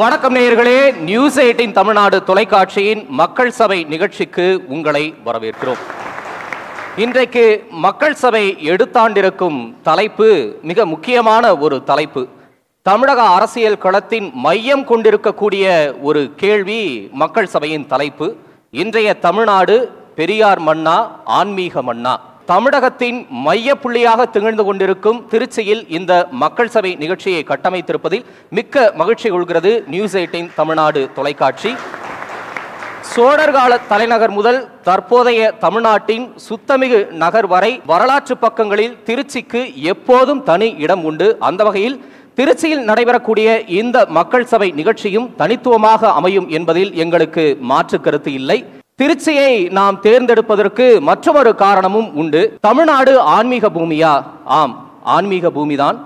வணக்கம் நேயர்களே, நியூஸ் 18 தமிழ்நாடு தொலைக்காட்சியின் மக்கள் சபை நிகழ்ச்சிக்கு உங்களை வரவேற்கிறோம். இன்றைக்கு மக்கள் சபை எடுத்தாண்டிருக்கும் தலைப்பு மிக முக்கியமான ஒரு தலைப்பு. தமிழக அரசியல் களத்தின் மையம் கொண்டிருக்கக்கூடிய ஒரு கேள்வி மக்கள் சபையின் தலைப்பு. இன்றைய தமிழ்நாடு பெரியார் மன்னா ஆன்மீக மன்னா? தமிழகத்தின் மைய புள்ளியாக திகழ்ந்து கொண்டிருக்கும் திருச்சியில் இந்த மக்கள் சபை நிகழ்ச்சியை கட்டமைத்திருப்பதில் மிக்க மகிழ்ச்சி கொள்கிறது நியூஸ் 18 தமிழ்நாடு தொலைக்காட்சி. சோழர்கால தலைநகர் முதல் தற்போதைய தமிழ்நாட்டின் சுத்தமிகு நகர் வரை வரலாற்று பக்கங்களில் திருச்சிக்கு எப்போதும் தனி இடம் உண்டு. அந்த வகையில் திருச்சியில் நடைபெறக்கூடிய இந்த மக்கள் சபை நிகழ்ச்சியும் தனித்துவமாக அமையும் என்பதில் எங்களுக்கு மாற்று கருத்து இல்லை. திருச்சியை நாம் தேர்ந்தெடுப்பதற்கு மற்றொரு காரணமும் உண்டு. தமிழ்நாடு ஆன்மீக பூமியா? ஆம், ஆன்மீக பூமிதான்.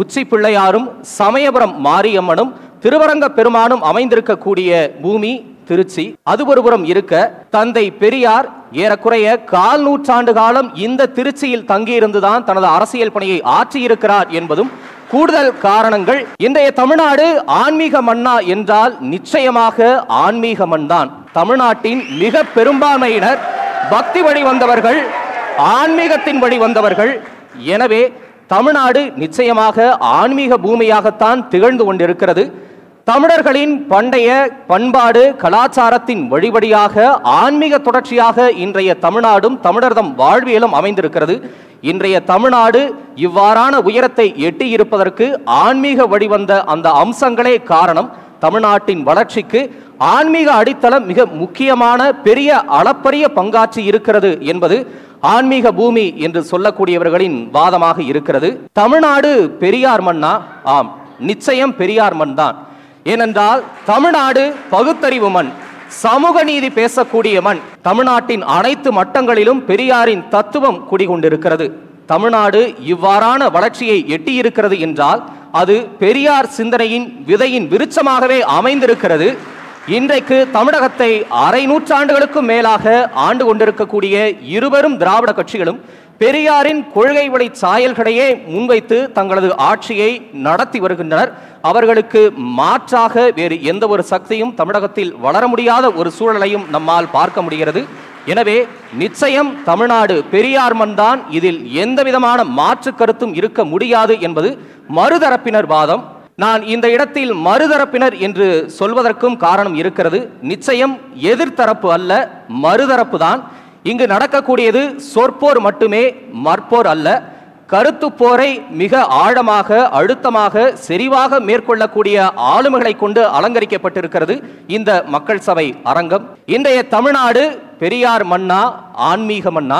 உச்சி பிள்ளையாரும் சமயபுரம் மாரியம்மனும் திருவரங்க பெருமானும் அமைந்திருக்கக்கூடிய பூமி திருச்சி. அது ஒருபுறம் இருக்க, தந்தை பெரியார் ஏறக்குறைய 400 ஆண்டு காலம் இந்த திருச்சியில் தங்கியிருந்துதான் தனது அரசியல் பணியை ஆற்றியிருக்கிறார் என்பதும் கூடுதல் காரணங்கள். இன்றைய தமிழ்நாடு ஆன்மீக மன்னா என்றால் நிச்சயமாக ஆன்மீக மண் தான். தமிழ்நாட்டின் மிக பெரும்பான்மையினர் பக்தி வழி வந்தவர்கள், ஆன்மீகத்தின் வழி வந்தவர்கள். எனவே தமிழ்நாடு நிச்சயமாக ஆன்மீக பூமியாகத்தான் திகழ்ந்து கொண்டிருக்கிறது. தமிழர்களின் பண்டைய பண்பாடு கலாச்சாரத்தின் வழிபடியாக ஆன்மீக தொடர்ச்சியாக இன்றைய தமிழ்நாடும் தமிழர்தம் வாழ்வியலும் அமைந்திருக்கிறது. இன்றைய தமிழ்நாடு இவ்வாறான உயரத்தை எட்டியிருப்பதற்கு ஆன்மீக வழிவந்த அந்த அம்சங்களே காரணம். தமிழ்நாட்டின் வளர்ச்சிக்கு ஆன்மீக அடித்தளம் மிக முக்கியமான பெரிய அளப்பரிய பங்காற்றி இருக்கிறது என்பது ஆன்மீக பூமி என்று சொல்லக்கூடியவர்களின் வாதமாக இருக்கிறது. தமிழ்நாடு பெரியார் மண்ணா? ஆம், நிச்சயம் பெரியார் மண் தான். ஏனென்றால் தமிழ்நாடு பகுத்தறிவு மண், சமூக நீதி பேசக்கூடிய மண். தமிழ்நாட்டின் அனைத்து மட்டங்களிலும் பெரியாரின் தத்துவம் குடிகொண்டிருக்கிறது. தமிழ்நாடு இவ்வாறான வளர்ச்சியை எட்டியிருக்கிறது என்றால் அது பெரியார் சிந்தனையின் விதையின் விருட்சமாகவே அமைந்திருக்கிறது. இன்றைக்கு தமிழகத்தை அரை நூற்றாண்டுகளுக்கும் மேலாக ஆண்டு கொண்டிருக்கக்கூடிய இருவரும் திராவிட கட்சிகளும் பெரியாரின் கொள்கை வழி சாயல்களையே முன்வைத்து தங்களது ஆட்சியை நடத்தி வருகின்றனர். அவர்களுக்கு மாற்றாக வேறு எந்த ஒரு சக்தியும் தமிழகத்தில் வளர முடியாத ஒரு சூழலையும் நம்மால் பார்க்க முடிகிறது. எனவே நிச்சயம் தமிழ்நாடு பெரியார் மண் தான், இதில் எந்த விதமான மாற்று கருத்தும் இருக்க முடியாது என்பது மறுதரப்பினர் வாதம். நான் இந்த இடத்தில் மறுதரப்பினர் என்று சொல்வதற்கும் காரணம் இருக்கிறது. நிச்சயம் எதிர்த்தரப்பு அல்ல, மறுதரப்பு தான். இங்கு நடக்கக்கூடியது சொற்போர் மட்டுமே, மற்போர் அல்ல. கருத்து போரை மிக ஆழமாக, அழுத்தமாக, செறிவாக மேற்கொள்ளக்கூடிய ஆளுமைகளை கொண்டு அலங்கரிக்கப்பட்டிருக்கிறது இந்த மக்கள் சபை அரங்கம். இன்றைய தமிழ்நாடு பெரியார் மன்னா ஆன்மீக மன்னா?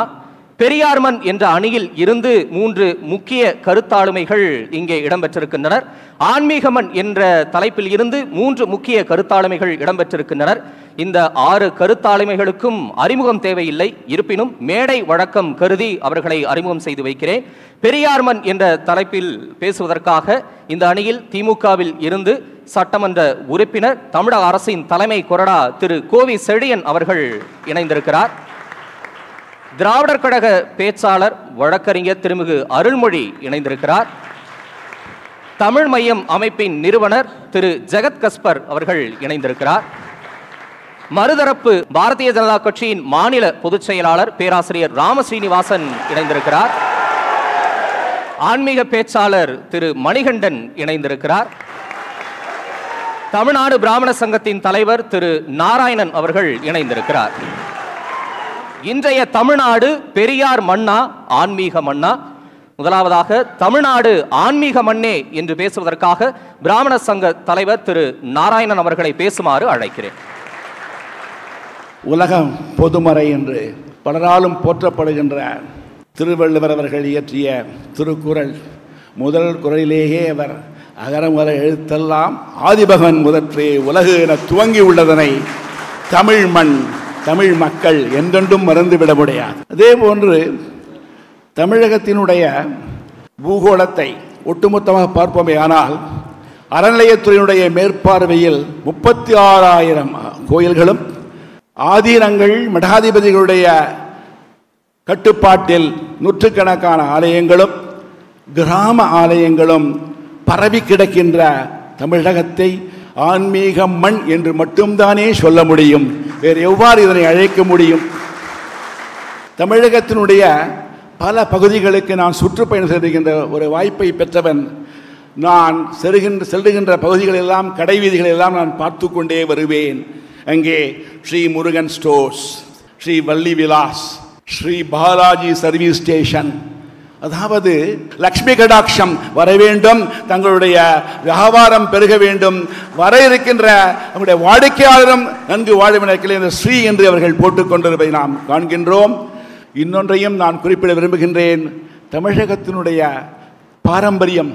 பெரியார் மண் என்ற அணியில் இருந்து 3 முக்கிய கருத்தாளுமைகள் இங்கே இடம்பெற்றிருக்கின்றனர். ஆன்மீக மண் என்ற தலைப்பில் இருந்து 3 முக்கிய கருத்தாளுமைகள் இடம்பெற்றிருக்கின்றனர். இந்த 6 கருத்தாளுமைகளுக்கும் அறிமுகம் தேவையில்லை. இருப்பினும் மேடை வழக்கம் கருதி அவர்களை அறிமுகம் செய்து வைக்கிறேன். பெரியார் மண் என்ற தலைப்பில் பேசுவதற்காக இந்த அணியில் திமுகவில் இருந்து சட்டமன்ற உறுப்பினர், தமிழக அரசின் தலைமை கொறடா திரு கோவி செழியன் அவர்கள் இணைந்திருக்கிறார். திராவிடர் கழக பேச்சாளர் வழக்கறிஞர் திருமிகு அருள்மொழி இணைந்திருக்கிறார். தமிழ் மையம் அமைப்பின் நிறுவனர் திரு ஜெகத் கஸ்பர் அவர்கள் இணைந்திருக்கிறார். மறுதரப்பு பாரதிய ஜனதா கட்சியின் மாநில பொதுச் செயலாளர் பேராசிரியர் ராமஸ்ரீனிவாசன் இணைந்திருக்கிறார். ஆன்மீக பேச்சாளர் திரு மணிகண்டன் இணைந்திருக்கிறார். தமிழ்நாடு பிராமண சங்கத்தின் தலைவர் திரு நாராயணன் அவர்கள் இணைந்திருக்கிறார். இன்றைய தமிழ்நாடு பெரியார் மன்னா ஆன்மீக மன்னா? முதலாவதாக தமிழ்நாடு ஆன்மீக மண்ணே என்று பேசுவதற்காக பிராமண சங்க தலைவர் திரு நாராயணன் அவர்களை பேசுமாறு அழைக்கிறேன். உலகம் பொதுமறை என்று பலராலும் போற்றப்படுகின்ற திருவள்ளுவர் அவர்கள் இயற்றிய திருக்குறள் முதல் குறளிலேயே அவர் அகரமுற எழுத்தெல்லாம் ஆதிபகவன் முதற்றே உலகு என துவங்கி உள்ளதனை தமிழ் மண், தமிழ் மக்கள் என்றென்றும் மறந்துவிட முடியாது. அதே போன்று தமிழகத்தினுடைய பூகோளத்தை ஒட்டுமொத்தமாக பார்ப்போமே ஆனால் அறநிலையத்துறையினுடைய மேற்பார்வையில் 36,000 கோயில்களும் ஆதீனங்கள் மடாதிபதிகளுடைய கட்டுப்பாட்டில் நூற்றுக்கணக்கான ஆலயங்களும் கிராம ஆலயங்களும் பரவி கிடக்கின்ற தமிழகத்தை ஆன்மீக மண் என்று மட்டும்தானே சொல்ல முடியும். வேறு எவ்வாறு இதனை அழைக்க முடியும்? தமிழகத்தினுடைய பல பகுதிகளுக்கு நான் சுற்றுப்பயணம் செய்கின்ற ஒரு வாய்ப்பை பெற்றவன். நான் செல்லுகின்ற பகுதிகளெல்லாம், கடை வீதிகளெல்லாம் நான் பார்த்து கொண்டே வருவேன். அங்கே Shri Murugan stores, Shri Valli Vilas, Shri Balaji service station, அதாவது லக்ஷ்மி கடாட்சம் வர வேண்டும், தங்களுடைய வியாபாரம் பெருக வேண்டும், வர இருக்கின்ற நம்முடைய வாடிக்கையாளரும் நன்கு வாழும் இடத்தில் இந்த ஸ்ரீ என்று அவர்கள் போட்டுக்கொண்டிருப்பதை நாம் காண்கின்றோம். இன்னொன்றையும் நான் குறிப்பிட விரும்புகின்றேன். தமிழகத்தினுடைய பாரம்பரியம்,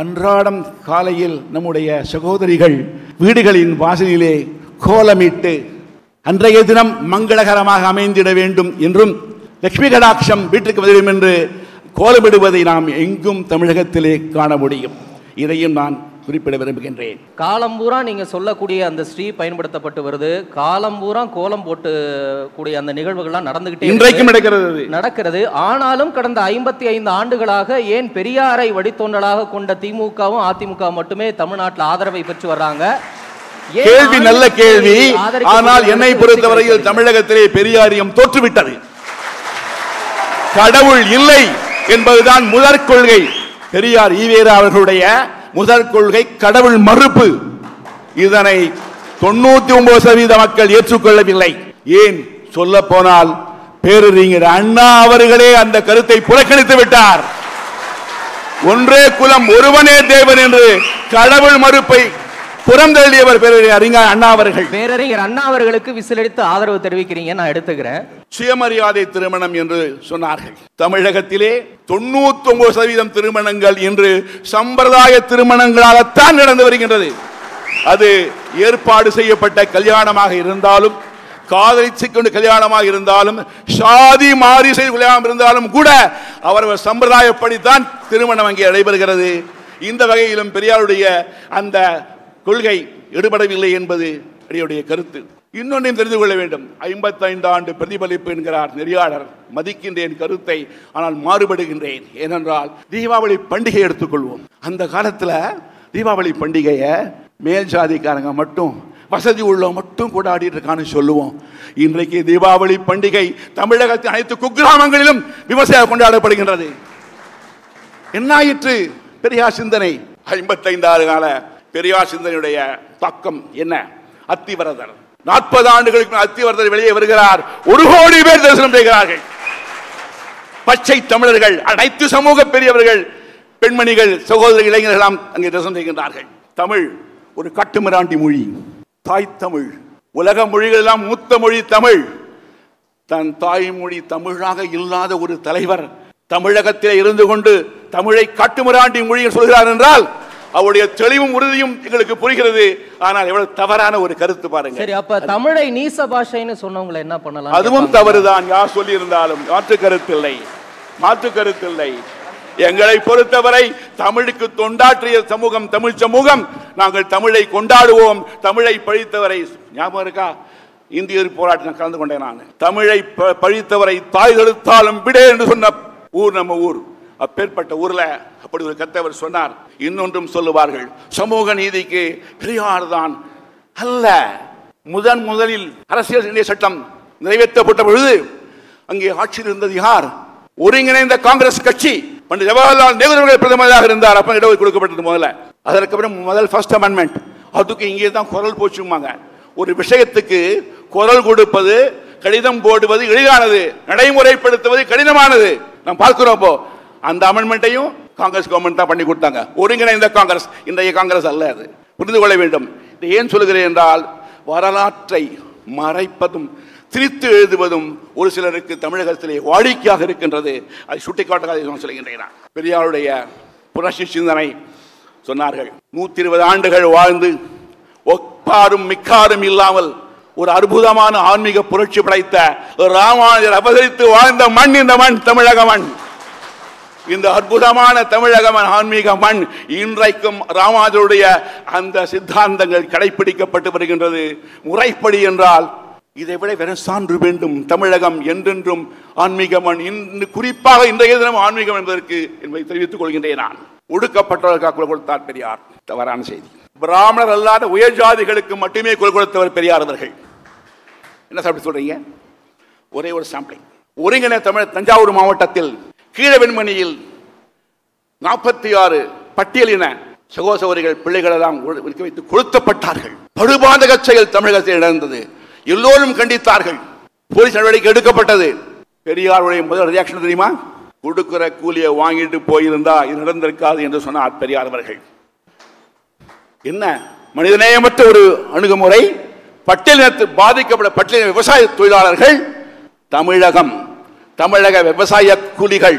அன்றாடம் காலையில் நம்முடைய சகோதரிகள் வீடுகளின் வாசலிலே கோலமிட்டு அன்றைய தினம் மங்களகரமாக அமைந்திட வேண்டும் என்றும் லட்சுமி கடாட்சம் வீட்டுக்கு வரும் என்று கோலமிடுவதை நாம் எங்கும் தமிழகத்திலே காண முடியும். இதையும் நான் குறிப்பிட விரும்புகின்றேன். காலம்பூரா நீங்கள் சொல்லக்கூடிய அந்த ஸ்ரீ பயன்படுத்தப்பட்டு வருது. காலம்பூரா கோலம் போட்டு கூடிய அந்த நிகழ்வுகள்லாம் நடந்துகிட்டே இன்றைக்கும் நடக்கிறது. ஆனாலும் கடந்த 55 ஆண்டுகளாக ஏன் பெரியாரை வழித்தோன்றலாக கொண்ட திமுகவும் அதிமுக மட்டுமே தமிழ்நாட்டில் ஆதரவை பெற்று வர்றாங்க? கேள்வி நல்ல கேள்வி. ஆனால் என்னை பொறுத்தவரையில் தமிழகத்திலே பெரியாரியம் தோற்றுவிட்டது. கடவுள் இல்லை என்பதுதான் முதற் கொள்கை. பெரியார் ஈவேரா அவர்களுடைய முதற் கொள்கை கடவுள் மறுப்பு. இதனை 99% மக்கள் ஏற்றுக்கொள்ளவில்லை. ஏன் சொல்ல போனால் பேரறிஞர் அண்ணா அவர்களே அந்த கருத்தை புறக்கணித்து விட்டார். ஒன்றே குலம் ஒருவனே தேவன் என்று கடவுள் மறுப்பை புறந்தள்ளியவர் பேரறிஞர் அண்ணா அவர்கள். பேரறிஞர் அண்ணா அவர்களுக்கு விசிலடித்து ஆதரவு தெரிவிக்கிறீங்க, நான் எடுத்துக்கிறேன். சுயமரியாதை திருமணம் என்று சொன்னார்கள். தமிழகத்திலே 99% திருமணங்கள் இன்று சம்பிரதாய திருமணங்களாகத்தான் நடந்து வருகின்றது. அது ஏற்பாடு செய்யப்பட்ட கல்யாணமாக இருந்தாலும், காதலிச்சு கொண்டு கல்யாணமாக இருந்தாலும், சாதி மாறி செய்து கல்யாணம் இருந்தாலும் கூட அவரவர் சம்பிரதாயப்படித்தான் திருமணம் அங்கே நடைபெறுகிறது. இந்த வகையிலும் பெரியாருடைய அந்த கொள்கை எடுபடவில்லை என்பது என்னுடைய கருத்து. இன்னொன்றையும் தெரிந்து கொள்ள வேண்டும். 55 ஆண்டு பிரதிபலிப்பு என்கிறார் நெறியாளர். மதிக்கின்றேன் கருத்தை, ஆனால் மாறுபடுகின்றேன். ஏனென்றால் தீபாவளி பண்டிகை எடுத்துக்கொள்வோம். அந்த காலத்தில் தீபாவளி பண்டிகையை மேல் ஜாதிக்காரங்க மட்டும், வசதி உள்ளவங்க மட்டும் கொண்டாடிட்டு இருக்கான்னு சொல்லுவோம். இன்றைக்கு தீபாவளி பண்டிகை தமிழகத்தின் அனைத்து குக்கிராமங்களிலும் விமர்சையாக கொண்டாடப்படுகின்றது. என்னாயிற்று பெரியார் சிந்தனை? 55 ஆண்டு கால பெரியார் சிந்தனையுடைய தாக்கம் என்ன? அத்திவரதர் 40 ஆண்டுகளுக்கு அத்திவரதர் வெளியே வருகிறார். 1 கோடி பேர் தரிசனம் செய்கிறார்கள். பச்சை தமிழர்கள், அனைத்து சமூக பெரியவர்கள், பெண்மணிகள், சகோதர இளைஞர்கள் அங்கே தரிசனம் செய்கின்றார்கள். தமிழ் ஒரு கட்டுமிராண்டி மொழி, தாய் தமிழ். உலக மொழிகள் எல்லாம் மூத்த மொழி தமிழ். தன் தாய்மொழி தமிழாக இல்லாத ஒரு தலைவர் தமிழகத்திலே இருந்து கொண்டு தமிழை கட்டுமிராண்டி மொழியில் சொல்கிறார் என்றால் அவருடைய தெளிவும் உறுதியும் எங்களுக்கு புரிகிறது. ஆனால் எவ்வளவு தவறான ஒரு கருத்து பாருங்க. சரி, அப்ப தமிழை நீச பாஷைன்னு சொன்னவங்களை என்ன பண்ணலாம்? அதுவும் தவறுதான். யார் சொல்லி இருந்தாலும் மாற்று கருத்தில்லை. எங்களை பொறுத்தவரை தமிழுக்கு தொண்டாற்றிய சமூகம் தமிழ் சமூகம். நாங்கள் தமிழை கொண்டாடுவோம். தமிழை பழித்தவரை ஞாபகம் இருக்கா? இந்தியர் போராட்டம் கலந்து கொண்டேன் நான். தமிழை பழித்தவரை தாய் தடுத்தாலும் விடே என்று சொன்ன ஊர் நம்ம ஊர். அப்பேற்பட்ட ஊர்ல அப்படி ஒரு கத்தவர் சொன்னார். இன்னொன்றும் சொல்லுவார்கள், சமூக நீதிக்கு பெரியார் தான் அல்ல. முதலில் அரசியல் நிர்ணய சட்டம் நிறைவேற்றப்பட்ட பொழுது அங்கே ஆட்சியில் இருந்தது யார்? ஒருங்கிணைந்த காங்கிரஸ் கட்சி. பண்டிட் ஜவஹர்லால் நேரு பிரதமராக இருந்தார். அப்ப இடம் கொடுக்கப்பட்டது முதல்ல. அதற்கப்புறம் முதல் ஃபர்ஸ்ட் அமெண்ட்மெண்ட். அதுக்கு இங்கே தான் குரல் போச்சுமாங்க. ஒரு விஷயத்துக்கு குரல் கொடுப்பது, கடிதம் போடுவது எளிதானது, நடைமுறைப்படுத்துவது கடினமானது. நாம் பார்க்கிறோம். இப்போ அந்த அமெண்ட்மெண்ட்டையும் காங்கிரஸ் கவர்மெண்ட் தான் பண்ணி கொடுத்தாங்க. ஒருங்கிணைந்த காங்கிரஸ், இன்றைய காங்கிரஸ் அல்ல. அது புரிந்து கொள்ள வேண்டும். இதை ஏன் சொல்கிறேன் என்றால் வரலாற்றை மறைப்பதும் திரித்து எழுதுவதும் ஒரு சிலருக்கு தமிழகத்திலே வாடிக்கையாக இருக்கின்றது. அதை சுட்டிக்காட்டாக சொல்கின்றேன். பெரியாருடைய புரட்சி சிந்தனை சொன்னார்கள். 120 ஆண்டுகள் வாழ்ந்து ஒப்பாரும் மிக்காரும் இல்லாமல் ஒரு அற்புதமான ஆன்மீக புரட்சி படைத்த ராமானுஜர் அவதரித்து வாழ்ந்த மண் இந்த மண், தமிழக மண். இந்த அற்புதமான தமிழகம் ஆன்மீக மண். இன்றைக்கும் ராமானுஜருடைய அந்த சித்தாந்தங்கள் கடைபிடிக்கப்பட்டு வருகின்றது முறைப்படி. என்றால் இதை விட வெறும் சான்று வேண்டும். தமிழகம் என்றென்றும் ஆன்மீக மண். குறிப்பாக இன்றைய தினம் ஆன்மீகம் என்பதற்கு என்பதை தெரிவித்துக் கொள்கின்றேன். நான் ஒடுக்கப்பட்டவர்களுக்காக கொடுத்தார் பெரியார். தவறான செய்தி. பிராமணர் அல்லாத உயர் ஜாதிகளுக்கு மட்டுமே குரல் கொடுத்தவர் பெரியார் அவர்கள். என்ன சாப்பிட சொல்றீங்க? ஒரே ஒரு சாம்பிளிங். ஒருங்கிணை தமிழ் தஞ்சாவூர் மாவட்டத்தில் கீழவெண்மணியில் 46 பட்டியலின சகோசகோதரிகள் பிள்ளைகளெல்லாம் ஒதுக்கி வைத்து கொளுத்தப்பட்டார்கள். படுபாதக செயல் தமிழகத்தில் நடந்தது. எல்லோரும் கண்டித்தார்கள். போலீஸ் நடவடிக்கை எடுக்கப்பட்டது. பெரியாருடைய முதல் ரியாக்ஷன் தெரியுமா? கொடுக்கிற கூலியை வாங்கிட்டு போயிருந்தா இது நடந்திருக்காது என்று சொன்னார் பெரியார் அவர்கள். என்ன மனிதநேயமற்ற ஒரு அணுகுமுறை! பட்டியலினத்தில் பாதிக்கப்பட்ட பட்டியலின விவசாய தொழிலாளர்கள், தமிழகம், தமிழக விவசாய கூலிகள்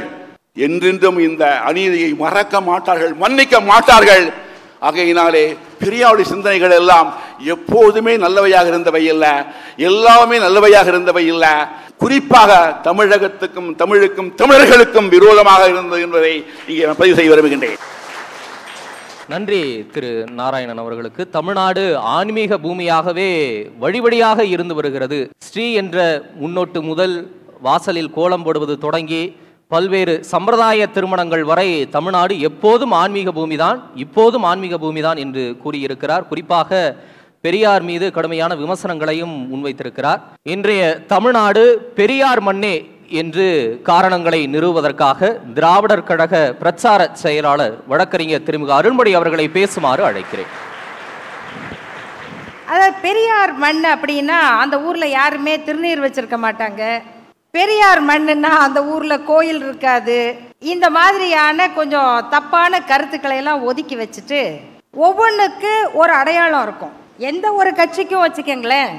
என்றென்றும் இந்த அநீதியை மறக்க மாட்டார்கள், மன்னிக்க மாட்டார்கள். ஆகையினாலே பெரியாருடைய சிந்தனைகள் எல்லாம் எப்போதுமே நல்லவையாக இருந்தவை இல்லை, எல்லாமே நல்லவையாக இருந்தவை இல்லை. குறிப்பாக தமிழகத்துக்கும் தமிழுக்கும் தமிழர்களுக்கும் விரோதமாக இருந்தது என்பதை இங்கே பதிவு செய்ய விரும்புகின்றேன். நன்றி திரு நாராயணன் அவர்களுக்கு. தமிழ்நாடு ஆன்மீக பூமியாகவே வழிவழியாக இருந்து வருகிறது. ஸ்ரீ என்ற முன்னோட்டு முதல் வாசலில் கோலம் போடுவது தொடங்கி பல்வேறு சம்பிரதாய திருமணங்கள் வரை தமிழ்நாடு எப்போதும் ஆன்மீக பூமிதான், இப்போதும் ஆன்மீக பூமிதான் என்று கூறியிருக்கிறார். குறிப்பாக பெரியார் மீது கடுமையான விமர்சனங்களையும் முன்வைத்திருக்கிறார். இன்றைய தமிழ்நாடு பெரியார் மண்ணே என்று காரணங்களை நிறுவுவதற்காக திராவிடர் கழக பிரச்சார செயலாளர் வழக்கறிஞர் திருமிகு அருள்மொழி அவர்களை பேசுமாறு அழைக்கிறேன். அதாவது பெரியார் மண் அப்படின்னா அந்த ஊரில் யாருமே திருநீர் வச்சிருக்க மாட்டாங்க. பெரியார் மண்ணுன்னா அந்த ஊரில் கோயில் இருக்காது. இந்த மாதிரியான கொஞ்சம் தப்பான கருத்துக்களை எல்லாம் ஒதுக்கி வச்சுட்டு ஒவ்வொன்றுக்கு ஒரு அடையாளம் இருக்கும். எந்த ஒரு கட்சிக்கும் வச்சுக்கோங்களேன்,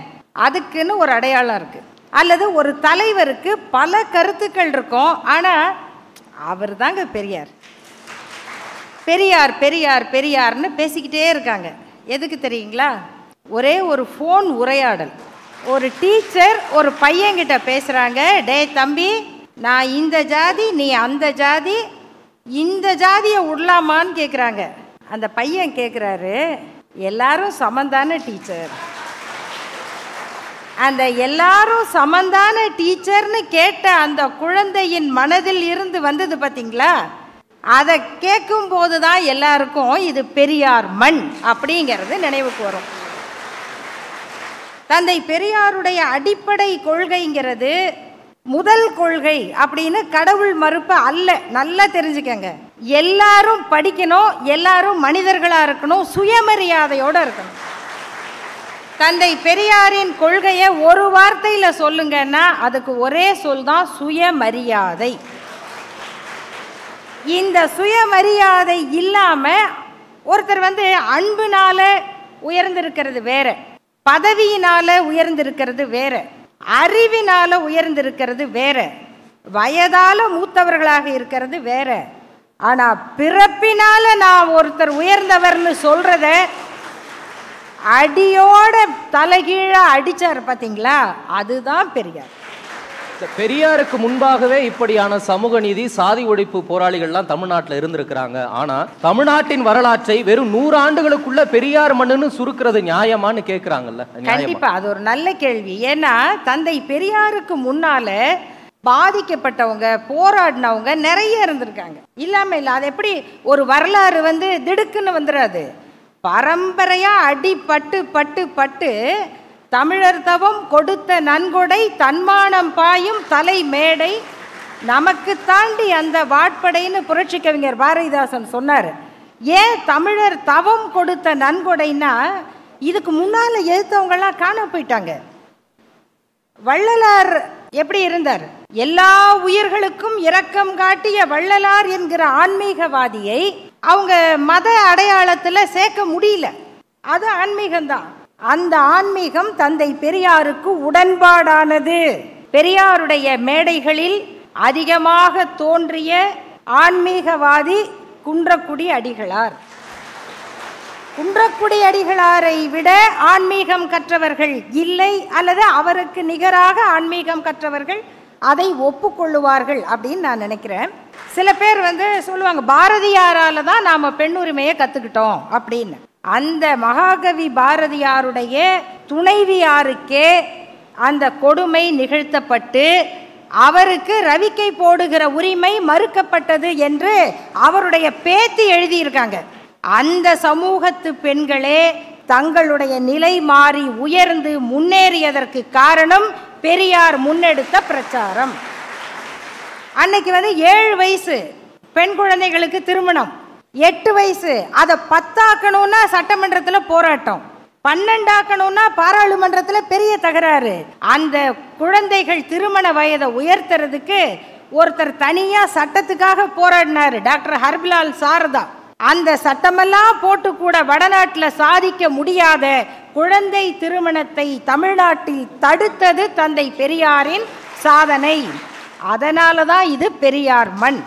அதுக்குன்னு ஒரு அடையாளம் இருக்குது. அல்லது ஒரு தலைவருக்கு பல கருத்துக்கள் இருக்கும், ஆனால் அவர் தாங்க பெரியார் பெரியார் பெரியார் பெரியார்னு பேசிக்கிட்டே இருக்காங்க. எதுக்கு தெரியுங்களா? ஒரே ஒரு ஃபோன் உரையாடல். ஒரு டீச்சர் ஒரு பையன்கிட்ட பேசுகிறாங்க, டே தம்பி நான் இந்த ஜாதி நீ அந்த ஜாதி, இந்த ஜாதியை விடலாமான்னு கேட்குறாங்க. அந்த பையன் கேட்குறாரு, எல்லாரும் சமந்தான டீச்சர். அந்த எல்லாரும் சமந்தான டீச்சர்னு கேட்ட அந்த குழந்தையின் மனதில் இருந்து வந்தது பார்த்தீங்களா, அதை கேட்கும்போது தான் எல்லாருக்கும் இது பெரியார் மண் அப்படிங்கிறது நினைவுக்கு வரும். தந்தை பெரியாருடைய அடிப்படை கொள்கைங்கிறது முதல் கொள்கை அப்படின்னு கடவுள் மறுப்பு அல்ல. நல்லா தெரிஞ்சுக்கங்க, எல்லாரும் படிக்கணும், எல்லாரும் மனிதர்களாக இருக்கணும், சுயமரியாதையோடு இருக்கணும். தந்தை பெரியாரின் கொள்கையை ஒரு வார்த்தையில் சொல்லுங்கன்னா அதுக்கு ஒரே சொல் தான், சுயமரியாதை. இந்த சுயமரியாதை இல்லாமல் ஒருத்தர் அன்பினால உயர்ந்திருக்கிறது வேற, பதவியினால உயர்ந்திருக்கிறது வேற, அறிவினால உயர்ந்திருக்கிறது வேற, வயதால மூத்தவர்களாக இருக்கிறது வேற. ஆனால் பிறப்பினால நான் ஒருத்தர் உயர்ந்தவர்னு சொல்கிறத அடியோட தலைகீழா அடிச்சார் பாத்தீங்களா, அதுதான் பெரியார். பெரியாருக்கு முன்பாகவே இப்படியான சமூக நீதி, சாதி ஒழிப்பு போராளிகள்லாம் தமிழ்நாட்டில் இருந்திருக்கிறாங்க. ஆனா தமிழ்நாட்டின் வரலாற்றை வெறும் 100 ஆண்டுகளுக்குள்ள பெரியார் மண்ணுன்னு சுருக்கிறது நியாயமானு கேக்குறாங்கல்ல? கண்டிப்பா அது ஒரு நல்ல கேள்வி. ஏன்னா தந்தை பெரியாருக்கு முன்னால பாதிக்கப்பட்டவங்க, போராடினவங்க நிறைய இருந்திருக்காங்க. இல்லாம இல்லை, அது எப்படி ஒரு வரலாறு திடுக்குன்னு வந்துடாது. பரம்பரையா அடிபட்டு பட்டு பட்டு தமிழர் தவம் கொடுத்த நன்கொடை தன்மானம் பாயும் தலை மேடை நமக்கு தாண்டி அந்த வாட்படைன்னு புரட்சி கவிஞர் பாரதிதாசன் சொன்னார். ஏன் தமிழர் தவம் கொடுத்த நன்கொடைன்னா, இதுக்கு முன்னால் எதிர்த்தவங்கெல்லாம் காண போயிட்டாங்க. வள்ளலார் எப்படி இருந்தார்? எல்லா உயிர்களுக்கும் இரக்கம் காட்டிய வள்ளலார் என்கிற ஆன்மீகவாதியை அவங்க மத அடையாளத்தில் சேர்க்க முடியல. அது ஆன்மீகம்தான். அந்த ஆன்மீகம் தந்தை பெரியாருக்கு உடன்பாடானது. பெரியாருடைய மேடைகளில் அதிகமாக தோன்றிய ஆன்மீகவாதி குன்றக்குடி அடிகளார். குன்றக்குடி அடிகளாரை விட ஆன்மீகம் கற்றவர்கள் இல்லை, அல்லது அவருக்கு நிகராக ஆன்மீகம் கற்றவர்கள் அதை ஒப்புக்கொள்ளுவார்கள் அப்படின்னு நான் நினைக்கிறேன். சில பேர் சொல்லுவாங்க, பாரதியாரால தான் நாம் பெண்ணுரிமையை கற்றுக்கிட்டோம் அப்படின்னு. அந்த மகாகவி பாரதியாருடைய துணைவியாருக்கே அந்த கொடுமை நிகழ்த்தப்பட்டு அவருக்கு ரவிக்கை போடுகிற உரிமை மறுக்கப்பட்டது என்று அவருடைய பேத்தி எழுதியிருக்காங்க. அந்த சமூகத்து பெண்களே தங்களுடைய நிலை மாறி உயர்ந்து முன்னேறியதற்கு காரணம் பெரியார் முன்னெடுத்த பிரச்சாரம். அன்னைக்கு 7 வயசு பெண் குழந்தைகளுக்கு திருமணம், 8 வயசு அதை 10 ஆக்கணும்னா சட்டமன்றத்தில் போராட்டம், 12 ஆக்கணும்னா பாராளுமன்றத்தில் பெரிய தகராறு. அந்த குழந்தைகள் திருமண வயதை உயர்த்துறதுக்கு ஒருத்தர் தனியாக சட்டத்துக்காக போராடினார், டாக்டர் ஹர்பிலால் சாரதா. அந்த சட்டமெல்லாம் போட்டு கூட வடநாட்டில் சாதிக்க முடியாத குழந்தை திருமணத்தை தமிழ்நாட்டில் தடுத்தது தந்தை பெரியாரின் சாதனை. அதனால தான் இது பெரியார் மண்.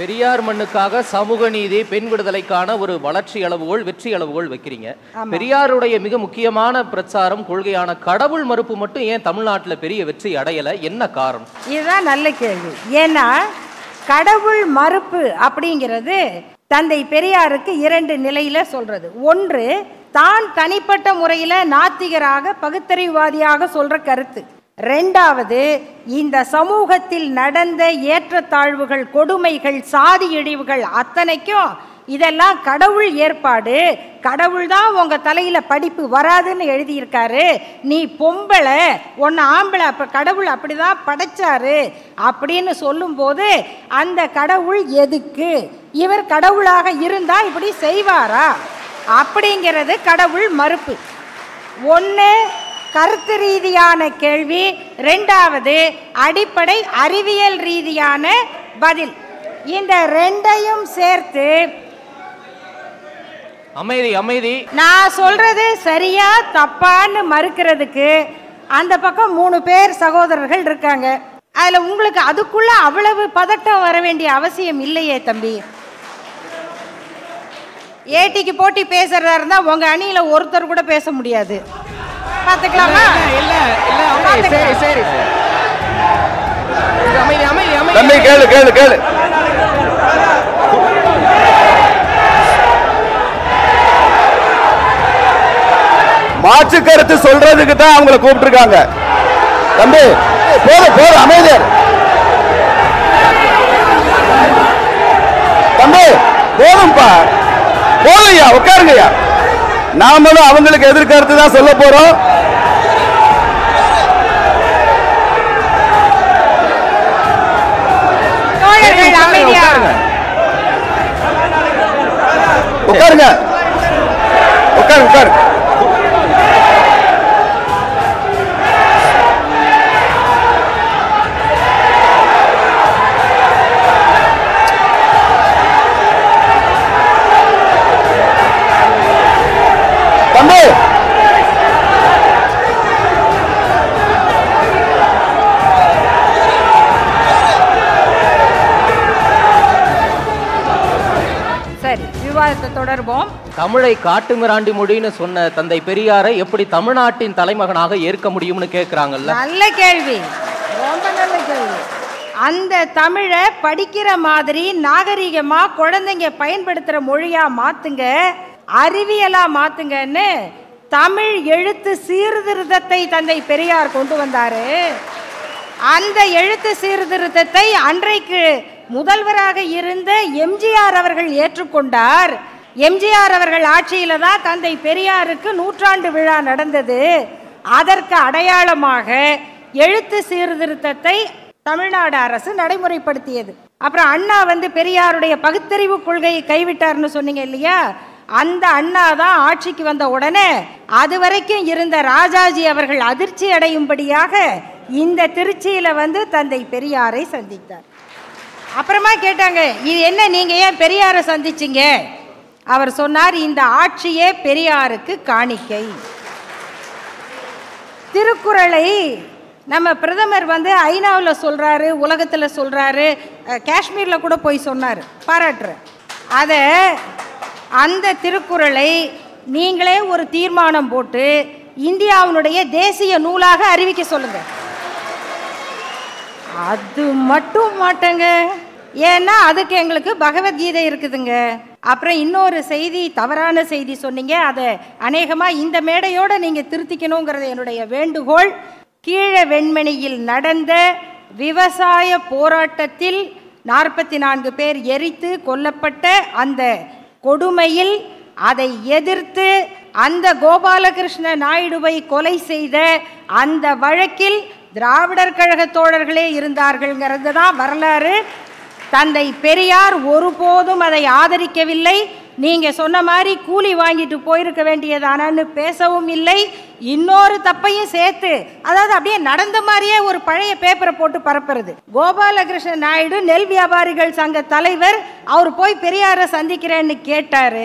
பெரியார் மண்ணுக்காக சமூக நீதி, பெண் விடுதலைக்கான ஒரு வளர்ச்சி அளவுகோல், வெற்றி அளவுகோல் வைக்கிறீங்க. பெரியாருடைய மிக முக்கியமான பிரச்சாரம் கொள்கையான கடவுள் மறுப்பு மட்டும் ஏன் தமிழ்நாட்டில் பெரிய வெற்றி அடையலை, என்ன காரணம்? இதுதான் நல்ல கேள்வி. ஏன்னா கடவுள் மறுப்பு அப்படிங்கிறது தந்தை பெரியாருக்கு 2 நிலையில சொல்றது. ஒன்று, தான் தனிப்பட்ட முறையில் நாத்திகராக பகுத்தறிவாதியாக சொல்ற கருத்து. 2வது, இந்த சமூகத்தில் நடந்த ஏற்றத்தாழ்வுகள், கொடுமைகள், சாதி இழிவுகள் அத்தனைக்கும் இதெல்லாம் கடவுள் ஏற்பாடு, கடவுள் தான் உங்க தலையில படிப்பு வராதுன்னு எழுதியிருக்காரு, நீ பொம்பளை ஒன்னு ஆம்பளை, அப்ப கடவுள் அப்படிதான் படைச்சாரு அப்படின்னு சொல்லும் போது அந்த கடவுள் எதுக்கு, இவர் கடவுளாக இருந்தா இப்படி செய்வாரா அப்படிங்கிறது கடவுள் மறுப்பு. 1 கருத்து ரீதியான கேள்வி, 2வது அடிப்படை அறிவியல் ரீதியான பதில். இந்த 2யும் சேர்த்து அமைதி அமைதி நான் சொல்றது சரியா தப்பான்னு மறுக்கிறதுக்கு அந்த பக்கம் 3 பேர் சகோதரர்கள் இருக்காங்க. அதுல உங்களுக்கு அதுக்குள்ள அவ்வளவு பதட்டம் வர வேண்டிய அவசியம் இல்லையே தம்பி. ஏடிக்கு போட்டி பேசுறதா இருந்தா உங்க அணியில ஒருத்தர் கூட பேச முடியாது, பாத்துக்கலாமா? இல்ல இல்ல சரி சரி அமைதி அமைதி அமைதி கேளு கேளு கேளு. மாற்று கருத்து சொல்றதுக்கு தான் அவங்களை கூப்பிட்டுருக்காங்க தம்பி. போது போது அமைதி தம்பி, போதும்பா, போதும்யா, உட்காருங்கய்யா. நாமளும் அவங்களுக்கு எதிர்கருத்து தான் சொல்ல போறோம். உட்காருங்க உட்காருங்க உட்காருங்க. தொடர்போம். தமிழை காட்டு மிராண்டி மொழின்னு சொன்ன தந்தை பெரியாரை எப்படி தமிழ்நாட்டின் தலைமகனாக ஏற்க முடியும்னு கேக்குறாங்கல்ல. நல்ல கேள்வி, ரொம்ப நல்ல கேள்வி. அந்த தமிழை படிக்கிற மாதிரி நாகரிகமா குழந்தைங்க பயன்படுத்துற மொழியா மாத்துங்க, அறிவியலா மாத்துங்கன்னு தமிழ் எழுத்து சீர்திருத்தத்தை தந்தை பெரியார் கொண்டு வந்தாரு. அந்த எழுத்து சீர்திருத்தத்தை அன்றைக்கு முதல்வராக இருந்த எம்ஜிஆர் அவர்கள் ஏற்றுக்கொண்டார். எம்ஜிஆர் அவர்கள் ஆட்சியில தான் தந்தை பெரியாருக்கு 100ஆண்டு விழா நடந்தது. அதற்கு அடையாளமாக எழுத்து சீர்திருத்தத்தை தமிழ்நாடு அரசு நடைமுறைப்படுத்தியது. அப்புறம் அண்ணா பெரியாருடைய பகுத்தறிவு கொள்கையை கைவிட்டார்னு சொன்னீங்க இல்லையா, அந்த அண்ணா தான் ஆட்சிக்கு வந்த உடனே அது வரைக்கும் இருந்த ராஜாஜி அவர்கள் அதிர்ச்சி அடையும்படியாக இந்த திருச்சியில தந்தை பெரியாரை சந்தித்தார். அப்புறமா கேட்டாங்க, இது என்ன, நீங்க ஏன் பெரியாரை சந்திச்சிங்க? அவர் சொன்னார், இந்த ஆட்சியே பெரியாருக்கு காணிக்கை. திருக்குறளை நம்ம பிரதமர் ஐநாவில் சொல்றாரு, உலகத்தில் சொல்றாரு, காஷ்மீர்ல கூட போய் சொன்னார், பாராட்டுற அத. அந்த திருக்குறளை நீங்களே ஒரு தீர்மானம் போட்டு இந்தியாவுடைய தேசிய நூலாக அறிவிக்க சொல்லுங்க. அது மட்டும் மாட்டேங்க, ஏன்னா அதுக்கு எங்களுக்கு பகவத்கீதை இருக்குதுங்க. அப்புறம் இன்னொரு செய்தி, தவறான செய்தி சொன்னீங்க, அதை அநேகமாக இந்த மேடையோட நீங்கள் திருத்திக்கணுங்கிறது என்னுடைய வேண்டுகோள். கீழ வெண்மணியில் நடந்த விவசாய போராட்டத்தில் 44 பேர் எரித்து கொல்லப்பட்ட அந்த கொடுமையில் அதை எதிர்த்து அந்த கோபாலகிருஷ்ண நாயுடுவை கொலை செய்த அந்த வழக்கில் திராவிடர் கழக தோழர்களே இருந்தார்கள்ங்கிறது தான் வரலாறு. தந்தை பெரியார் ஒருபோதும் அதை ஆதரிக்கவில்லை. நீங்கள் சொன்ன மாதிரி கூலி வாங்கிட்டு போயிருக்க வேண்டியதானு பேசவும் இல்லை. இன்னொரு தப்பையும் சேர்த்து, அதாவது அப்படியே நடந்த மாதிரியே ஒரு பழைய பேப்பரை போட்டு பரப்புறது. கோபாலகிருஷ்ண நாயுடு நெல் வியாபாரிகள் சங்க தலைவர், அவர் போய் பெரியாரை சந்திக்கிறேன்னு கேட்டார்,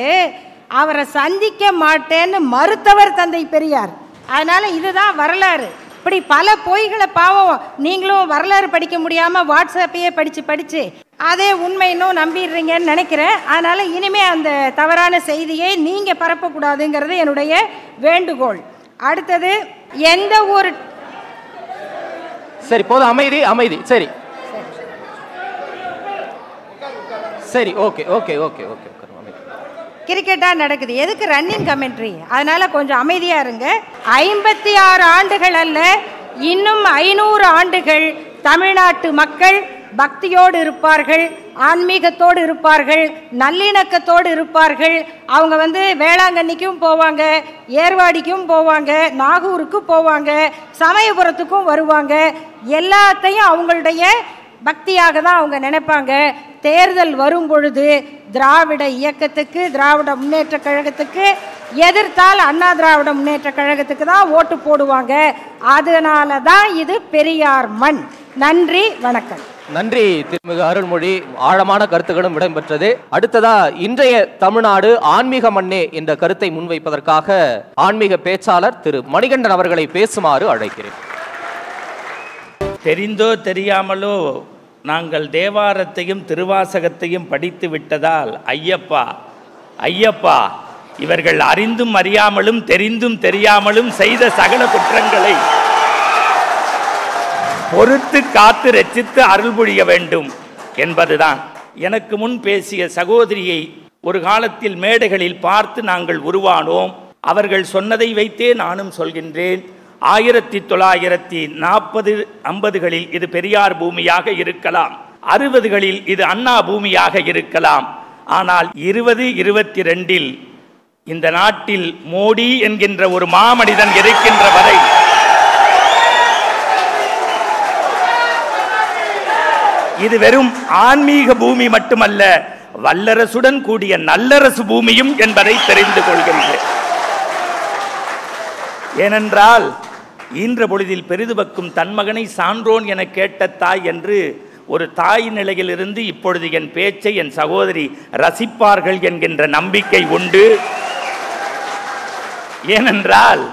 அவரை சந்திக்க மாட்டேன்னு மறுத்தவர் தந்தை பெரியார். அதனால் இதுதான் வரலாறு. இப்படி பல பொய்களை பாவம் நீங்களும் வரலாறு படிக்க முடியாமல் வாட்ஸ்அப்பையே படித்து அதே உண்மையினும் நம்பிடுறீங்கன்னு நினைக்கிறேன். அதனால் இனிமேல் அந்த தவறான செய்தியை நீங்கள் பரப்பக்கூடாதுங்கிறது என்னுடைய வேண்டுகோள். அடுத்தது எந்த ஒரு சரி போதும் அமைதி அமைதி சரி சரி ஓகே ஓகே ஓகே ஓகே கிரிக்கெட்டாக நடக்குது, எதுக்கு ரன்னிங் கமெண்ட்ரி? அதனால் கொஞ்சம் அமைதியாக இருங்க. 56 ஆண்டுகள் அல்ல, இன்னும் 500 ஆண்டுகள் தமிழ்நாட்டு மக்கள் பக்தியோடு இருப்பார்கள், ஆன்மீகத்தோடு இருப்பார்கள், நல்லிணக்கத்தோடு இருப்பார்கள். அவங்க வேளாங்கண்ணிக்கும் போவாங்க, ஏர்வாடிக்கும் போவாங்க, நாகூருக்கும் போவாங்க, சமயபுரத்துக்கும் வருவாங்க. எல்லாத்தையும் அவங்களுடைய பக்தியாக தான் அவங்க நினைப்பாங்க. தேர்தல் வரும் பொழுது திராவிட இயக்கத்துக்கு, திராவிட முன்னேற்ற கழகத்துக்கு எதிர்த்தால் அண்ணா திராவிட முன்னேற்ற கழகத்துக்கு தான் ஓட்டு போடுவாங்க. அதனால தான் இது பெரியார் மண். நன்றி, வணக்கம். நன்றி திருமிகு அருள்மொழி, ஆழமான கருத்துக்களும் இடம்பெற்றது. அடுத்ததா இன்றைய தமிழ்நாடு ஆன்மீக மண்ணே என்ற கருத்தை முன்வைப்பதற்காக ஆன்மீக பேச்சாளர் திரு மணிகண்டன் அவர்களை பேசுமாறு அழைக்கிறேன். தெரிந்தோ தெரியாமலோ நாங்கள் தேவாரத்தையும் திருவாசகத்தையும் படித்து விட்டதால் ஐயப்பா ஐயப்பா இவர்கள் அறிந்தும் அறியாமலும் தெரிந்தும் தெரியாமலும் செய்த சகல குற்றங்களை பொறுத்து காத்து ரட்சித்து அருள் புரிய வேண்டும் என்பதுதான். எனக்கு முன் பேசிய சகோதரியை ஒரு காலத்தில் மேடைகளில் பார்த்து நாங்கள் உருவானோம். அவர்கள் சொன்னதை வைத்தே நானும் சொல்கின்றேன். 1940-50களில் இது பெரியார் பூமியாக இருக்கலாம், 60களில் இது அண்ணா பூமியாக இருக்கலாம். ஆனால் 2022-ல் இந்த நாட்டில் மோடி என்கின்ற ஒரு மாமனிதன் இருக்கின்ற வரை இது வெறும் ஆன்மீக பூமி மட்டுமல்ல, வல்லரசுடன் கூடிய நல்லரசு பூமியும் என்பதை தெரிந்து கொள்கின்றேன். ஏனென்றால் ஈன்ற பொழுதில் பெரிதுபக்கும் தன் மகனை சான்றோன் என கேட்ட தாய் என்று ஒரு தாய் நிலையிலிருந்து இப்பொழுது என் பேச்சை என் சகோதரி ரசிப்பார்கள் என்கின்ற நம்பிக்கை உண்டு. ஏனென்றால்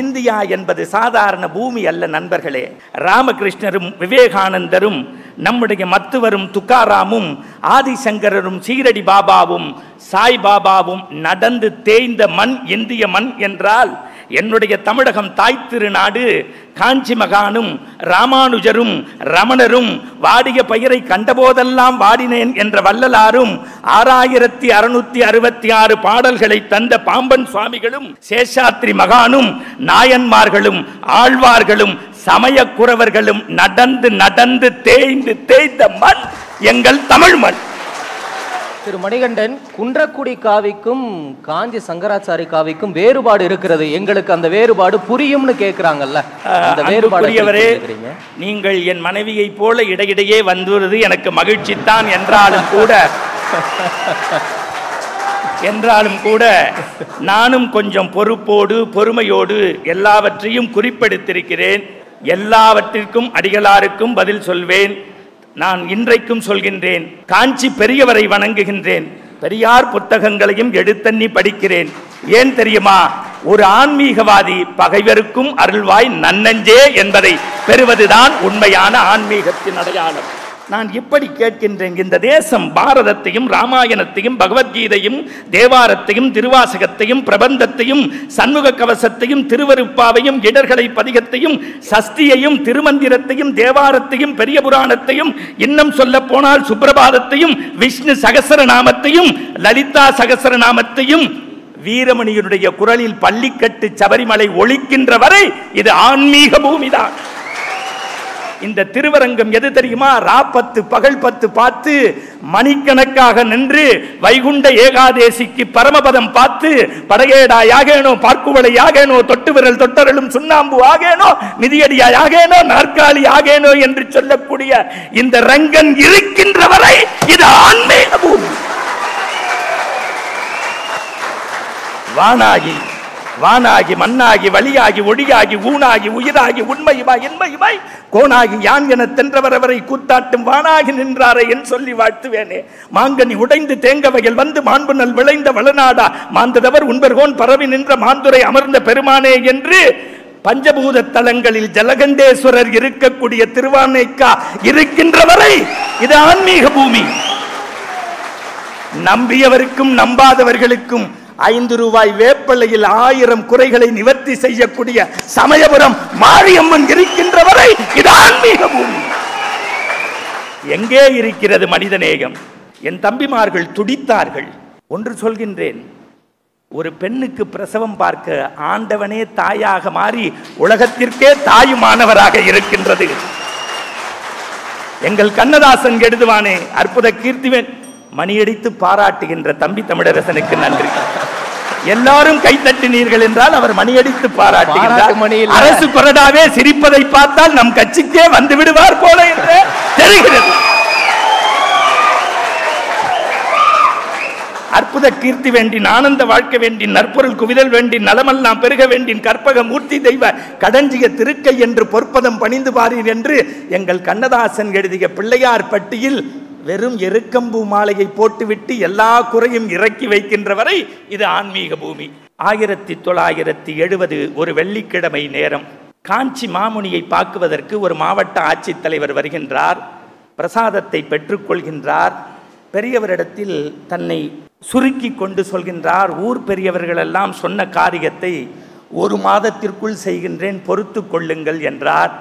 இந்தியா என்பது சாதாரண பூமி அல்ல நண்பர்களே. ராமகிருஷ்ணரும் விவேகானந்தரும் நம்முடைய மத்துவரும் துக்காராமும் ஆதிசங்கரரும் சீரடி பாபாவும் சாய்பாபாவும் நடந்து தேய்ந்த மண் இந்திய மண் என்றால் என்னுடைய தமிழகம் தாய் திருநாடு. காஞ்சி மகானும் ராமானுஜரும் ரமணரும் வாடிய பயிரை கண்டபோதெல்லாம் வாடினேன் என்ற வள்ளலாரும் 6666 பாடல்களை தந்த பாம்பன் சுவாமிகளும் சேஷாத்ரி மகானும் நாயன்மார்களும் ஆழ்வார்களும் சமயக்குறவர்களும் நடந்து நடந்து தேய்ந்து தேய்ந்த மண் எங்கள் தமிழ் மண். திரு மணிகண்டன், குன்றக்குடி காவிக்கும் காஞ்சி சங்கராச்சாரி காவிக்கும் வேறுபாடு இருக்கிறது, எங்களுக்கு அந்த வேறுபாடு புரியும்னு கேட்கிறாங்கல்ல, அந்த வேறுபாடு நீங்கள் என் மனைவியை போல இடையிடையே வந்துவது எனக்கு மகிழ்ச்சி தான். என்றாலும் கூட நானும் கொஞ்சம் பொறுப்போடு பொறுமையோடு எல்லாவற்றையும் குறிப்பெடுத்திருக்கிறேன். எல்லாவற்றிற்கும் அடிகளாருக்கும் பதில் சொல்வேன். நான் இன்றைக்கும் சொல்கின்றேன், காஞ்சி பெரியவரை வணங்குகின்றேன், பெரியார் புத்தகங்களையும் எடுத்தண்ணி படிக்கிறேன். ஏன் தெரியுமா? ஒரு ஆன்மீகவாதி பகைவருக்கும் அருள்வாய் நன்னஞ்சே என்பதை பெறுவதுதான் உண்மையான ஆன்மீகத்தின் அடையாளம். நான் இப்படி கேட்கின்றேன், இந்த தேசம் பாரதத்தையும் ராமாயணத்தையும் பகவத்கீதையும் தேவாரத்தையும் திருவாசகத்தையும் பிரபந்தத்தையும் சண்முக கவசத்தையும் திருவருப்பாவையும் இடர்களை பதிகத்தையும் சஷ்டியையும் திருமந்திரத்தையும் தேவாரத்தையும் பெரிய புராணத்தையும் இன்னும் சொல்ல போனால் சுப்பிரபாதத்தையும் விஷ்ணு சகசரநாமத்தையும் லலிதா சகசரநாமத்தையும் வீரமணியனுடைய குரலில் பள்ளிக்கட்டு சபரிமலை ஒலிக்கின்ற வரை இது ஆன்மீக பூமிதான். இந்த திருவரங்கம் எது தெரியுமா? ராப்பத்து பகல் பத்து பார்த்து மணிக்கணக்காக நின்று வைகுண்ட ஏகாதேசிக்கு பரமபதம் பார்த்து படையேடா யாகேனோ பார்க்குவளை யாகேனோ தொட்டு விரல் தொட்டரலும் சுண்ணாம்பு ஆகேனோ மிதியடியா யாகேனோ நாற்காலி ஆகேனோ என்று சொல்லக்கூடிய இந்த ரங்கன் இருக்கின்ற வரை இது ஆன்மீக பூமி. வானாகி வானாகி மண்ணாகி வழியாகி ஒடியாகி ஊனாகி உயிராகி உண்மையுமாய் இன்மையுமாய் கோனாகி யான் என தென்றவரவரை கூத்தாட்டும் வானாகி நின்றாரை என் சொல்லி வாழ்த்துவேனே. மாங்கனி உடைந்து தேங்க வகையில் வந்து மாண்பு நல் விளைந்த வளநாடா மாந்ததவர் உண்பர்கோன் பரவி நின்ற மாந்துரை அமர்ந்த பெருமானே என்று பஞ்சபூத தலங்களில் ஜலகண்டேஸ்வரர் இருக்கக்கூடிய திருவானைக்கா இருக்கின்றவரை இது ஆன்மீக பூமி. நம்பியவருக்கும் நம்பாதவர்களுக்கும் 5 ரூபாய் வேப்பலையில் 1000 குறைகளை நிவர்த்தி செய்யக்கூடிய சமயபுரம் மாரியம்மன் இருக்கின்றவரை இது ஆன்மீக பூமி. எங்கே இருக்கிறது மனிதநேயம்? என் தம்பிமார்கள் துடித்தார்கள். ஒன்று சொல்கின்றேன், ஒரு பெண்ணுக்கு பிரசவம் பார்க்க ஆண்டவனே தாயாக மாறி உலகத்திற்கே தாயுமானவராக இருக்கின்றது. எங்கள் கண்ணதாசன் எழுதுவானே அற்புத கீர்த்திவேன் மணியடித்து பாராட்டுகின்ற தம்பி தமிழரசனுக்கு நன்றி. எல்லாரும் கைத்தட்டினீர்கள் என்றால் அவர் மணியடித்து பாராட்டுகின்றார். அரசு கொறடாவே சிரிப்பதை பார்த்தால் நம் கட்சிக்கே வந்து விடுவார் போல என்று தெரிகிறது. அற்புத கீர்த்தி வேண்டின் ஆனந்த வாழ்க்க வேண்டின் நற்பொருள் குவிதல் வேண்டின் நலமெல்லாம் பெருக வேண்டின் கற்பக மூர்த்தி தெய்வ கடஞ்சிய திருக்கை என்று பொற்பதம் பணிந்து பாரீர் என்று எங்கள் கண்ணதாசன் எழுதிய பிள்ளையார் பட்டியில் வெறும் எருக்கம்பூ மாலையை போட்டுவிட்டு எல்லா குறையும் இறக்கி வைக்கின்றவரை இது ஆன்மீக பூமி. 1970 ஒரு வெள்ளிக்கிழமை நேரம், காஞ்சி மாமுனியை பார்க்குவதற்கு ஒரு மாவட்ட ஆட்சித்தலைவர் வருகின்றார். பிரசாதத்தை பெற்றுக்கொள்கின்றார். பெரியவரிடத்தில் தன்னை சுருக்கி கொண்டு சொல்கின்றார், ஊர் பெரியவர்களெல்லாம் சொன்ன காரியத்தை 1 மாதத்திற்குள் செய்கின்றேன், பொறுத்து கொள்ளுங்கள் என்றார்.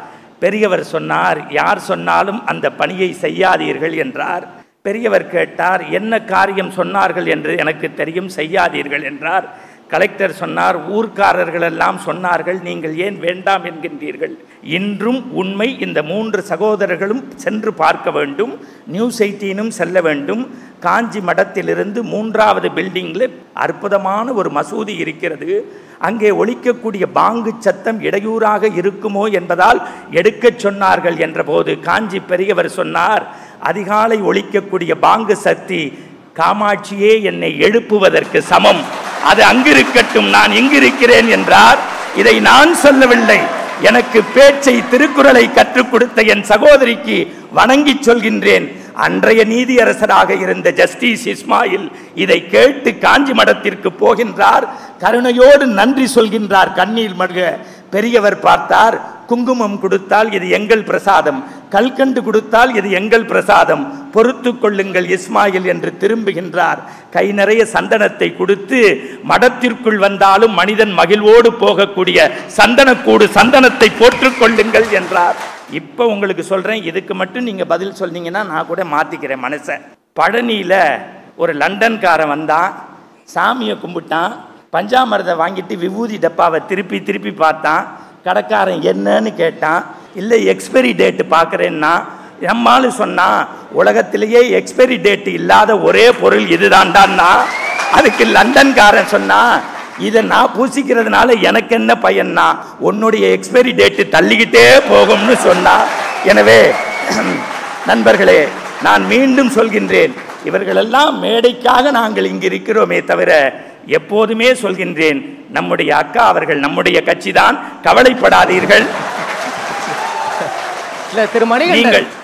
பெரியவர் சொன்னார், யார் சொன்னாலும் அந்த பணியை செய்யாதீர்கள் என்றார். பெரியவர் கேட்டார், என்ன காரியம் சொன்னார்கள் என்று எனக்கு தெரியும், செய்யாதீர்கள் என்றார். கலெக்டர் சொன்னார், ஊர்க்காரர்களெல்லாம் சொன்னார்கள், நீங்கள் ஏன் வேண்டாம் என்கின்றீர்கள்? இன்றும் உண்மை இந்த 3 சகோதரர்களும் சென்று பார்க்க வேண்டும், நியூஸ் 18ம் செல்ல வேண்டும். காஞ்சி மடத்திலிருந்து 3வது பில்டிங்கில் அற்புதமான ஒரு மசூதி இருக்கிறது. அங்கே ஒலிக்கக்கூடிய பாங்கு சத்தம் இடையூறாக இருக்குமோ என்பதால் எடுக்கச் சொன்னார்கள் என்ற போது காஞ்சி பெரியவர் சொன்னார், அதிகாலை ஒலிக்கக்கூடிய பாங்கு சக்தி காமாட்சியே என்னை எழுப்புவதற்கு சமம், அது அங்கிருக்கட்டும், நான் இங்கிருக்கிறேன் என்றார். இதை நான் சொல்லவில்லை, எனக்கு பேச்சை திருக்குறளை கற்றுக் கொடுத்த என் சகோதரிக்கு வணங்கி சொல்கின்றேன். அன்றைய நீதியரசராக இருந்த ஜஸ்டிஸ் இஸ்மாயில் இதை கேட்டு காஞ்சி மடத்திற்கு போகின்றார். கருணையோடு நன்றி சொல்கின்றார், கண்ணீர் மல்க. பெரியவர் பார்த்தார், குங்குமம் கொடுத்தால் இது எங்கள் பிரசாதம், கல்கண்டு கொடுத்தால் இது எங்கள் பிரசாதம், பொறுத்து கொள்ளுங்கள் இஸ்மாயில் என்று திரும்புகின்றார். கை நிறைய சந்தனத்தை கொடுத்து மடத்திற்குள் வந்தாலும் மனிதன் மகிழ்வோடு போகக்கூடிய சந்தனக்கூடு சந்தனத்தை போட்டுக் கொள்ளுங்கள் என்றார். இப்போ உங்களுக்கு சொல்கிறேன், இதுக்கு மட்டும் நீங்கள் பதில் சொன்னீங்கன்னா நான் கூட மாற்றிக்கிறேன் மனசை. பழனியில் ஒரு லண்டன்காரன் வந்தான், சாமியை கும்பிட்டான், பஞ்சாமிரதை வாங்கிட்டு விபூதி டப்பாவை திருப்பி திருப்பி பார்த்தான். கடைக்காரன் என்னன்னு கேட்டான். இல்லை எக்ஸ்பைரி டேட்டு பார்க்குறேன்னா நம்மால் சொன்னான், உலகத்திலேயே எக்ஸ்பைரி டேட்டு இல்லாத ஒரே பொருள் இதுதான்டான்னா. அதுக்கு லண்டன்காரன் சொன்னான், இதை நான் பூசிக்கிறதுனால எனக்கு என்ன பயன்னா, உன்னுடைய எக்ஸ்பைரி டேட்டு தள்ளிக்கிட்டே போகும்னு சொன்னான். எனவே நண்பர்களே, நான் மீண்டும் சொல்கின்றேன், இவர்களெல்லாம் மேடைக்காக நாங்கள் இங்கு இருக்கிறோமே தவிர, எப்போதுமே சொல்கின்றேன், நம்முடைய அக்கா அவர்கள் நம்முடைய கட்சி தான், கவலைப்படாதீர்கள். இல்ல திருமணிகள்,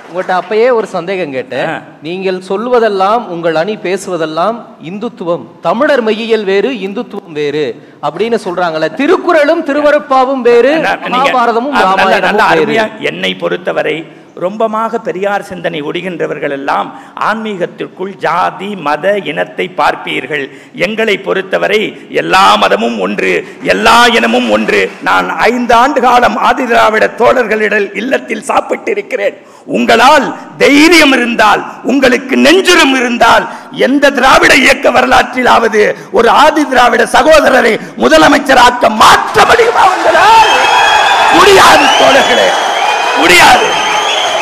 உங்கள்கிட்ட அப்பயே ஒரு சந்தேகம் கேட்டேன். நீங்கள் சொல்வதெல்லாம், உங்கள் அணி பேசுவதெல்லாம் இந்துத்துவம், தமிழர் மையியல் வேறு, இந்துத்துவம் வேறு அப்படின்னு சொல்றாங்களே, திருக்குறளும் திருவருட்பாவும் வேறு, மகாபாரதமும் ராமாயணமும் வேறு. என்னை பொறுத்தவரை ரொம்பமாக பெரியார் சிந்தனை ஒடுகின்றவர்கள் எல்லாம் ஆன்மீகத்திற்குள் ஜாதி மத இனத்தை பார்ப்பீர்கள். எங்களை பொறுத்தவரை எல்லா மதமும் ஒன்று, எல்லா இனமும் ஒன்று. நான் 5 ஆண்டு காலம் ஆதிதிராவிட தோழர்களிடல் இல்லத்தில் சாப்பிட்டிருக்கிறேன். உங்களால் தைரியம் இருந்தால், உங்களுக்கு நெஞ்சுரம் இருந்தால், எந்த திராவிட இயக்க வரலாற்றிலாவது ஒரு ஆதி திராவிட சகோதரரை முதலமைச்சராக்க மாற்ற முடியுமா? உங்களால் முடியாது தோழர்களே, முடியாது.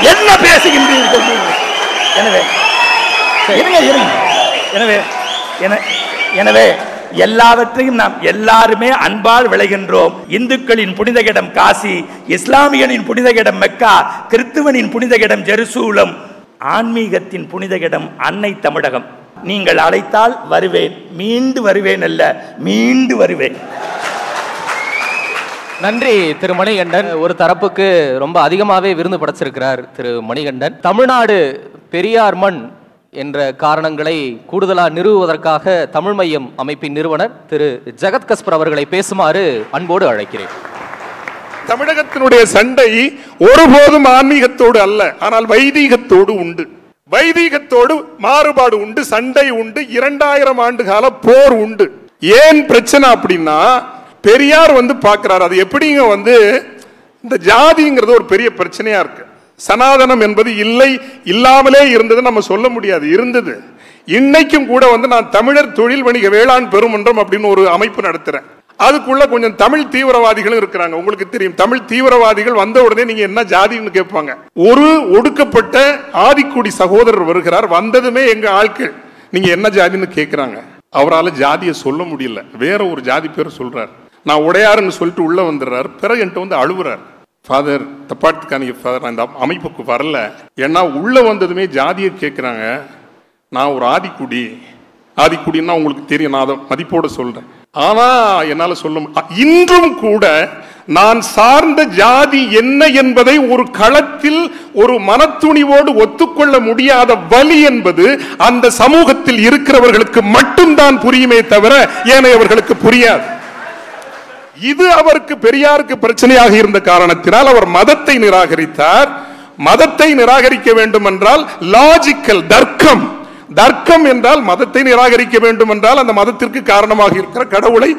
என்ன பேசுகின்றீர்கள்? எனவே எனவே எனவே எல்லாவற்றையும் நாம் எல்லாருமே அன்பால் விளைகின்றோம். இந்துக்களின் புனித இடம் காசி, இஸ்லாமியனின் புனித இடம் மெக்கா, கிறிஸ்துவனின் புனித இடம் ஜெருசூலம், ஆன்மீகத்தின் புனித இடம் அன்னை தமிழகம். நீங்கள் அழைத்தால் வருவேன், மீண்டு வருவேன் அல்ல, மீண்டு வருவேன். நன்றி திரு மணிகண்டன். ஒரு தரப்புக்கு ரொம்ப அதிகமாகவே விருந்து படைச்சிருக்கிறார் திரு மணிகண்டன். தமிழ்நாடு பெரியார் மண் என்ற காரணங்களை கூடுதலாக நிறுவுவதற்காக தமிழ் மையம் அமைப்பின் நிறுவனர் திரு ஜகத் கஸ்பர் அவர்களை பேசுமாறு அன்போடு அழைக்கிறேன். தமிழகத்தினுடைய சண்டை ஒருபோதும் ஆன்மீகத்தோடு அல்ல, ஆனால் வைதீகத்தோடு உண்டு. வைதீகத்தோடு மாறுபாடு உண்டு, சண்டை உண்டு, 2000 ஆண்டு கால போர் உண்டு. ஏன் பிரச்சனை அப்படின்னா, பெரியார் பார்க்கிறார் அது எப்படிங்க இந்த ஜாதிங்கிறது ஒரு பெரிய பிரச்சனையா இருக்கு. சனாதனம் என்பது இல்லை, இல்லாமலே இருந்தது, நம்ம சொல்ல முடியாது, இருந்தது. இன்னைக்கும் கூட நான் தமிழர் தொழில் வணிக வேளாண் பெருமன்றம் அப்படின்னு ஒரு அமைப்பு நடத்துறேன். அதுக்குள்ள கொஞ்சம் தமிழ் தீவிரவாதிகளும் இருக்கிறாங்க. உங்களுக்கு தெரியும், தமிழ் தீவிரவாதிகள் வந்த உடனே நீங்க என்ன ஜாதின்னு கேட்பாங்க. ஒரு ஒடுக்கப்பட்ட ஆதிக்குடி சகோதரர் வருகிறார், வந்ததுமே எங்க ஆட்கள் நீங்க என்ன ஜாதின்னு கேட்கிறாங்க. அவரால் ஜாதியை சொல்ல முடியல, வேற ஒரு ஜாதி பேர் சொல்றார். நான் உடையாருன்னு சொல்லிட்டு உள்ள வந்துடுறார். பிறகு என்கிட்ட அழுவுறார், ஃபாதர் தப்பாட்டுக்கான ஃபாதர் நான் இந்த அமைப்புக்கு வரல, ஏன்னா உள்ள வந்ததுமே ஜாதியை கேட்குறாங்க, நான் ஒரு ஆதிக்குடி. ஆதிக்குடின்னா உங்களுக்கு தெரியும், நான் அதை மதிப்போடு சொல்றேன். ஆனா என்னால் சொல்ல இன்றும் கூட நான் சார்ந்த ஜாதி என்ன என்பதை ஒரு களத்தில் ஒரு மனத்துணிவோடு ஒத்துக்கொள்ள முடியாத வலி என்பது அந்த சமூகத்தில் இருக்கிறவர்களுக்கு மட்டும்தான் புரியுமே தவிர ஏனையவர்களுக்கு புரியாது. இது அவருக்கு பெரியாருக்கு பிரச்சனையாக இருந்த காரணத்தினால் அவர் மதத்தை நிராகரித்தார். மதத்தை நிராகரிக்க வேண்டும் என்றால் லாஜிக்கல் தர்க்கம், தர்க்கம் என்றால் மதத்தை நிராகரிக்க வேண்டும் என்றால் அந்த மதத்திற்கு காரணமாக இருக்கிற கடவுளை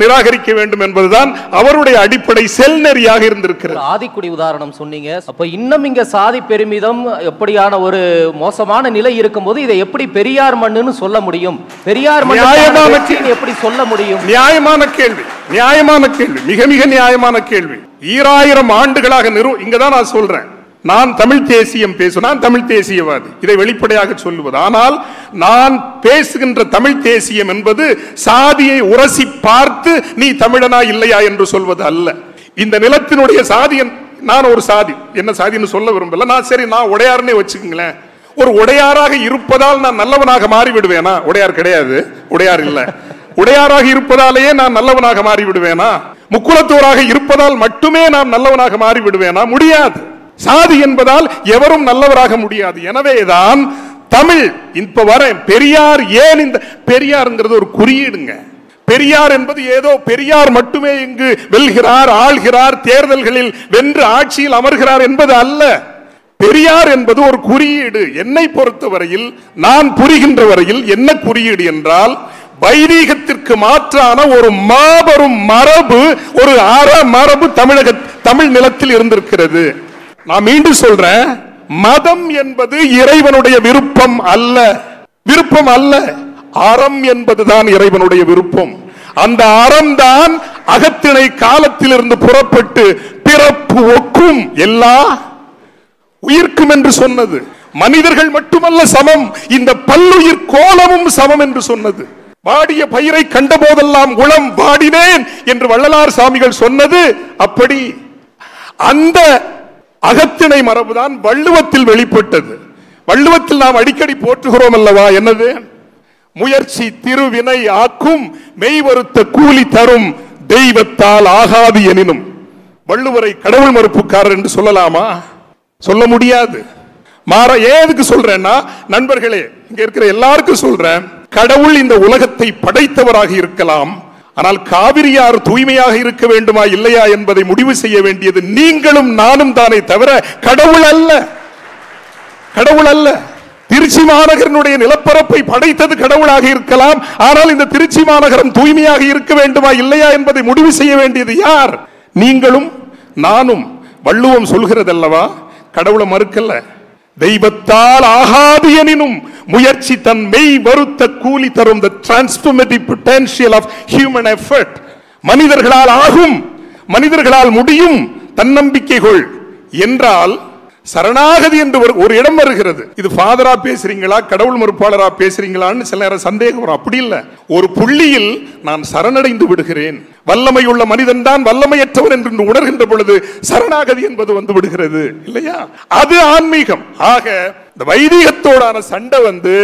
நிராகரிக்க வேண்டும் என்பதுதான் அவருடைய அடிப்படை செல்நெறியாக இருந்திருக்கிறது. ஆதிக்குடி உதாரணம் சொன்னீங்க, அப்ப இன்னும் இங்க சாதி பெருமிதம் எப்படியான ஒரு மோசமான நிலை இருக்கும்போது இதை எப்படி பெரியார் மண்ணுன்னு சொல்ல முடியும்? பெரியார் மண்ணை எப்படி சொல்ல முடியும்? நியாயமான கேள்வி, நியாயமான கேள்வி, மிக மிக நியாயமான கேள்வி. 2000 ஆண்டுகளாக இங்கதான் நான் சொல்றேன், நான் தமிழ் தேசியம் பேசுகிறேன், தமிழ் தேசியவாதி, இதை வெளிப்படையாக சொல்லுவது. ஆனால் நான் பேசுகின்ற தமிழ் தேசியம் என்பது சாதியை உரசி பார்த்து நீ தமிழனா இல்லையா என்று சொல்வது அல்ல. இந்த நிலத்தினுடைய சாதி, நான் ஒரு சாதி, என்ன சாதின்னு சொல்ல விரும்பல, நான் சரி நான் உடையாருன்னே வச்சுக்கோங்களேன். ஒரு உடையாராக இருப்பதால் நான் நல்லவனாக மாறிவிடுவேனா? உடையார் கிடையாது, உடையார் இல்லை. உடையாராக இருப்பதாலேயே நான் நல்லவனாக மாறிவிடுவேனா? முக்குளத்தோராக இருப்பதால் மட்டுமே நான் நல்லவனாக மாறிவிடுவேனா? முடியாது. சாதி என்பதால் எவரும் நல்லவராக முடியாது. எனவேதான் தமிழ் இப்ப வர பெரியார் ஏன் இந்த பெரியார்ங்கிறது ஒரு குறியீடுங்க. பெரியார் என்பது ஏதோ பெரியார் மட்டுமே இங்கு வெல்கிறார், ஆள்கிறார், தேர்தல்களில் வென்று ஆட்சியில் அமர்கிறார் என்பது அல்ல. பெரியார் என்பது ஒரு குறியீடு. என்னை பொறுத்தவரையில், நான் புரிகின்ற வரையில் என்ன குறியீடு என்றால், வைதீகத்திற்கு மாற்றான ஒரு மாபெரும் மரபு, ஒரு அற மரபு தமிழ் நிலத்தில் இருந்திருக்கிறது. நான் மீண்டும் சொல்றேன், மதம் என்பது இறைவனுடைய விருப்பம் அல்ல, விருப்பம் அல்ல, அறம் என்பதுதான் இறைவனுடைய விருப்பம். அந்த அறம் தான் அகத்திணை காலத்தில் இருந்து புறப்பட்டு பிறப்பு ஒக்கும் எல்லா உயிர்க்கும் என்று சொன்னது. மனிதர்கள் மட்டுமல்ல சமம், இந்த பல்லுயிர் கோலமும் சமம் என்று சொன்னது. வாடிய பயிரை கண்ட போதெல்லாம் குளம் வாடினேன் என்று வள்ளலார் சாமிகள் சொன்னது. அப்படி அந்த அகத்திணை மரபுதான் வள்ளுவத்தில் வெளிப்பட்டது. வள்ளுவத்தில் நாம் அடிக்கடி போற்றுகிறோம் அல்லவா, என்னது? முயற்சி திருவினை ஆக்கும் மெய்வருத்த கூலி தரும் தெய்வத்தால் ஆகாது எனினும். வள்ளுவரை கடவுள் மறுப்புக்காரர் என்று சொல்லலாமா? சொல்ல முடியாது. மாற ஏதுக்கு சொல்றேன்னா, நண்பர்களே, இங்க இருக்கிற எல்லாருக்கும் சொல்றேன், கடவுள் இந்த உலகத்தை படைத்தவராக இருக்கலாம், ஆனால் காவிரியார் தூய்மையாக இருக்க வேண்டுமா இல்லையா என்பதை முடிவு செய்ய வேண்டியது நீங்களும் நானும் தானே தவிர கடவுள் அல்ல, கடவுள் அல்ல. திருச்சி மாநகரனுடைய நிலப்பரப்பை படைத்தது கடவுளாக இருக்கலாம், ஆனால் இந்த திருச்சி மாநகரம் தூய்மையாக இருக்க வேண்டுமா இல்லையா என்பதை முடிவு செய்ய வேண்டியது யார்? நீங்களும் நானும். வள்ளுவம் சொல்கிறதல்லவா, கடவுளை மறுக்கல்ல, தெய்வத்தால் ஆகாது எனினும் முயற்சி தன் மெய் வருத்த கூலி தரும், the transformative potential of human effort. மனிதர்களால் ஆகும், மனிதர்களால் முடியும், தன்னம்பிக்கை கொள் என்றால் சரணாகதி என்று ஒரு இடம் வருகிறது. இது ஃபாதரா பேசுறீங்களா கடவுள் மறுப்பாளரா பேசுறீங்களான்னு சில நேரம் சந்தேகம் வரும். அப்படி இல்லை, ஒரு புள்ளியில் நான் சரணடைந்து விடுகிறேன். வல்லமையுள்ள மனிதன் தான் வல்லமையற்றவர் என்று உணர்கின்ற பொழுது சரணாகதி என்பது வந்து விடுகிறது இல்லையா? அது ஆன்மீகம். ஆக இந்த வைதிகத்தோடான சண்டை வந்து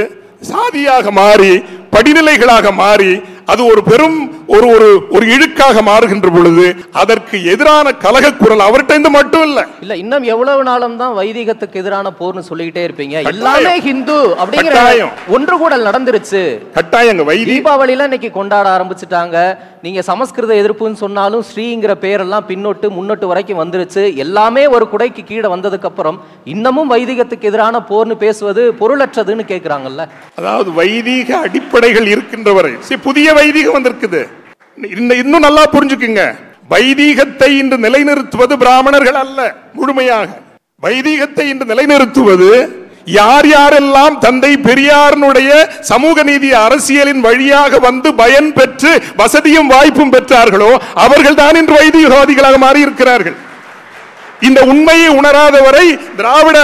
சாதியாக மாறி படிநிலைகளாக மாறி அது ஒரு பெரும் ஒரு ஒரு இழுக்காக மாறுகின்ற பொழுது அதற்கு எதிரான கலக குரல் அவர்கிட்ட மட்டும் இல்ல இல்ல இன்னும் எவ்வளவு நாளும் தான் வைதிகத்துக்கு எதிரான போர்னு சொல்லிக்கிட்டே இருப்பீங்க. எல்லாமே ஹிந்து அப்படிங்கிற ஒன்று கூட நடந்துருச்சு. கட்டாயங்க தீபாவளியில இன்னைக்கு கொண்டாட ஆரம்பிச்சுட்டாங்க. நீங்க சமஸ்கிருத எதிர்ப்புன்னு சொன்னாலும் ஸ்ரீங்கிற பேரெல்லாம் பின்னோட்டு முன்னோட்டு வரைக்கும் வந்துருச்சு. எல்லாமே ஒரு குடைக்கு கீழே வந்ததுக்கு அப்புறம் இன்னமும் வைதிகத்துக்கு எதிரான போர்னு பேசுவது பொருளற்றதுன்னு கேட்கிறாங்கல்ல. அதாவது வைதிக அடிப்படைகள் இருக்கின்றவரை புதிய வைதிகம் வந்திருக்குது. இன்னும் நல்லா புரிஞ்சுக்குங்க, வைதிகத்தை இன்று நிலைநிறுத்துவது பிராமணர்கள் அல்ல. முழுமையாக வைதிகத்தை இன்று நிலைநிறுத்துவது யார் யாரெல்லாம் தந்தை பெரியாருடைய சமூக நீதி அரசியலின் வழியாக வந்து பயன் பெற்று வசதியும் வாய்ப்பும் பெற்றார்களோ அவர்கள் தான் இன்று வைதிகவாதிகளாக மாறி இருக்கிறார்கள். இந்த உண்மையை உணராதவரை திராவிட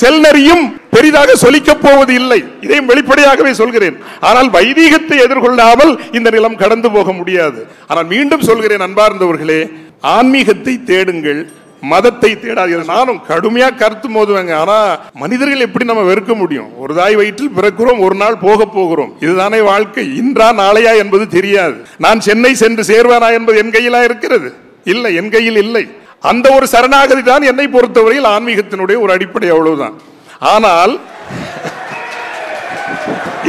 செல்நரியும் பெரிதாக சொல்லிக்க போவது இல்லை. இதையும் வெளிப்படையாகவே சொல்கிறேன். ஆனால் வைதிகத்தை எதிர்கொள்ளாமல் இந்த நிலம் கடந்து போக முடியாது. ஆனால் மீண்டும் சொல்கிறேன் அன்பார்ந்தவர்களே, ஆன்மீகத்தை தேடுங்கள், மதத்தை தேடாதீர்கள். நானும் கடுமையா கருத்து மோதுவேங்க. ஆனா மனிதர்கள் எப்படி நம்ம வெறுக்க முடியும்? ஒரு தாய் வயிற்றில் பிறக்கிறோம், ஒரு நாள் போக போகிறோம். இதுதானே வாழ்க்கை. இன்றா நாளையா என்பது தெரியாது. நான் சென்னை சென்று சேர்வானா என்பது என் கையிலா இருக்கிறது? இல்லை, என் கையில் இல்லை. அந்த ஒரு சரணாகதி தான் என்னை பொறுத்தவரையில் ஆன்மீகத்தினுடைய ஒரு அடிப்படை, அவ்வளவுதான். ஆனால்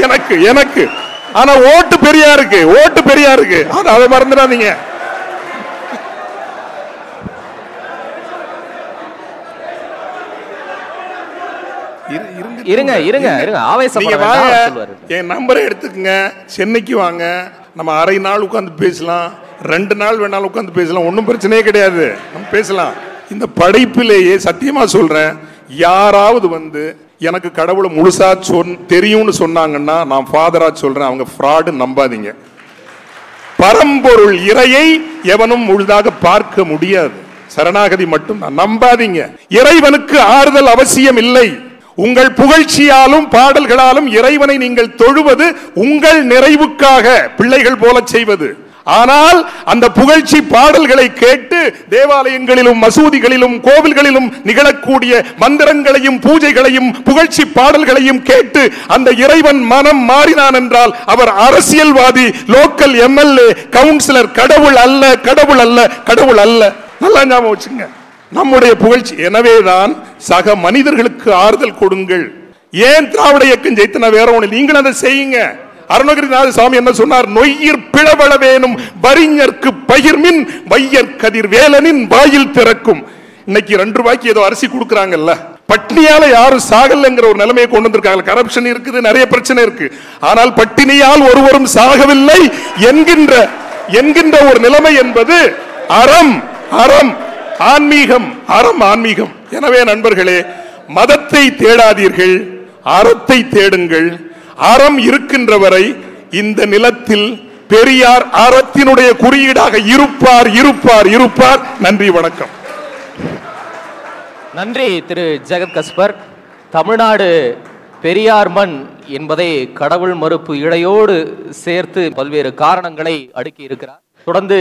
எனக்கு எனக்கு ஆனா ஓட்டு பெரியாருக்கு, ஓட்டு பெரியாருக்கு, அதை மறந்துடாதீங்க. இருங்க இருங்க இருங்க ஆவேசப்படாதீங்க. என் நம்பரை எடுத்துக்கங்க, சென்னைக்கு வாங்க, நம்ம அரை நாள் உட்கார்ந்து பேசலாம், ரெண்டு நாள் வேணாலும் உட்கார்ந்து பேசலாம், ஒன்றும் பிரச்சனையே கிடையாது, நம்ம பேசலாம். இந்த படைப்பிலேயே சத்தியமா சொல்றேன், யாராவது வந்து எனக்கு கடவுளை முழுசா தெரியும்னு சொன்னாங்கன்னா நான் ஃபாதரா சொல்றேன், அவங்க ஃப்ராடு, நம்பாதீங்க. பரம்பொருள் இறையை எவனும் முழுதாக பார்க்க முடியாது. சரணாகதி மட்டும் தான். நம்பாதீங்க. இறைவனுக்கு ஆறுதல் அவசியம் இல்லை. உங்கள் புகழ்ச்சியாலும் பாடல்களாலும் இறைவனை நீங்கள் தொழுவது உங்கள் நிறைவுக்காக, பிள்ளைகள் போல செய்வது. ஆனால் அந்த புகழ்ச்சி பாடல்களை கேட்டு தேவாலயங்களிலும் மசூதிகளிலும் கோவில்களிலும் நிகழக்கூடிய மந்திரங்களையும் பூஜைகளையும் புகழ்ச்சி பாடல்களையும் கேட்டு அந்த இறைவன் மனம் மாறினான் என்றால் அவர் அரசியல்வாதி, லோக்கல் எம்எல்ஏ, கவுன்சிலர், கடவுள் அல்ல, கடவுள் அல்ல, கடவுள் அல்ல. நல்லா ஞாபகம் வச்சுங்க நம்முடைய புகழ்ச்சி. எனவேதான் சக மனிதர்களுக்கு ஆறுதல் கொடுங்கள். ஏன் திராவிட இயக்கம் ஜெயித்தன வேற ஒன்று, நீங்கள் அதை செய்யுங்க. அருணகிரிநாத சுவாமி என்ன சொன்னார்? நொய்யிர் பிளவளவேனும் வரிஞர்க்கு பகிர்மின் வையற் கதிர் வேலனின் வாயில் திறக்கும். இன்னைக்கு 2 ரூபாய்க்கு ஏதோ அரிசி கொடுக்குறாங்கல்ல, பட்டினியால யாரும் சாகலங்கிற ஒரு நிலைமையை கொண்டு வந்திருக்காங்க. கரப்ஷன் இருக்குது, நிறைய பிரச்சனை இருக்கு, ஆனால் பட்டினியால் ஒருவரும் சாகவில்லை என்கின்ற ஒரு நிலைமை என்பது அறம், அறம் ஆன்மீகம், அறம் ஆன்மீகம். எனவே நண்பர்களே, மதத்தை தேடாதீர்கள், அறத்தை தேடுங்கள். அறம் இருக்கின்ற வரை இந்த நிலத்தில் பெரியார் அறத்தினுடைய குறியீடாக இருப்பார், இருப்பார், இருப்பார். நன்றி, வணக்கம். நன்றி திரு ஜெகத் கஸ்பர். தமிழ்நாடு பெரியார் மண் என்பதை கடவுள் மறுப்பு இழையோடு சேர்த்து பல்வேறு காரணங்களை அடுக்கி இருக்கிறார். தொடர்ந்து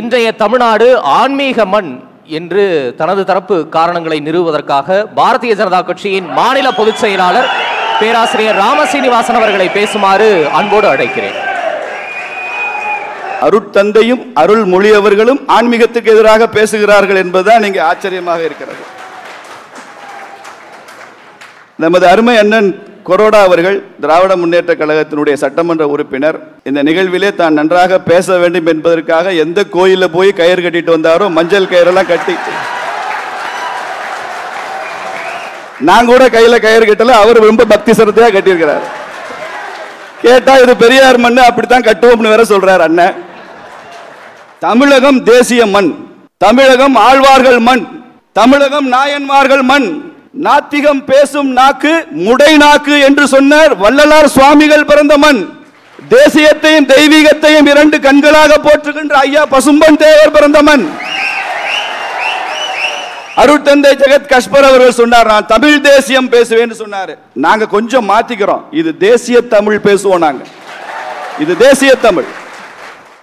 இன்றைய தமிழ்நாடு ஆன்மீக மண் என்று தனது தரப்பு காரணங்களை நிறுவுவதற்காக பாரதிய ஜனதா கட்சியின் மாநில பொதுச் செயலாளர் பேராசிரியர் ராம சீனிவாசன் அவர்களை பேசுமாறு அன்போடு அழைக்கிறேன். அருட்தந்தையும் அருள் மொழியவர்களும் ஆன்மீகத்துக்கு எதிராக பேசுகிறார்கள் என்பதுதான் இங்கே ஆச்சரியமாக இருக்கிறது. நமது அருமை அண்ணன் கொரோடா அவர்கள், திராவிட முன்னேற்ற கழகத்தினுடைய சட்டமன்ற உறுப்பினர், இந்த நிகழ்விலே தான் நன்றாக பேச வேண்டும் என்பதற்காக எந்த கோயிலில் போய் கயிறு கட்டிட்டு வந்தாரோ, மஞ்சள் கயிறெல்லாம் கட்டி, நான் கூட கையில் கயிறு கட்டல, அவர் ரொம்ப பக்தி சிரத்தையாக கட்டியிருக்கிறார். கேட்டா இது பெரியார் மண், அப்படித்தான் கட்டுவோம்னு வேற சொல்றார் அண்ணன். தமிழகம் தேசிய மண், தமிழகம் ஆழ்வார்கள் மண், தமிழகம் நாயன்மார்கள் மண், நாத்திகம் பேசும் நாக்கு முடை நாக்கு என்று சொன்னார் வள்ளலார் சுவாமிகள் பிறந்த மண், தேசியத்தையும் தெய்வீகத்தையும் 2 கண்களாக போற்றுகின்ற ஐயா பசும்பன் தேவர் பிறந்த மண், அருட்தந்தை ஜெகத் கஸ்பர் அவர்கள் சொன்னார், நான் தமிழ் தேசியம் பேசுவேன்னு சொன்னாரு. நாங்க கொஞ்சம் மாத்திக்கிறோம், இது தேசிய தமிழ் பேசுவோம். நாங்க இது தேசிய தமிழ்.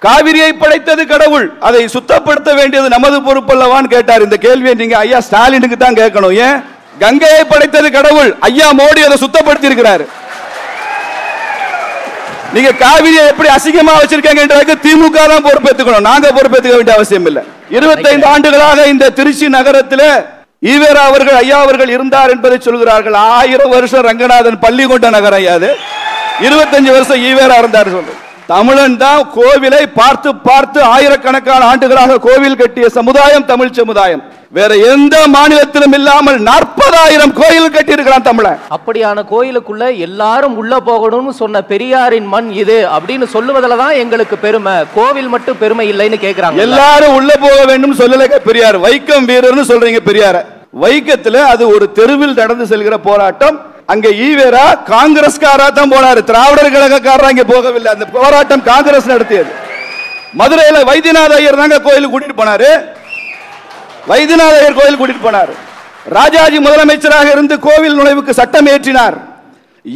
காவிரியை படைத்தது கடவுள், அதை சுத்தப்படுத்த வேண்டியது நமது பொறுப்பல்லவான்னு கேட்டார். இந்த கேள்வியை நீங்க ஐயா ஸ்டாலினுக்கு தான் கேட்கணும். ஏன் கங்கையை படைத்தது கடவுள், ஐயா மோடி அதை சுத்தப்படுத்தி இருக்கிறாரு. நீங்க காவிரியை எப்படி அசிங்கமா வச்சிருக்கீங்க, திமுக தான் பொறுப்பேற்றுக்கணும், நாங்க பொறுப்பேற்றுக்க வேண்டிய அவசியம் இல்லை. 25 ஆண்டுகளாக இந்த திருச்சி நகரத்தில் ஈவேரா அவர்கள் ஐயா அவர்கள் இருந்தார் என்பதை சொல்கிறார்கள். 1000 வருஷம் ரங்கநாதன் பள்ளி கொண்ட நகரம் ஐயா, அது 25 வருஷம் ஈவேரா இருந்தார். தமிழன் தான் கோவிலை பார்த்து பார்த்து ஆயிரக்கணக்கான ஆண்டுகளாக கோவில் கட்டிய சமுதாயம் தமிழ் சமுதாயம். வேற எந்த மாநிலத்திலும் இல்லாமல் 40,000 கோயில் கட்டி இருக்கிறான் தமிழன். அப்படியான கோயிலுக்குள்ள எல்லாரும் உள்ள போகணும்னு சொன்ன பெரியாரின் மண் இது அப்படின்னு சொல்லுவதில் தான் எங்களுக்கு பெருமை. கோவில் மட்டும் பெருமை இல்லைன்னு கேக்குறாங்க. எல்லாரும் உள்ள போக வேண்டும் சொல்லல பெரியார். வைக்கம் வீரர்னு சொல்றீங்க பெரியார. வைக்கத்துல அது ஒரு தெருவில் நடந்து செல்கிற போராட்டம். அங்க ஈவேரா காங்கிரஸ்காரா தான் போனாரு, திராவிடர் கழகக்காரா இங்க போகவில்லை. அந்த போராட்டம் காங்கிரஸ் நடத்தியது. மதுரையில வைத்தியநாத ஐயர் தாங்க கோயிலுக்கு கூட்டிட்டு போனாரு. வைத்தியநாத ஐயர் கோயில் கூட்டிட்டு போனார். ராஜாஜி முதலமைச்சராக இருந்து கோவில் நுழைவுக்கு சட்டம் ஏற்றினார்.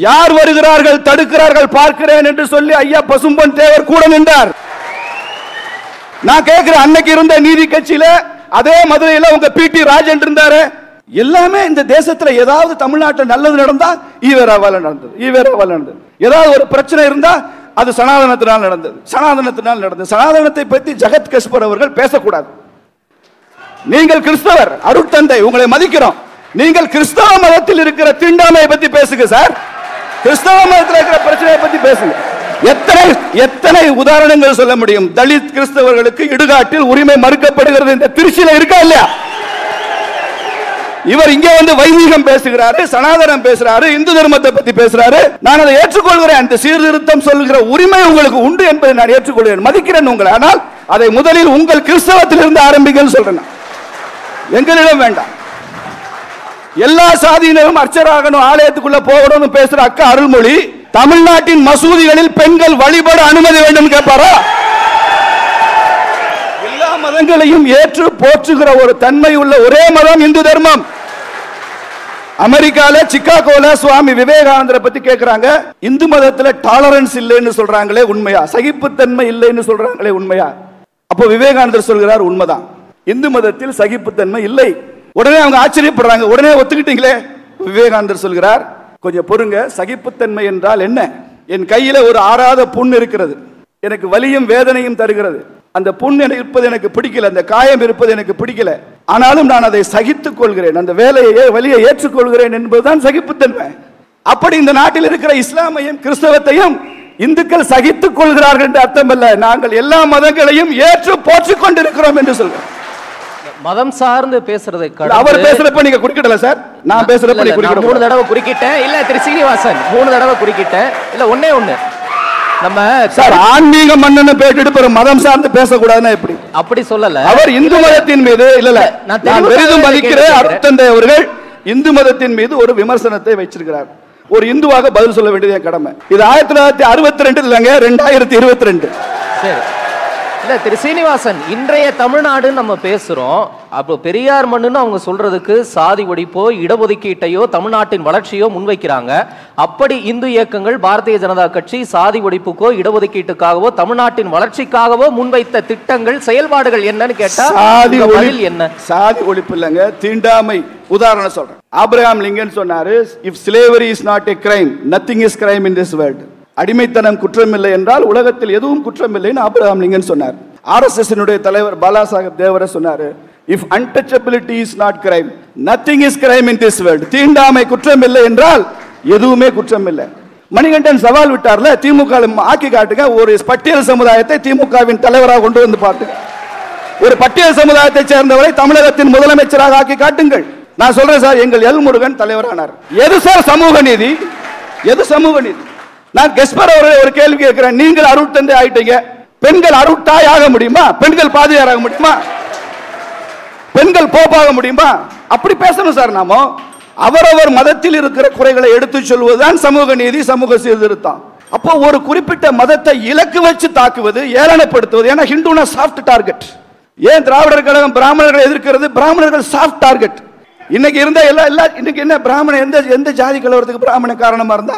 யார் வருகிறார்கள் தடுக்கிறார்கள் பார்க்கிறேன் என்று சொல்லி ஐயா பசும்பொன் தேவர் கூட நின்றார். நான் கேட்கிறேன், அன்னைக்கு இருந்த நீதி கட்சியில அதே மதுரையில உங்க பிடி ராஜன் இருந்தாரு. எல்லாமே இந்த தேசத்துல ஏதாவது தமிழ்நாட்டில் நல்லது நடந்தா ஈவேராவால நடந்தது, ஈவேராவால நடந்தது. ஏதாவது ஒரு பிரச்சனை இருந்தா அது சனாதனத்தினால் நடந்தது, சனாதனத்தினால் நடந்தது. சனாதனத்தை பற்றி ஜெகத் கஸ்பர் அவர்கள் பேசக்கூடாது. நீங்கள் கிறிஸ்தவர், அருட்தந்தை உங்களை மதிக்கிறோம். நீங்கள் கிறிஸ்தவ மதத்தில் இருக்கிற தீண்டாமையை பத்தி பேசுங்க சார், கிறிஸ்தவ மதத்தில் இருக்கிற பிரச்சனையை பத்தி பேசுங்க. எத்தனை உதாரணங்கள் சொல்ல முடியும். தலித் கிறிஸ்தவர்களுக்கு இடுகாட்டில் உரிமை மறுக்கப்படுகிறது இந்த திருச்சியில இருக்கா இல்லையா? இவர் இங்கே வந்து வைதிகம் பேசுகிறாரு, சனாதனம் பேசுறாரு, இந்து தர்மத்தை பத்தி பேசுறாரு. நான் அதை ஏற்றுக்கொள்கிறேன். அந்த சீர்திருத்தம் சொல்கிற உரிமை உங்களுக்கு உண்டு என்பதை நான் ஏற்றுக்கொள்கிறேன், மதிக்கிறேன் உங்களை. ஆனால் அதை முதலில் உங்கள் கிறிஸ்தவத்திலிருந்து ஆரம்பிங்கன்னு சொல்றேன். எங்களிடம் வேண்டாம். எல்லா சாதியினரும் அர்ச்சராகணும், ஆலயத்துக்குள்ள போகணும்னு பேசுற அக்கா அருள்மொழி தமிழ்நாட்டின் மசூதிகளில் பெண்கள் வழிபட அனுமதி வேண்டும் கேட்பாரா? எல்லா மதங்களையும் ஏற்று போற்றுகிற ஒரு தன்மை உள்ள ஒரே மதம் இந்து தர்மம். அமெரிக்கால சிக்காகோல சுவாமி விவேகானந்தரை பத்தி கேட்கிறாங்க. இந்து மதத்துல டாலரன்ஸ் இல்லைன்னு சொல்றாங்களே உண்மையா? சகிப்புத்தன்மை இல்லைன்னு சொல்றாங்களே உண்மையா? அப்போ விவேகானந்தர் சொல்கிறார் உண்மைதான், இந்து மதத்தில் சகிப்புத்தன்மை இல்லை. உடனே அவங்க ஆச்சரியப்படுறாங்க, உடனே ஒத்துக்கிட்டீங்களே. விவேகானந்தர் சொல்கிறார், கொஞ்சம் பொறுங்க, சகிப்புத்தன்மை என்றால் என்ன? என் கையில ஒரு ஆறாத புண் இருக்கிறது, எனக்கு வலியும் வேதனையும் தருகிறது. அந்த புண் இருப்பது எனக்கு பிடிக்கல, அந்த காயம் இருப்பது எனக்கு பிடிக்கல. ஆனாலும் நான் அதை சகித்துக் கொள்கிறேன், அந்த வேலையை வலியை ஏற்றுக்கொள்கிறேன் என்பதுதான் சகிப்புத்தன்மை. அப்படி இந்த நாட்டில் இருக்கிற இஸ்லாமையும் கிறிஸ்தவத்தையும் இந்துக்கள் சகித்துக் கொள்கிறார்கள் என்று அர்த்தம் அல்ல. நாங்கள் எல்லா மதங்களையும் ஏற்று போற்றிக் கொண்டிருக்கிறோம் என்று சொல்கிறோம். மதம் சார்ந்து பேசுறதை அவர் பேசுறப்ப நீங்க குறுக்கிடல சார். நான் பேசுறப்ப நீங்க குறுக்கிட்டீங்க. 3 தடவை குறுக்கிட்டேன் இல்ல திரு சீனிவாசன், 3 தடவை குறுக்கிட்டேன் இல்ல. ஒண்ணே நம்ம சார் ஆன்மீக மன்னனை பேட்டிட்டு பிற மதம் சார்ந்து பேசக்கூடாதுன்னா எப்படி? அப்படி சொல்லல அவர். இந்து மதத்தின் மீது இல்ல நான் பெரிதும் மதிக்கிறேன். அருட்தந்தை அவர்கள் இந்து மதத்தின் மீது ஒரு விமர்சனத்தை வச்சிருக்கிறார். ஒரு இந்துவாக பதில் சொல்ல வேண்டியது என் கடமை. இது 1962 இல்லைங்க, 2022. சரி இல்ல திரு சீனிவாசன், இன்றைய தமிழ்நாடு நம்ம பேசுறோம். அப்போ பெரியார் மண்ணுன்னு அவங்க சொல்றதுக்கு சாதி ஒழிப்போ இடஒதுக்கீட்டையோ தமிழ்நாட்டின் வளர்ச்சியோ முன்வைக்கிறாங்க. அப்படி இந்து இயக்கங்கள் பாரதிய ஜனதா கட்சி சாதி ஒழிப்புக்கோ இடஒதுக்கீட்டுக்காகவோ தமிழ்நாட்டின் வளர்ச்சிக்காகவோ முன்வைத்த திட்டங்கள் செயல்பாடுகள் என்னன்னு கேட்டா என்ன? சாதி ஒழிப்பு இல்லைங்க, தீண்டாமை. உதாரணம் சொல்றேன், ஆப்ரஹாம் லிங்கன் சொன்னாரு, if slavery is not a crime nothing is crime in this world. அடிமைத்தனம் குற்றமில்லை என்றால் உலகத்தில் எதுவும் குற்றமில்லைன்னு ஆபிரகாம் லிங்கன் சொன்னார். ஆர்எஸ்எஸ்னுடைய தலைவர் பாலா சாஹிப் தேவரை சொன்னாரு, if untouchability is not crime nothing is crime in this world. தீண்டாமை குற்றமில்லை என்றால் எதுவுமே குற்றமில்லை. மணிகண்டன் சவால் விட்டார்ல, திமுக ஆக்கி காட்டுங்க. ஒரு பட்டியல் சமுதாயத்தை திமுகவின் தலைவராக கொண்டு வந்து பாருங்க. ஒரு பட்டியல் சமுதாயத்தை சேர்ந்தவரை தமிழகத்தின் முதலமைச்சராக ஆக்கி காட்டுங்கள். நான் சொல்றேன் சார், எங்கள் எல் முருகன் தலைவரானார். எது சார் சமூக நீதி? எது சமூக நீதி? நான் கஸ்பர் அவர்களை ஒரு கேள்வி கேட்கிறேன், நீங்கள் அருட்தந்தை ஆயிட்டீங்க, பெண்கள் அருட்தாய் ஆக முடியுமா? பெண்கள் பாதிரியார் ஆக முடியுமா? பெண்கள் போப்பாக முடியுமா? அப்படி பேசணும் சார். நாம அவரவர் மதத்தில் இருக்கிற குறைகளை எடுத்து சொல்வதுதான் சமூக நீதி, சமூக சீர்திருத்தம். அப்போ ஒரு குறிப்பிட்ட மதத்தை இலக்கு வச்சு தாக்குவது, ஏளனப்படுத்துவது, ஏன்னா ஹிந்துனா சாஃப்ட் டார்கெட், ஏன் திராவிடர் கழகம் பிராமணர்களை எதிர்க்கிறது? பிராமணர்கள் சாஃப்ட் டார்கெட். இன்னைக்கு இருந்த இன்னைக்கு என்ன பிராமணன் எந்த எந்த ஜாதி கலவரத்துக்கு பிராமணன் காரணமா இருந்தா?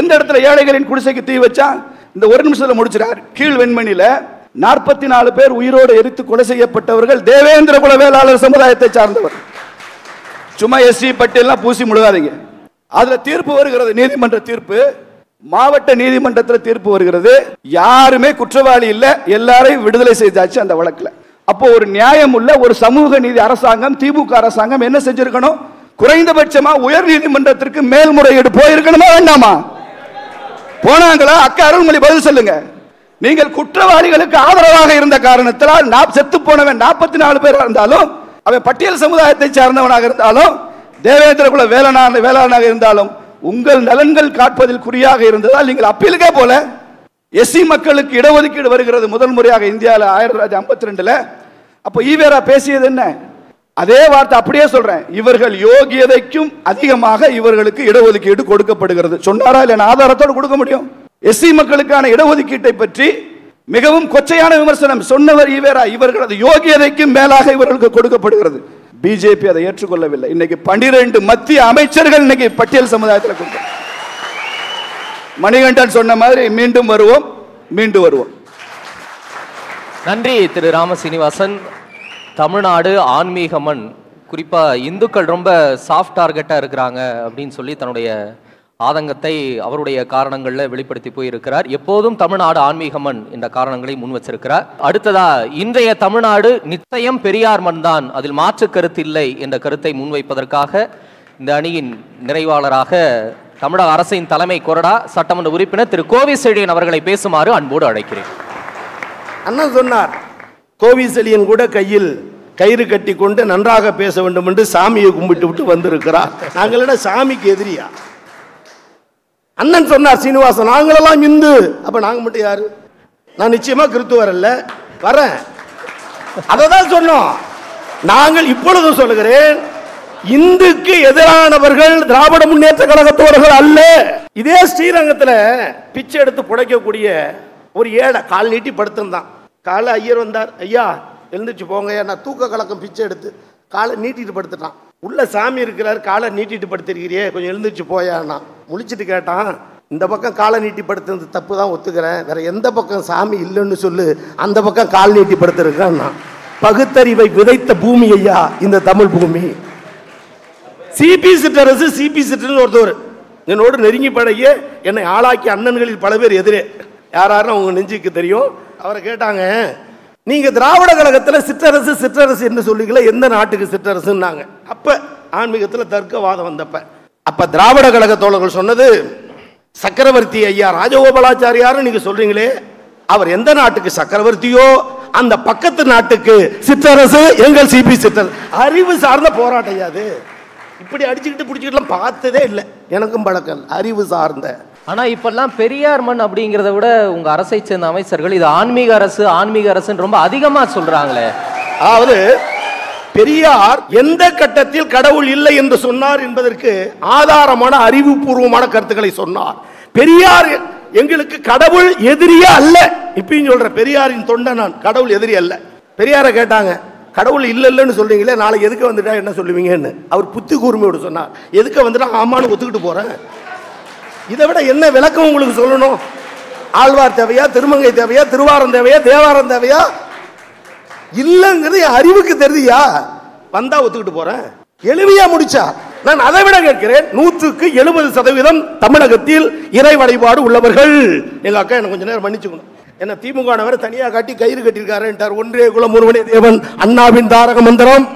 எந்த இடத்துல ஏழைகளின் குடிசைக்கு தீ வச்சா? இந்த ஒரு நிமிஷத்துல முடிச்சிட்டார். கீழ் வெண்மணியில 44 பேர் உயிரோடு எரித்து கொலை செய்யப்பட்டவர்கள் தேவேந்திர குல வேளாளர் சமுதாயத்தை சார்ந்தவர். சும்மா எஸ்சி பட்டியல்லாம் பூசி முழுகாதீங்க. அதுல தீர்ப்பு வருகிறது, நீதிமன்ற தீர்ப்பு, மாவட்ட நீதிமன்றத்தில் தீர்ப்பு வருகிறது. யாருமே குற்றவாளி இல்லை, எல்லாரையும் விடுதலை செய்தாச்சு அந்த வழக்கில். அப்போ ஒரு நியாயம் உள்ள ஒரு சமூக நீதி அரசாங்கம், திமுக அரசாங்கம் என்ன செஞ்சிருக்கணும்? குறைந்தபட்சமா உயர் நீதிமன்றத்திற்கு மேல்முறையீடு போயிருக்கணுமா வேண்டாமா? போனாங்களா? அக்கா அருள்மொழி பதில் சொல்லுங்க. நீங்கள் குற்றவாளிகளுக்கு ஆதரவாக இருந்த காரணத்தினால் செத்து போனவன் 44 பேர் இருந்தாலும், அவன் பட்டியல் சமுதாயத்தை சார்ந்தவனாக இருந்தாலும், தேவேந்திர குல வேளாணாக இருந்தாலும், உங்கள் நலன்கள் காப்பதில் குறியாக இருந்ததால் நீங்கள் அப்பீலுக்கே போல. எஸ்சி மக்களுக்கு இடஒதுக்கீடு வருகிறது முதல் முறையாக இந்தியாவில் 1952ல. அப்போ ஈவேரா பேசியது என்ன? அதே வார்த்தை அப்படியே சொல்றேன். இவர்கள் யோகியதைக்கும் அதிகமாக இவர்களுக்கு இடஒதுக்கீடு கொடுக்கப்படுகிறது சொன்னாரா? இல்லைன்னா ஆதாரத்தோடு கொடுக்க முடியும். எஸ்சி மக்களுக்கான இடஒதுக்கீட்டை பற்றி மிகவும் கொச்சையான விமர்சனம் சொன்னவர் ஈவேரா. இவர்களது யோகியதைக்கும் மேலாக இவர்களுக்கு கொடுக்கப்படுகிறது. பிஜேபி அதை ஏற்றுக்கொள்ளவில்லை. இன்னைக்கு 12 மத்திய அமைச்சர்கள் இன்னைக்கு பட்டியல் சமுதாயத்தில் கொண்டு. மணிகண்டன் சொன்ன மாதிரி மீண்டும் வருவோம், மீண்டும் வருவோம். நன்றி திரு ராம சீனிவாசன். தமிழ்நாடு ஆன்மீக மண், குறிப்பா இந்துக்கள் ரொம்ப சாஃப்ட் டார்கெட்டா இருக்கிறாங்க அப்படின்னு சொல்லி தன்னுடைய ஆதங்கத்தை அவருடைய காரணங்களில் வெளிப்படுத்தி போயிருக்கிறார். எப்போதும் தமிழ்நாடு ஆன்மீக மண் என்ற காரணங்களை முன் வச்சிருக்கிறார். அடுத்ததா, இன்றைய தமிழ்நாடு நிச்சயம் பெரியார் மண் தான், அதில் மாற்று கருத்து இல்லை என்ற கருத்தை முன்வைப்பதற்காக இந்த அணியின் நிறைவாளராக தமிழக அரசின் தலைமை கொறடா சட்டமன்ற உறுப்பினர் திரு கோவிசெழியன் அவர்களை பேசுமாறு அன்போடு அழைக்கிறேன். அண்ணன் சொன்னார், கோவிசெழியன் கூட கையில் கயிறு கட்டி கொண்டு நன்றாக பேச வேண்டும் என்று சாமியை கும்பிட்டு விட்டு வந்திருக்கிறார். நாங்கள சாமிக்கு எதிரியா? அண்ணன் சொன்னார் சீனிவாசன், நாங்களெல்லாம் இந்து, அப்ப நாங்க மட்டும் யாரு? நான் நிச்சயமா கிறிஸ்துவர் அல்ல, வரேன். அததான் சொன்னோம். நாங்கள் இப்பொழுது சொல்லுகிறேன், இந்துக்கு எதிரானவர்கள் திராவிட முன்னேற்ற கழகத்தோர்கள் அல்ல. இதே ஸ்ரீரங்கத்தில் பிச்சை எடுத்து புடைக்கக்கூடிய ஒரு ஏடை கால் நீட்டி படுத்திருந்தான். காலை ஐயர் வந்தார், ஐயா எழுந்துச்சு போங்க, நான் தூக்க கலக்கம் பிச்சை எடுத்து காலை நீட்டிட்டு படுத்துட்டான். உள்ள சாமி இருக்கிறார், காலை நீட்டிட்டு படுத்திருக்கிறியே, கொஞ்சம் எழுந்துச்சு போயான்னா முழிச்சிட்டு கேட்டான். இந்த பக்கம் காலை நீட்டி படுத்துறது தப்பு தான் ஒத்துக்கிறேன், வேற எந்த பக்கம் சாமி இல்லைன்னு சொல்லு, அந்த பக்கம் கால் நீட்டி படுத்திருக்கான்னா. பகுத்தறிவை விதைத்த பூமி ஐயா இந்த தமிழ் பூமி. சிபி சிட்டரசு, சிபி சிட்டர்னு ஒருத்தவர் என்னோடு நெருங்கி பழகிய என்னை ஆளாக்கி அண்ணன்களில் பல பேர் எதிரே யாராருன்னு அவங்க நெஞ்சுக்கு தெரியும். அவரை கேட்டாங்க, நீங்கள் திராவிட கழகத்தில் சிற்றரசு சிற்றரசு என்று சொல்லிக்கல, எந்த நாட்டுக்கு சிற்றரசுன்னாங்க. அப்போ ஆன்மீகத்தில் தர்க்கவாதம் வந்தப்ப அப்போ திராவிட கழக தோழர்கள் சொன்னது, சக்கரவர்த்தி ஐயா ராஜகோபாலாச்சாரியார்னு நீங்கள் சொல்கிறீங்களே, அவர் எந்த நாட்டுக்கு சக்கரவர்த்தியோ அந்த பக்கத்து நாட்டுக்கு சிற்றரசு எங்கள் சிபி சிற்றரசு. அறிவு சார்ந்த போராட்டம் ஐயாது, இப்படி அடிச்சுக்கிட்டு பிடிச்சிக்கிட்டுலாம் பார்த்ததே இல்லை, எனக்கும் பழக்கம் அறிவு சார்ந்த. ஆனால் இப்பெல்லாம் பெரியார் மண் அப்படிங்கிறத விட உங்கள் அரசை சேர்ந்த அமைச்சர்கள் இது ஆன்மீக அரசு, ஆன்மீக அரசுன்னு ரொம்ப அதிகமாக சொல்கிறாங்களே. அதாவது பெரியார் எந்த கட்டத்தில் கடவுள் இல்லை என்று சொன்னார் என்பதற்கு ஆதாரமான அறிவுபூர்வமான கருத்துக்களை சொன்னார். பெரியார் எங்களுக்கு கடவுள் எதிரியா அல்ல. இப்பயும் சொல்கிற பெரியாரின் தொண்டை நான், கடவுள் எதிரி அல்ல. பெரியாரை கேட்டாங்க, கடவுள் இல்லை இல்லைன்னு சொல்கிறீங்களே, நாளைக்கு எதுக்கு வந்துட்டா என்ன சொல்லுவீங்கன்னு. அவர் புத்தி கூர்மையோடு சொன்னார், எதுக்கு வந்துட்டா ஆமான்னு ஒத்துக்கிட்டு போகிறேன். இதை விட என்ன விளக்கம் உங்களுக்கு சொல்லணும்? ஆழ்வார் தேவையா, திருமங்கை தேவையா, திருவாரம் தேவையா, தேவாரம் தேவையா? இல்லைங்கிறது அறிவுக்கு தெரியா, வந்தா ஒத்துக்கிட்டு போகிறேன். எளிமையா முடிச்சா. நான் அதை விட கேட்கிறேன், 70% தமிழகத்தில் இறை வழிபாடு உள்ளவர்கள். எங்கள் அக்கா எனக்கு கொஞ்சம் நேரம் மன்னிச்சுக்கணும், என்ன திமுக வேற தனியாக காட்டி கயிறு கட்டியிருக்காரு. ஒன்றே குலம் ஒருவனே தேவன், அண்ணாவின் தாரக மந்திரம்.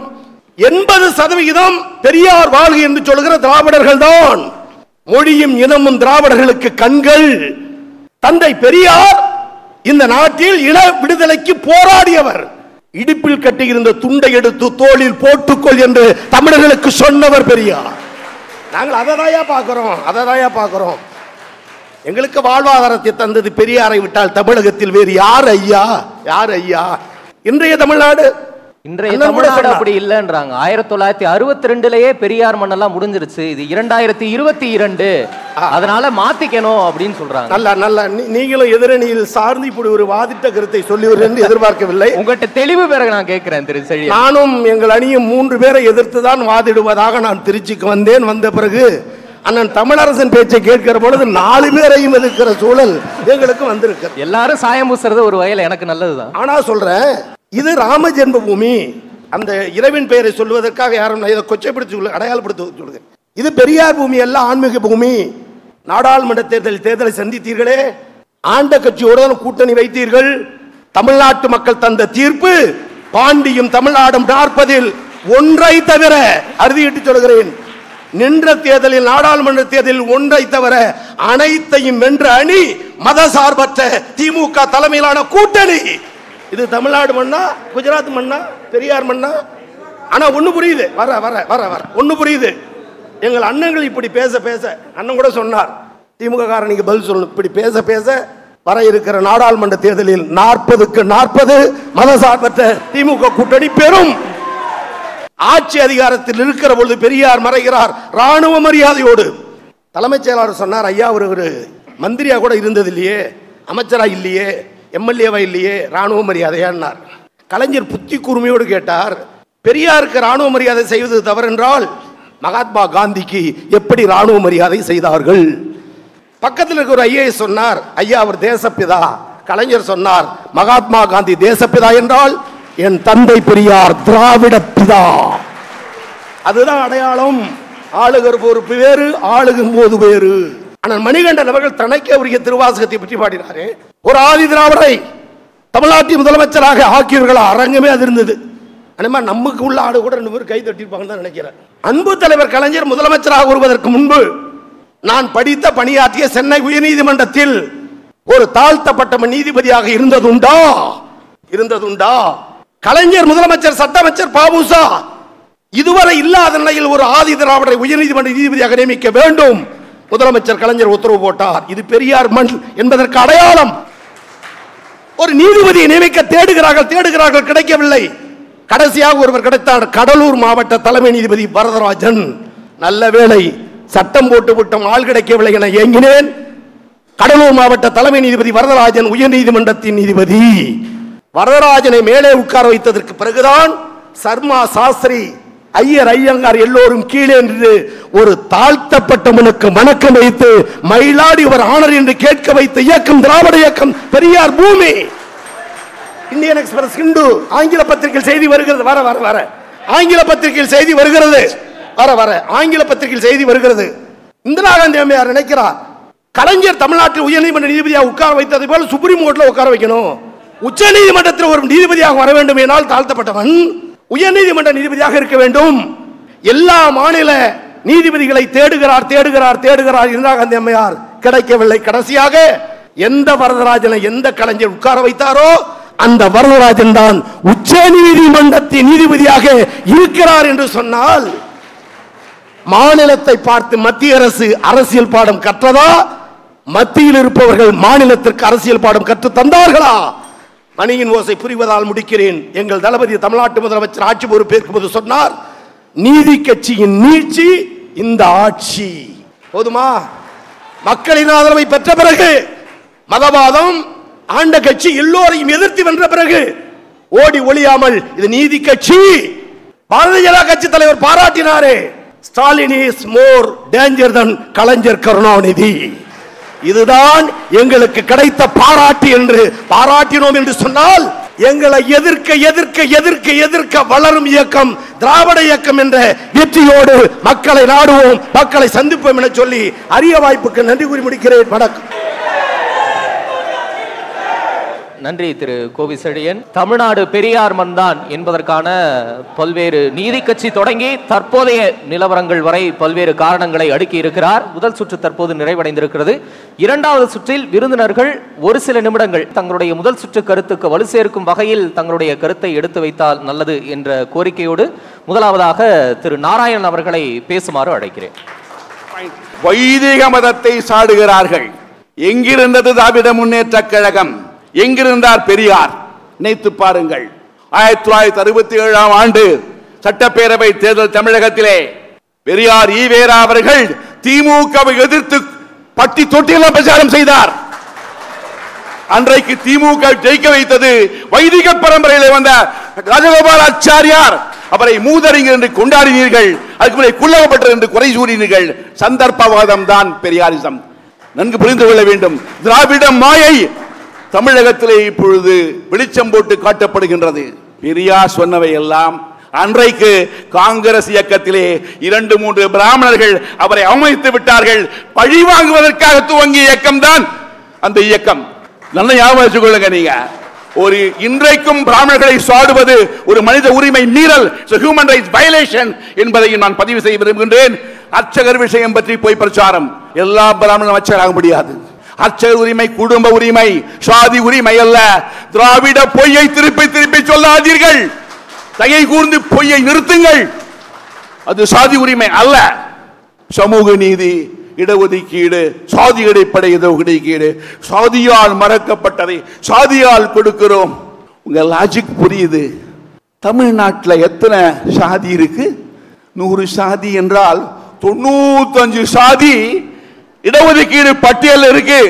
80% பெரியார் வாழ்க என்று சொல்கிற திராவிடர்கள் தான். மொழியும் இனமும் திராவிடர்களுக்கு கண்கள். தந்தை பெரியார் இந்த நாட்டில் இன விடுதலைக்கு போராடியவர். இடுப்பில் கட்டியிருந்த துண்டை எடுத்து தோளில் போட்டுக்கொள் என்று தமிழர்களுக்கு சொன்னவர் பெரியார். நாங்கள் அதை தான் பார்க்கிறோம். எங்களுக்கு வாழ்வாதாரத்தை தந்தது பெரியாரை விட்டால் தமிழகத்தில் வேறு யார் ஐயா? இன்றைய தமிழ்நாடு இன்றைய தமிழ்நாடு அப்படி இல்லன்றாங்க. 1962லயே பெரியார் மண்ணெல்லாம் முடிஞ்சிருச்சு, இது 2022, அதனால மாத்திக்கணும் அப்படின்னு சொல்றாங்க. நல்லா நல்லா நீங்களும் எதிரணியில் சார்ந்து இப்படி ஒரு வாதிட்ட கருத்தை சொல்லி என்று எதிர்பார்க்கவில்லை. உங்கள்கிட்ட தெளிவு பிறகு நான் கேட்கிறேன் திரு செழியன். நானும் எங்கள் அணியும் 3 பேரை எதிர்த்து தான் வாதிடுவதாக நான் திருச்சிக்கு வந்தேன். வந்த பிறகு அண்ணன் தமிழரசன் பேச்சை கேட்கிற பொழுது 4 பேரையும் எதிர்க்கிற சூழல் எங்களுக்கு வந்திருக்கு. எல்லாரும் சாயம் பூசுறது ஒரு வகையில் எனக்கு நல்லதுதான். ஆனா சொல்றேன், இது ராம ஜென்மபூமி, அந்த இறைவன் பெயரை சொல்வதற்காக யாரும் இதை கொச்சைப்படுத்தி அடையாளப்படுத்த சொல்லுங்க. இது பெரியார் பூமி அல்ல, ஆன்மீக பூமி. நாடாளுமன்ற தேர்தலை சந்தித்தீர்களே, ஆண்ட கட்சியோடு கூட்டணி வைத்தீர்கள். தமிழ்நாட்டு மக்கள் தந்த தீர்ப்பு பாண்டியும் தமிழ்நாடும் 40-1 தவிர அறுதியிட்டு சொல்கிறேன், நின்ற தேர்தலில் நாடாளுமன்ற தேர்தலில் 1 தவிர அனைத்தையும் வென்ற அணி மதசார்பற்ற திமுக தலைமையிலான கூட்டணி. இது தமிழ்நாடு மண்ணா, குஜராத் மண்ணா, பெரியார் மண்ணா? ஆனா ஒண்ணு புரியுது, வர வர வர வர ஒண்ணு புரியுது. எங்கள் அண்ணன்கள் இப்படி பேச பேச, அண்ணன் கூட சொன்னார் திமுக காரணிக்கு பதில் சொல்லணும், இப்படி பேச பேச வர இருக்கிற நாடாளுமன்ற தேர்தலில் 40-40 மதசார்பற்ற திமுக கூட்டணி பெறும். ஆட்சி அதிகாரத்தில் இருக்கிற பொழுது பெரியார் மறைகிறார் ராணுவ மரியாதையோடு. தலைமைச் செயலாளர் சொன்னார், ஐயா ஒரு மந்திரியா கூட இருந்தது இல்லையே, அமைச்சரா இல்லையே, எம்எல்ஏவா இல்லையே, ராணுவ மரியாதையானார். கலைஞர் புத்தி கூர்மையோடு கேட்டார், பெரியாருக்கு ராணுவ மரியாதை செய்வது தவறென்றால் மகாத்மா காந்திக்கு எப்படி ராணுவ மரியாதை செய்தார்கள்? பக்கத்தில் இருக்கிற ஐஏஎஸ் சொன்னார், ஐயா அவர் தேசப்பிதா. கலைஞர் சொன்னார், மகாத்மா காந்தி தேசப்பிதா என்றால் என் தந்தை பெரியார் திராவிட பிதா. அதுதான் அடையாளம். ஆளுகிற பொறுப்பு வேறு, ஆளுகும் போது வேறு. ஆனால் மணிகண்டன் அவர்கள் தனக்கே உரிய திருவாசகத்தை பற்றி பாடினாரே, ஒரு ஆதி திராவிடரை தமிழ்நாட்டின் முதலமைச்சராக ஆக்கியவர்களா அரங்கமே அது இருந்தது. அதே நமக்கு உள்ள ஆடு கூட 2 பேர் கை தட்டிருப்பாங்கன்னு தான் நினைக்கிறேன். அன்பு தலைவர் கலைஞர் முதலமைச்சராக வருவதற்கு முன்பு நான் படித்த பணியாற்றிய சென்னை உயர்நீதிமன்றத்தில் ஒரு தாழ்த்தப்பட்ட நீதிபதியாக இருந்ததுண்டா? கலைஞர் முதலமைச்சர், சட்ட அமைச்சர் பாபுசா இதுவரை இல்லாத நிலையில் ஒரு ஆதி திராவிடரை உயர்நீதிமன்ற நீதிபதியாக நியமிக்க வேண்டும் முதலமைச்சர் கலைஞர் உத்தரவு போட்டார். இது பெரியார் மண் என்பதற்கு அடையாளம். ஒரு நீதிபதியை நியமிக்க தேடுகிறார்கள், கிடைக்கவில்லை. கடைசியாக ஒருவர் கிடைத்தார், கடலூர் மாவட்ட தலைமை நீதிபதி வரதராஜன். நல்ல வேலை சட்டம் போட்டு விட்டும், ஆள் கிடைக்கவில்லை என ஏங்கினேன். கடலூர் மாவட்ட தலைமை நீதிபதி வரதராஜன் உயர்நீதிமன்றத்தின் நீதிபதி. வரதராஜனை மேலே உட்கார வைத்ததற்கு பிறகுதான் சர்மா, சாஸ்திரி, ஐயர், ஐயங்கார் எல்லோரும் கீழே என்று ஒரு தாழ்த்தப்பட்டவனுக்கு வணக்கம் வைத்து மயிலாடி ஒரு ஆனர் என்று கேட்க வைத்த இயக்கம் திராவிட இயக்கம், பெரியார் பூமி. இந்தியன் எக்ஸ்பிரஸ், இந்து, ஆங்கில பத்திரிகையில் செய்தி வருகிறது. வர வர வர ஆங்கில பத்திரிகையில் செய்தி வருகிறது. வர வர ஆங்கில பத்திரிகையில் செய்தி வருகிறது. இந்திரா காந்தி அம்மையார் நினைக்கிறார், கலைஞர் தமிழ்நாட்டில் உயர்நீதிமன்ற நீதிபதியாக உட்கார வைத்ததை போல் சுப்ரீம் கோர்ட்டில் உட்கார வைக்கணும். உச்ச நீதிமன்றத்தில் ஒரு நீதிபதியாக வர வேண்டும் என்றால் தாழ்த்தப்பட்டவன் உயர் நீதிமன்ற நீதிபதியாக இருக்க வேண்டும். எல்லா மாநில நீதிபதிகளை தேடுகிறார் இந்திரா காந்தி அம்மையார், கிடைக்கவில்லை. கடைசியாக எந்த வரதராஜனை எந்த கலைஞர் உட்கார வைத்தாரோ அந்த வரதராஜன் தான் உச்ச நீதிமன்றத்தின் நீதிபதியாக இருக்கிறார் என்று சொன்னால் மாநிலத்தை பார்த்து மத்திய அரசு அரசியல் பாடம் கற்றதா? மத்தியில் இருப்பவர்கள் மாநிலத்திற்கு அரசியல் பாடம் கற்று தந்தார்களா? மணியின் ஓசை புரிவதால் முடிக்கிறேன். எங்கள் தளபதி தமிழ்நாட்டு முதலமைச்சர் ஆட்சி பொறுப்பேற்கும் போது சொன்னார், நீதி கட்சியின் நீட்சி இந்த ஆட்சி. போதுமா? மக்களின் ஆதரவை பெற்ற பிறகு, மதவாதம் ஆண்ட கட்சி எல்லோரையும் எதிர்த்து வென்ற பிறகு ஓடி ஒளியாமல் இது நீதி கட்சி. பாரதிய ஜனதா கட்சி தலைவர் பாராட்டினாரே, Stalin is more danger than Kalaignar Karunanidhi. இதுதான் எங்களுக்கு கிடைத்த பாராட்டு என்று பாராட்டினோம் என்று சொன்னால், எங்களை எதிர்க்க எதிர்க்க எதிர்க்க எதிர்க்க வளரும் இயக்கம் திராவிட இயக்கம் என்ற வெற்றியோடு மக்களை நாடுவோம், மக்களை சந்திப்போம் என சொல்லி அரிய வாய்ப்புக்கு நன்றி கூறி முடிக்கிறேன். வணக்கம். நன்றி திரு கோவி செழியன். தமிழ்நாடு பெரியார் மண் தான் என்பதற்கான பல்வேறு நீதி கட்சி தொடங்கி தற்போதைய நிலவரங்கள் வரை பல்வேறு காரணங்களை அடுக்கி இருக்கிறார். முதல் சுற்று தற்போது நிறைவடைந்திருக்கிறது. 2வது சுற்றில் விருந்தினர்கள் ஒரு சில நிமிடங்கள் தங்களுடைய முதல் சுற்று கருத்துக்கு வலு சேர்க்கும் வகையில் தங்களுடைய கருத்தை எடுத்து வைத்தால் நல்லது என்ற கோரிக்கையோடு முதலாவதாக திரு நாராயணன் அவர்களை பேசுமாறு அழைக்கிறேன். வைதிக மதத்தை சாடுகிறார்கள். எங்கிருந்தது திராவிட முன்னேற்ற கழகம்? எங்கிருந்தார் பெரியார்? நினைத்து பாருங்கள். 1967 ஆண்டு சட்டப்பேரவை தேர்தல் தமிழகத்திலே பெரியார் ஈவேரா அவர்கள் திமுகவை எதிர்த்து பட்டி தொட்டியெல்லாம் பிரச்சாரம் செய்தார். அன்றைக்கு திமுக ஜெயிக்க வைத்தது வைதிக பரம்பரையிலே வந்த ராஜகோபால் ஆச்சாரியார். அவரை மூதறிஞர் என்று கொண்டாடினீர்கள், அதுக்கு முறை குள்ளவப்பட்டர் என்று குறை கூறினீர்கள். சந்தர்ப்பவாதம் தான் பெரியாரிசம். நன்கு புரிந்து கொள்ள வேண்டும். திராவிட மாயை தமிழகத்திலே இப்பொழுது வெளிச்சம் போட்டு காட்டப்படுகின்றது. பெரியார் சொன்னவை எல்லாம் அன்றைக்கு காங்கிரஸ் இயக்கத்திலே 2-3 பிராமணர்கள் அவரை அவமதித்து விட்டார்கள். பழி வாங்குவதற்காக துவங்கிய இயக்கம் தான் அந்த இயக்கம். நல்ல ஞாபகம் வச்சுக்கொள்ளுங்க. நீங்க ஒரு இன்றைக்கும் பிராமணர்களை சாடுவது ஒரு மனித உரிமை மீறல், ஹியூமன் ரைட்ஸ் வயலேஷன் என்பதை நான் பதிவு செய்ய விரும்புகின்றேன். அர்ச்சகர் விஷயம் பற்றி போய் பிரச்சாரம், எல்லா பிராமணரும் அர்ச்சகராக முடியாது. அர்ச்சகர் உரிமை குடும்ப உரிமை, சாதி உரிமை அல்ல. திராவிட பொய்யை திருப்பி திருப்பி சொல்லாதீர்கள். தயை கூர்ந்து பொய்யை நிறுத்துங்கள். அது சாதி உரிமை அல்ல. சமூக நீதி, இடஒதுக்கீடு, சாதி அடிப்படை இடஒதுக்கீடு, சாதியால் மறக்கப்பட்டதை சாதியால் கொடுக்கிறோம். உங்க லாஜிக் புரியுது. தமிழ்நாட்டில் எத்தனை சாதி இருக்கு? 100 சாதி என்றால் 95 சாதி இடஒதுக்கீடு பட்டியல் இருக்கு.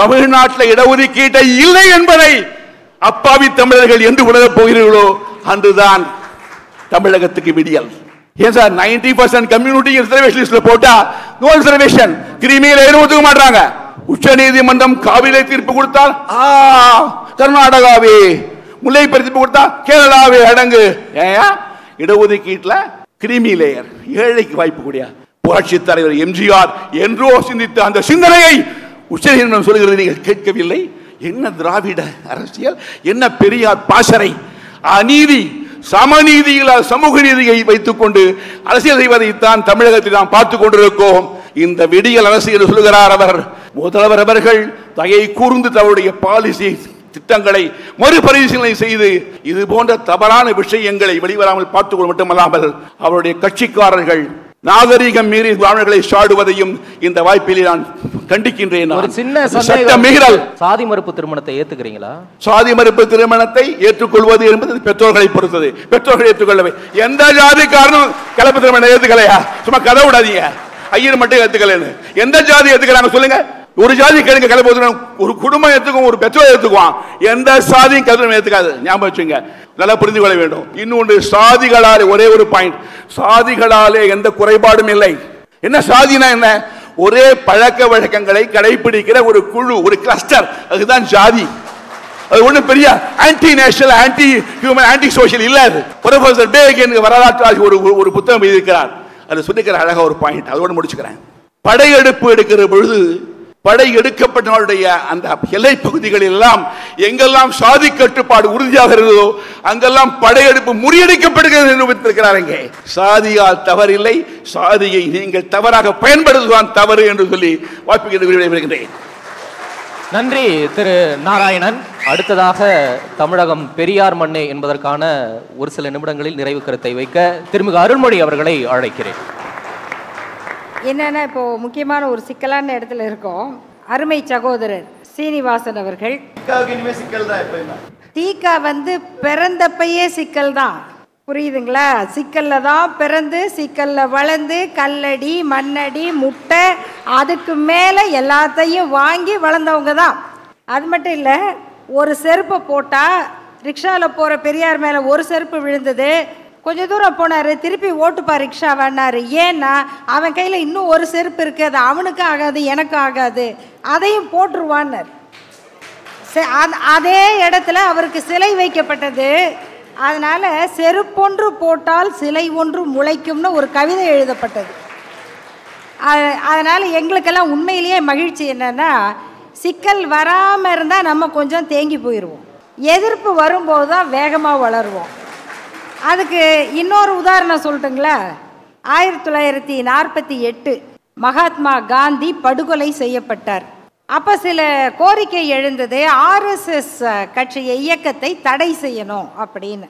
தமிழ்நாட்டில் இடஒதுக்கீட்டை இல்லை என்பதை அப்பாவி தமிழர்கள் என்று உணரப் போகிறீர்களோ அன்றுதான் தமிழகத்துக்கு விடியல். ஏன் சார் 90% கம்யூனிட்டி ரிசர்வேஷன் லிஸ்ட்ல போட்டா நோ ரிசர்வேஷன், கிரிமியில ஏறுவதுக்க மாட்டாங்க. உச்ச நீதிமன்றம் காவிரி தீர்ப்பு கொடுத்தால் கர்நாடகாவே, முல்லை தீர்ப்பு கொடுத்தா கேரளாவே அடங்கு. ஏன் இடஒதுக்கீட்டுல கிரிமியிலேயர் ஏழைக்கு வாய்ப்பு கூடிய புரட்சி தலைவர் எம்ஜிஆர் என்றோ சிந்தித்த அந்த சிந்தனையை உச்ச நீதிமன்றம் சொல்கிறது நீங்கள் கேட்கவில்லை. என்ன திராவிட அரசியல், என்ன பெரியார் பாசறை. அநீதி, சமநீதியில் சமூக நீதியை வைத்துக் கொண்டு அரசியல் செய்வதைத்தான் தமிழகத்தில் நாம் பார்த்துக் கொண்டிருக்கோம். இந்த விடியல் அரசியல் சொல்கிறார் அவர். முதல்வர் அவர்கள் தயை கூர்ந்து தன்னுடைய பாலிசி திட்டங்களை மறுபரிசீலனை செய்து இது போன்ற தவறான விஷயங்களை வெளிவராமல் பார்த்துக் கொள்ள மட்டுமல்லாமல் அவருடைய கட்சிக்காரர்கள் நாகரிகம் மீறி பிராமணர்களை சாடுவதையும் இந்த வாய்ப்பிலே நான் கண்டிக்கின்றேன். சாதி மறுப்பு திருமணத்தை ஏற்றுக்கிறீங்களா? சாதி மறுப்பு திருமணத்தை ஏற்றுக்கொள்வது என்பது பெற்றோர்களை பொறுத்தது. பெற்றோர்கள் ஏற்றுக்கொள்ளவே எந்த ஜாதி காரணம் கலப்பு திருமணம் ஏற்றுக்கலையா? சும்மா கதை விடாதீங்க, ஐயர் மட்டும் ஏற்றுக்கலன்னு. எந்த ஜாதி ஏற்றுக்கிறாங்க சொல்லுங்க? ஒரு ஜாதி கேளுங்க கலப்பு திருமணம். ஒரு குடும்பம் ஏற்றுக்கும், ஒரு பெற்றோர் ஏற்றுக்குவான். எந்த சாதியும் கலப்பு ஏற்றுக்காது. ஞாபகம் வச்சுங்க, நல்லா புரிந்து கொள்ள வேண்டும். இன்னொன்று, சாதிகளாலே ஒரே ஒரு பாயிண்ட், சாதிகளாலே எந்த குறைபாடும் இல்லை. என்ன சாதினா என்ன? ஒரே பழக்க வழக்கங்களை கடைபிடிக்கிற ஒரு குழு, ஒரு கிளஸ்டர், அதுதான் ஜாதி. அது ஒன்றும் பெரிய anti national, anti human, anti social இல்லை. அது ப்ரொஃபசர் பேக் வரலாற்று ஒரு புத்தகம் எழுதியிருக்கிறார். அது சொல்லிக்கிற அழகா ஒரு பாயிண்ட், அதோடு முடிச்சுக்கிறேன். படையெடுப்பு எடுக்கிற பொழுது படை எடுக்கப்பட்டவருடைய அந்த எல்லை பகுதிகளில் எல்லாம் எங்கெல்லாம் சாதி கட்டுப்பாடு உறுதியாக இருந்ததோ அங்கெல்லாம் படையெடுப்பு முறியடிக்கப்படுகிறது நிரூபித்திருக்கிறார்கள். சாதியால் தவறில்லை, சாதியை நீங்கள் தவறாக பயன்படுத்துவான் தவறு என்று சொல்லி வாய்ப்புகிறேன். நன்றி திரு நாராயணன். அடுத்ததாக தமிழகம் பெரியார் மண்ணே என்பதற்கான ஒரு சில நிமிடங்களில் நிறைவு கருத்தை வைக்க திருமிகு அருள்மொழி அவர்களை அழைக்கிறேன். என்னன்னா இப்போ முக்கியமான ஒரு சிக்கலான இடத்துல இருக்கோம். அருமை சகோதரர் சீனிவாசன் அவர்கள், தீகா பிறந்தப்பையே சிக்கல் தான், புரியுதுங்களா? சிக்கல்ல தான் பிறந்து, சிக்கல்ல வளர்ந்து, கல்லடி மண்ணடி முட்டை அதுக்கு மேல எல்லாத்தையும் வாங்கி வளர்ந்தவங்க தான். அது மட்டும் இல்லை, ஒரு செருப்பை போட்டா ரிக்ஷால போற பெரியார் மேல ஒரு செருப்பு விழுந்தது. கொஞ்சம் தூரம் போனார், திருப்பி ஓட்டுப்பா ரிக்ஷா வேணாரு. ஏன்னா அவன் கையில் இன்னும் ஒரு செருப்பு இருக்குது, அது அவனுக்கும் ஆகாது எனக்கும் ஆகாது, அதையும் போட்டுருவான்னார். அதே இடத்துல அவருக்கு சிலை வைக்கப்பட்டது. அதனால் செருப்பொன்று போட்டால் சிலை ஒன்று முளைக்கும்னு ஒரு கவிதை எழுதப்பட்டது. அதனால் எங்களுக்கெல்லாம் உண்மையிலேயே மகிழ்ச்சி. என்னென்னா சிக்கல் வராமல் இருந்தால் நம்ம கொஞ்சம் தேங்கி போயிடுவோம், எதிர்ப்பு வரும்போது தான் வேகமாக வளருவோம். அதுக்கு இன்னொரு உதாரணம் சொல்லட்டுங்களா? 1948 மகாத்மா காந்தி படுகொலை செய்யப்பட்டார். அப்போ சில கோரிக்கை எழுந்தது, ஆர்எஸ்எஸ் கட்சியை இயக்கத்தை தடை செய்யணும் அப்படின்னு.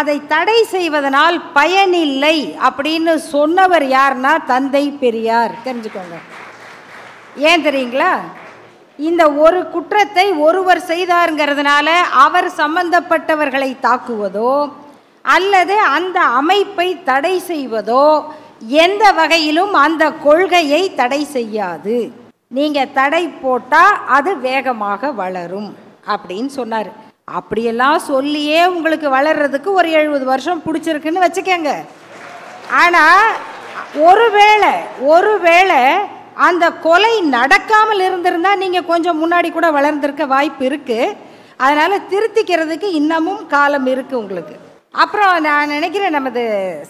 அதை தடை செய்வதனால் பயனில்லை அப்படின்னு சொன்னவர் யாருன்னா தந்தை பெரியார். தெரிஞ்சுக்கோங்க. ஏன் தெரியுங்களா? இந்த ஒரு குற்றத்தை ஒருவர் செய்தாருங்கிறதுனால அவர் சம்பந்தப்பட்டவர்களை தாக்குவதோ அல்லது அந்த அமைப்பை தடை செய்வதோ எந்த வகையிலும் அந்த கொள்கையை தடை செய்யாது. நீங்கள் தடை போட்டால் அது வேகமாக வளரும் அப்படின்னு சொன்னார். அப்படியெல்லாம் சொல்லியே உங்களுக்கு வளர்கிறதுக்கு ஒரு 70 வருஷம் பிடிச்சிருக்குன்னு வச்சுக்கோங்க. ஆனால் ஒருவேளை அந்த கொலை நடக்காமல் இருந்திருந்தால் நீங்கள் கொஞ்சம் முன்னாடி கூட வளர்ந்துருக்க வாய்ப்பு இருக்குது. அதனால் திருத்திக்கிறதுக்கு இன்னமும் காலம் இருக்குது உங்களுக்கு. அப்புறம் நான் நினைக்கிறேன் நமது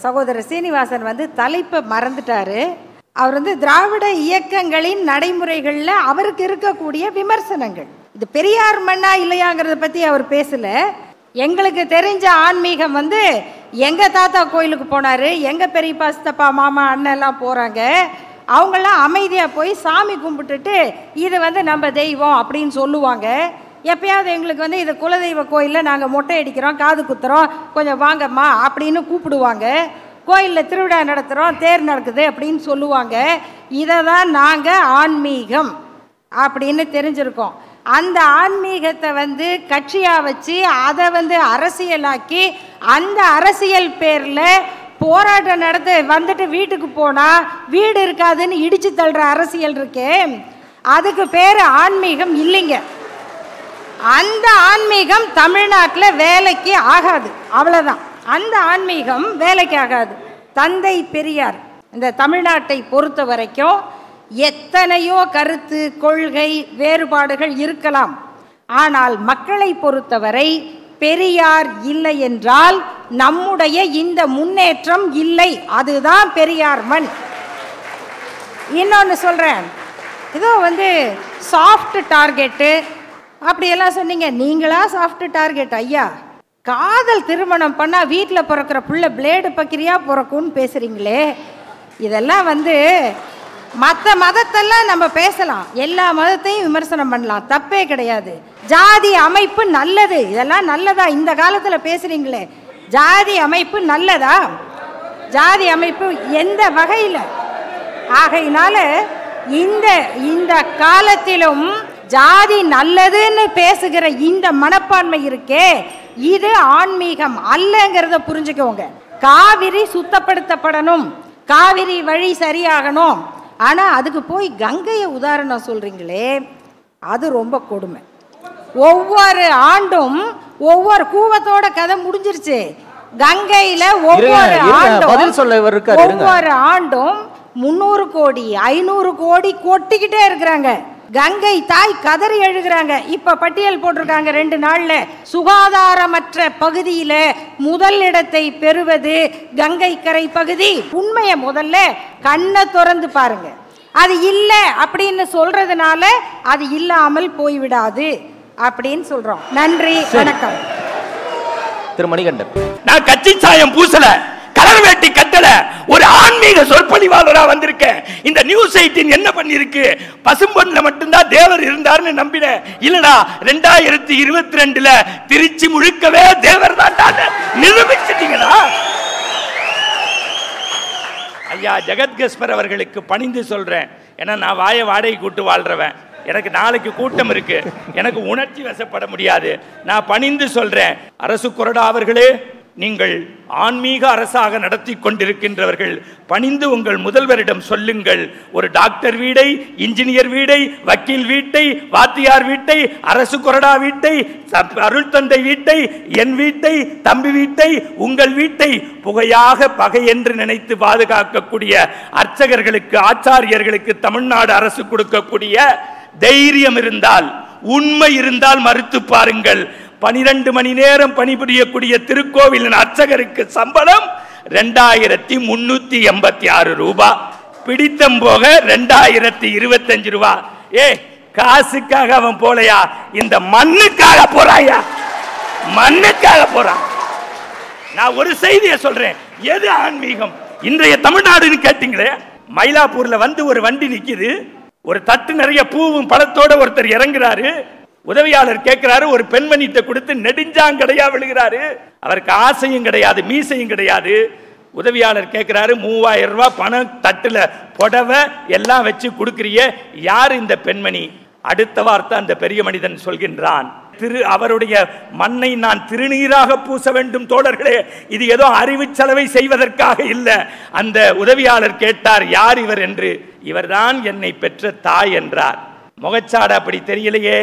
சகோதரர் சீனிவாசன் தலைப்பை மறந்துட்டார். அவர் திராவிட இயக்கங்களின் நடைமுறைகளில் அவருக்கு இருக்கக்கூடிய விமர்சனங்கள். இது பெரியார் மண்ணா இல்லையாங்கிறத பற்றி அவர் பேசலை. எங்களுக்கு தெரிஞ்ச ஆன்மீகம் எங்கள் தாத்தா கோயிலுக்கு போனார், எங்கள் பெரியப்பா சித்தப்பா மாமா அண்ணெல்லாம் போகிறாங்க, அவங்களாம் அமைதியாக போய் சாமி கும்பிட்டுட்டு இது நம்ம தெய்வம் அப்படின்னு சொல்லுவாங்க. எப்பயாவது எங்களுக்கு இது குலதெய்வ கோயிலில் நாங்கள் மொட்டை அடிக்கிறோம், காது குத்துறோம், கொஞ்சம் வாங்கம்மா அப்படின்னு கூப்பிடுவாங்க. கோயிலில் திருவிழா நடத்துகிறோம், தேர் நடக்குது அப்படின்னு சொல்லுவாங்க. இதை தான் நாங்கள் ஆன்மீகம் அப்படின்னு தெரிஞ்சிருக்கோம். அந்த ஆன்மீகத்தை கட்சியாக வச்சு அதை அரசியலாக்கி அந்த அரசியல் பேரில் போராட்டம் நடத்த வீட்டுக்கு போனால் வீடு இருக்காதுன்னு இடித்து தள்ளுற அரசியல் இருக்கே, அதுக்கு பேர் ஆன்மீகம் இல்லைங்க. அந்த ஆன்மீகம் தமிழ்நாட்டில் வேலைக்கு ஆகாது, அவ்வளோதான். அந்த ஆன்மீகம் வேலைக்கு ஆகாது. தந்தை பெரியார் இந்த தமிழ்நாட்டை பொறுத்த வரைக்கும் எத்தனையோ கருத்து கொள்கை வேறுபாடுகள் இருக்கலாம், ஆனால் மக்களை பொறுத்தவரை பெரியார் இல்லை என்றால் நம்முடைய இந்த முன்னேற்றம் இல்லை. அதுதான் பெரியார் மண். இன்னொன்று சொல்கிறேன், இதோ சாஃப்ட் டார்கெட்டு அப்படியெல்லாம் சொன்னீங்க. நீங்களா சாஃப்ட் டார்கெட் ஐயா? காதல் திருமணம் பண்ணால் வீட்டில் பிறக்கிற பிள்ளை பிளேடு பக்கிரியா பிறக்கும்னு பேசுகிறீங்களே. இதெல்லாம் மற்ற மதத்தெல்லாம் நம்ம பேசலாம், எல்லா மதத்தையும் விமர்சனம் பண்ணலாம், தப்பே கிடையாது. ஜாதி அமைப்பு நல்லது, இதெல்லாம் நல்லதா? இந்த காலத்தில் பேசுகிறீங்களே, ஜாதி அமைப்பு நல்லதா? ஜாதி அமைப்பு எந்த வகையில்? ஆகையினால இந்த காலத்திலும் ஜாதி நல்லதுன்னு பேசுகிற இந்த மனப்பான்மை இருக்கே, இது ஆன்மீகம் அல்லங்கிறத புரிஞ்சுக்கோங்க. காவிரி சுத்தப்படுத்தப்படணும், காவிரி வழி சரியாகணும், ஆனால் அதுக்கு போய் கங்கையை உதாரணம் சொல்கிறீங்களே, அது ரொம்ப கொடுமை. ஒவ்வொரு ஆண்டும் ஒவ்வொரு கூவத்தோட கதை முடிஞ்சிருச்சு. கங்கையில் ஒவ்வொரு ஆண்டும் 300 கோடி 500 கோடி கொட்டிக்கிட்டே இருக்கிறாங்க. கங்கை தாய் கதறி எழுகிறாங்க. இப்ப பட்டியல் போட்டிருக்காங்க 2 நாள்ல, சுகாதாரமற்ற பகுதியில முதல் இடத்தை பெறுவது கங்கை கரை பகுதி. உண்மையை முதல்ல கண்ணை திறந்து பாருங்க. அது இல்லை அப்படின்னு சொல்றதுனால அது இல்லாமல் போய்விடாது அப்படின்னு சொல்றோம். நன்றி, வணக்கம். திரு மணிகண்டன், நான் கட்சி சாயம் பூசல, கலர் வேட்டி கட்டல, ஒரு ஆன்மீக சொற்பொழிவாளரா வந்திருக்கேன். இந்த நியூஸ் 18 என்ன பண்ணிருக்கு? பசும்பொன்ல மட்டும்தான் தேவர் இருந்தார்னு நம்பினேன். இல்லடா, 2022ல திருச்சி முழுக்கவே தேவர் தான் நிரூபிச்சிட்டீங்களா? ஐயா ஜெகத் கஸ்பர் அவர்களுக்கு பணிந்து சொல்றேன். ஏன்னா நான் வாயை வாடகை கூட்டு வாழ்றவன், எனக்கு நாளைக்கு கூட்டம் இருக்கு, எனக்கு உணர்ச்சி வசப்பட முடியாது. நான் பணிந்து சொல்றேன், அரசு கொறடா அவர்களே, நீங்கள் ஆன்மீக அரசாக நடத்தி கொண்டிருக்கின்றவர்கள், பணிந்து உங்கள் முதல்வரிடம் சொல்லுங்கள், ஒரு டாக்டர் வீடை, இன்ஜினியர் வீடை, வக்கீல் வீட்டை, வாத்தியார் வீட்டை, அரசு கொறடா வீட்டை, அருள் தந்தை வீட்டை, என் வீட்டை, தம்பி வீட்டை, உங்கள் வீட்டை புகையாக பகை என்று நினைத்து பாதுகாக்கக்கூடிய அர்ச்சகர்களுக்கு, ஆச்சாரியர்களுக்கு தமிழ்நாடு அரசு கொடுக்கக்கூடிய தைரியம் இருந்தால், உண்மை இருந்தால் மறுத்து பாருங்கள். 12 மணி நேரம் பணிபுரியக்கூடிய திருக்கோவிலின் அர்ச்சகருக்கு சம்பளம் 2386 ரூபாய், பிடித்தம் போக 2025 ரூபாய். ஏ, காசுக்காக அவன் போலையா, இந்த மண்ணுக்காக போறாயா? மண்ணுக்காக போறான். நான் ஒரு செய்தியை சொல்றேன், எது ஆன்மீகம் இன்றைய தமிழ்நாடுன்னு கேட்டீங்களே, மயிலாப்பூர்ல ஒரு வண்டி நிக்குது, ஒரு தட்டு நிறைய பூவும் பழத்தோட ஒருத்தர் இறங்குறாரு. உதவியாளர் கேட்கிறாரு, ஒரு பெண்மணிட்ட கொடுத்து நெடுஞ்சாங்கடையா விழுகிறாரு. அவருக்கு ஆசையும் கிடையாது, மீசையும் கிடையாது. உதவியாளர் கேட்கிறாரு, 3000 ரூபாய் பணம், தட்டுல புடவை எல்லாம் வச்சு கொடுக்குறிய, யார் இந்த பெண்மணி? அடுத்த வார்த்தை அந்த பெரிய மனிதன் சொல்கின்றான், அவருடைய மண்ணை நான் திருநீராக பூச வேண்டும் தோழர்களே, இது ஏதோ அறிவு செலவை செய்வதற்காக இல்லை. அந்த உதவியாளர் கேட்டார், யார் இவர் என்று. இவர்தான் என்னை பெற்ற தாய் என்றார். முகச்சாடா அப்படி தெரியலையே,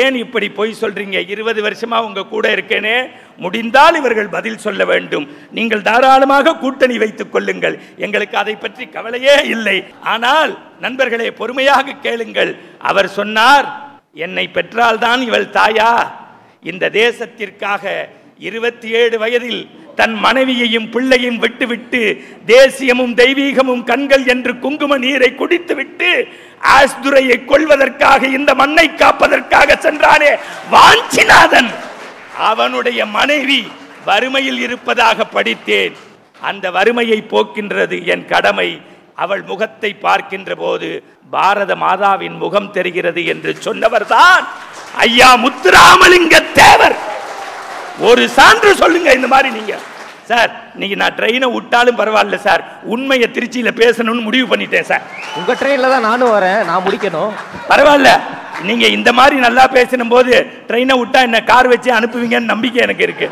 ஏன் இப்படி பொய் சொல்றீங்க? 20 வருஷமா உங்க கூட இருக்கேனே. முடிந்தால் இவர்கள் பதில் சொல்ல வேண்டும். நீங்கள் தாராளமாக கூட்டணி வைத்துக் கொள்ளுங்கள், எங்களுக்கு அதை பற்றி கவலையே இல்லை. ஆனால் நண்பர்களே, பொறுமையாக கேளுங்கள். அவர் சொன்னார், என்னை பெற்றால்தான் இவள் தாயா. இந்த தேசத்திற்காக 27 வயதில் தன் மனைவியையும் பிள்ளையும் விட்டுவிட்டு, தேசியமும் தெய்வீகமும் கண்கள் என்று குங்கும நீரை குடித்துவிட்டு, ஆஸ்துரையை கொள்வதற்காக, இந்த மண்ணை காப்பதற்காக சென்றானே வாஞ்சிநாதன், அவனுடைய மனைவி வறுமையில் இருப்பதாக படித்தேன். அந்த வறுமையை போக்கின்றது என் கடமை. அவள் முகத்தை பார்க்கின்ற போது பாரத மாதாவின் முகம் தெரிகிறது என்று சொன்னவர்தான் ஐயா முத்துராமலிங்க தேவர். ஒரு சான்று சொல்லுங்க. இந்த மாதிரி நீங்க சார், நீங்க நான் ட்ரெயினை விட்டாலும் பரவாயில்ல சார், உண்மையை திருச்சியில பேசணும்னு முடிவு பண்ணிட்டேன் சார். உங்க ட்ரெயின்ல தான் நானும் வரேன், நான் முடிக்கணும். பரவாயில்ல, நீங்க இந்த மாதிரி நல்லா பேசணும் போது ட்ரெயினை விட்டா என்ன கார் வச்சு அனுப்புவீங்கன்னு நம்பிக்கை எனக்கு இருக்கு.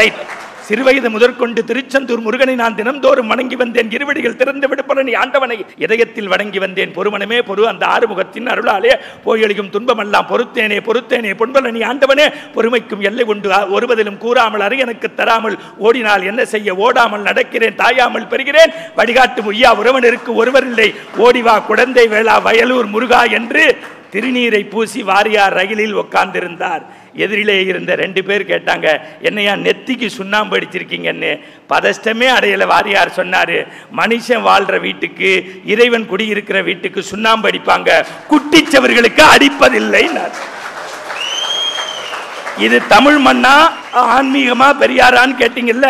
ரைட். சிறுவயது முதற்கொண்டு திருச்செந்தூர் முருகனை நான் தினம்தோறும் வணங்கி வந்தேன். இருவடிகள் திறந்து விடுப்பலனை ஆண்டவனை இதயத்தில் வணங்கி வந்தேன். பொறுமனமே பொறு அந்த ஆறுமுகத்தின் அருளாலே போயொழியும் துன்பமெல்லாம் பொறுத்தேனே பொறுத்தேனே பொன்பலனி ஆண்டவனே. பொறுமைக்கும் எல்லை உண்டு, ஒருவதிலும் கூறாமல் அறை எனக்கு தராமல் ஓடினால் என்ன செய்ய, ஓடாமல் நடக்கிறேன் தாயாமல் பெறுகிறேன், வழிகாட்டும் ஐயா உறவனருக்கு ஒருவரில்லை, ஓடிவா குழந்தை வேளா வயலூர் முருகா என்று திருநீரை பூசி வாரியார் ரயிலில் உட்கார்ந்திருந்தார். எதிரிலே இருந்த 2 பேர் கேட்டாங்க, என்னையா நெத்திக்கு சுண்ணாம்பு அடிச்சிருக்கீங்கன்னு. பதஷ்டமே அடையலை வாரியார் சொன்னார், மனுஷன் வாழ்கிற வீட்டுக்கு, இறைவன் குடியிருக்கிற வீட்டுக்கு சுண்ணாம்பு அடிப்பாங்க, குட்டிச்சவர்களுக்கு அடிப்பதில்லைன்னார். இது தமிழ் மண்ணா ஆன்மீகமா பெரியாரான்னு கேட்டீங்கல்ல.